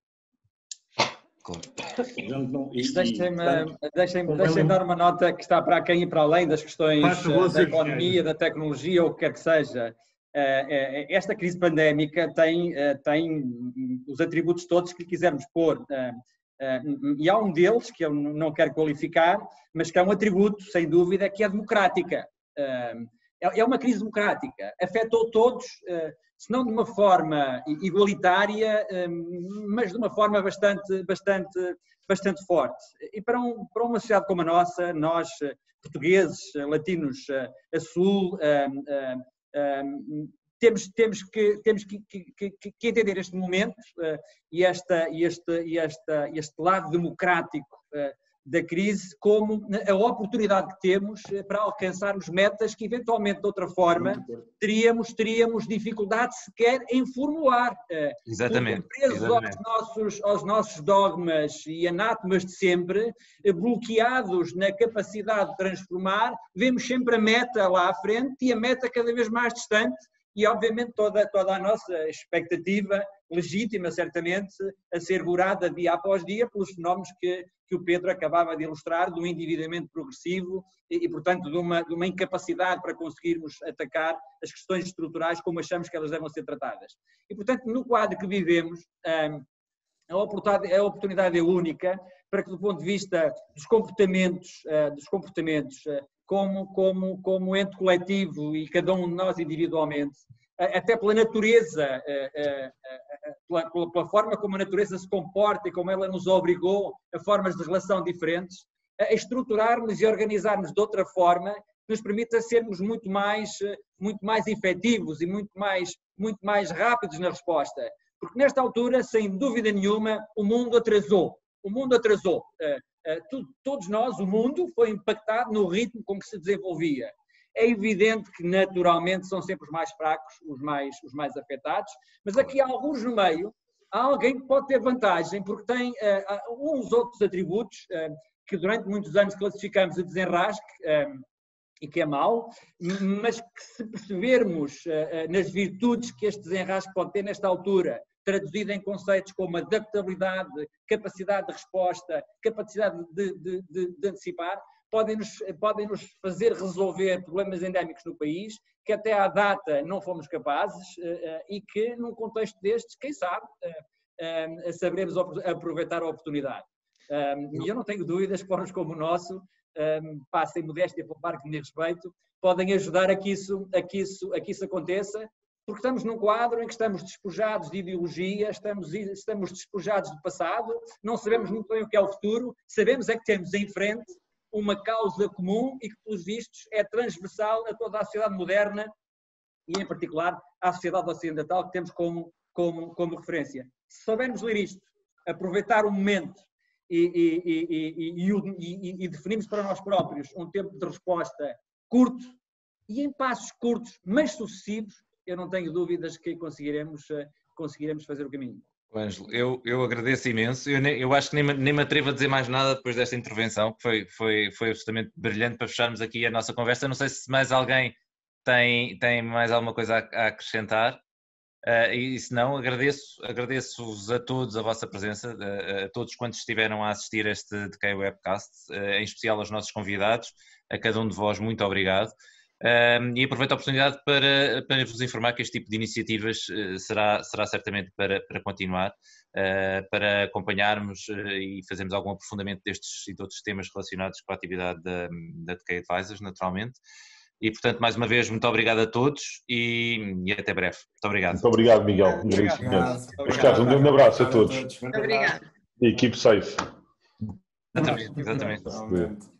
Claro. Não, e, deixem-me, portanto, deixem-me, deixem-me dar uma nota que está para quem e para além das questões uh, da economia, da tecnologia ou o que quer que seja. Uh, uh, esta crise pandémica tem, uh, tem os atributos todos que lhe quisermos pôr. Uh, Uh, e há um deles, que eu não quero qualificar, mas que é um atributo, sem dúvida, que é democrática. Uh, é uma crise democrática, afetou todos, uh, se não de uma forma igualitária, uh, mas de uma forma bastante, bastante, bastante forte. E para, um, para uma sociedade como a nossa, nós, portugueses, latinos a sul, uh, uh, uh, Temos, temos, que, temos que, que, que, que entender este momento uh, e, esta, e, este, e esta, este lado democrático uh, da crise como a oportunidade que temos para alcançarmos metas que eventualmente de outra forma teríamos, teríamos dificuldade sequer em formular. Uh, Exatamente. Presos Exatamente. Aos, nossos, aos nossos dogmas e anátemas de sempre, uh, bloqueados na capacidade de transformar, vemos sempre a meta lá à frente e a meta cada vez mais distante. E, obviamente, toda, toda a nossa expectativa, legítima, certamente, a ser burada dia após dia pelos fenómenos que, que o Pedro acabava de ilustrar, do endividamento progressivo e, e portanto, de uma, de uma incapacidade para conseguirmos atacar as questões estruturais como achamos que elas devem ser tratadas. E, portanto, no quadro que vivemos, a oportunidade, a oportunidade é única para que, do ponto de vista dos comportamentos, dos comportamentos Como, como, como ente coletivo e cada um de nós individualmente, até pela natureza, pela, pela forma como a natureza se comporta e como ela nos obrigou a formas de relação diferentes, a estruturarmos e organizarmos de outra forma que nos permita sermos muito mais, muito mais efetivos e muito mais, muito mais rápidos na resposta. Porque nesta altura, sem dúvida nenhuma, o mundo atrasou. O mundo atrasou. Uh, tudo, todos nós, o mundo, foi impactado no ritmo com que se desenvolvia. É evidente que naturalmente são sempre os mais fracos, os mais, os mais afetados, mas aqui há alguns no meio, há alguém que pode ter vantagem, porque tem uh, uns outros atributos uh, que durante muitos anos classificamos a desenrasque, uh, e que é mau, mas que se percebermos uh, uh, nas virtudes que este desenrasque pode ter nesta altura, traduzida em conceitos como adaptabilidade, capacidade de resposta, capacidade de, de, de, de antecipar, podem-nos, podem-nos fazer resolver problemas endémicos no país, que até à data não fomos capazes e que, num contexto destes, quem sabe, saberemos aproveitar a oportunidade. E eu não tenho dúvidas que fóruns como o nosso, passem modéstia pelo parque de meu respeito, podem ajudar a que isso, a que isso, a que isso aconteça, porque estamos num quadro em que estamos despojados de ideologia, estamos, estamos despojados do passado, não sabemos muito bem o que é o futuro, sabemos é que temos em frente uma causa comum e que, pelos vistos, é transversal a toda a sociedade moderna e, em particular, à sociedade ocidental que temos como, como, como referência. Se soubermos ler isto, aproveitar o momento e, e, e, e, e, e definirmos para nós próprios um tempo de resposta curto e em passos curtos, mas sucessivos, eu não tenho dúvidas que conseguiremos, conseguiremos fazer o caminho. Ângelo, eu, eu agradeço imenso, eu, nem, eu acho que nem, nem me atrevo a dizer mais nada depois desta intervenção, que foi, foi, foi absolutamente brilhante para fecharmos aqui a nossa conversa. Não sei se mais alguém tem, tem mais alguma coisa a, a acrescentar, uh, e se não, agradeço, agradeço-vos a todos a vossa presença, a, a todos quantos estiveram a assistir a este The K Webcast, uh, em especial aos nossos convidados, a cada um de vós muito obrigado. Um, e aproveito a oportunidade para, para vos informar que este tipo de iniciativas uh, será, será certamente para, para continuar, uh, para acompanharmos uh, e fazermos algum aprofundamento destes e de outros temas relacionados com a atividade da, da The K Advisors, naturalmente. E, portanto, mais uma vez, muito obrigado a todos e, e até breve. Muito obrigado. Muito obrigado, Miguel. Muito obrigado. Obrigado. Obrigado. Um grande abraço a todos. Muito obrigado. E keep safe. Exatamente. Exatamente.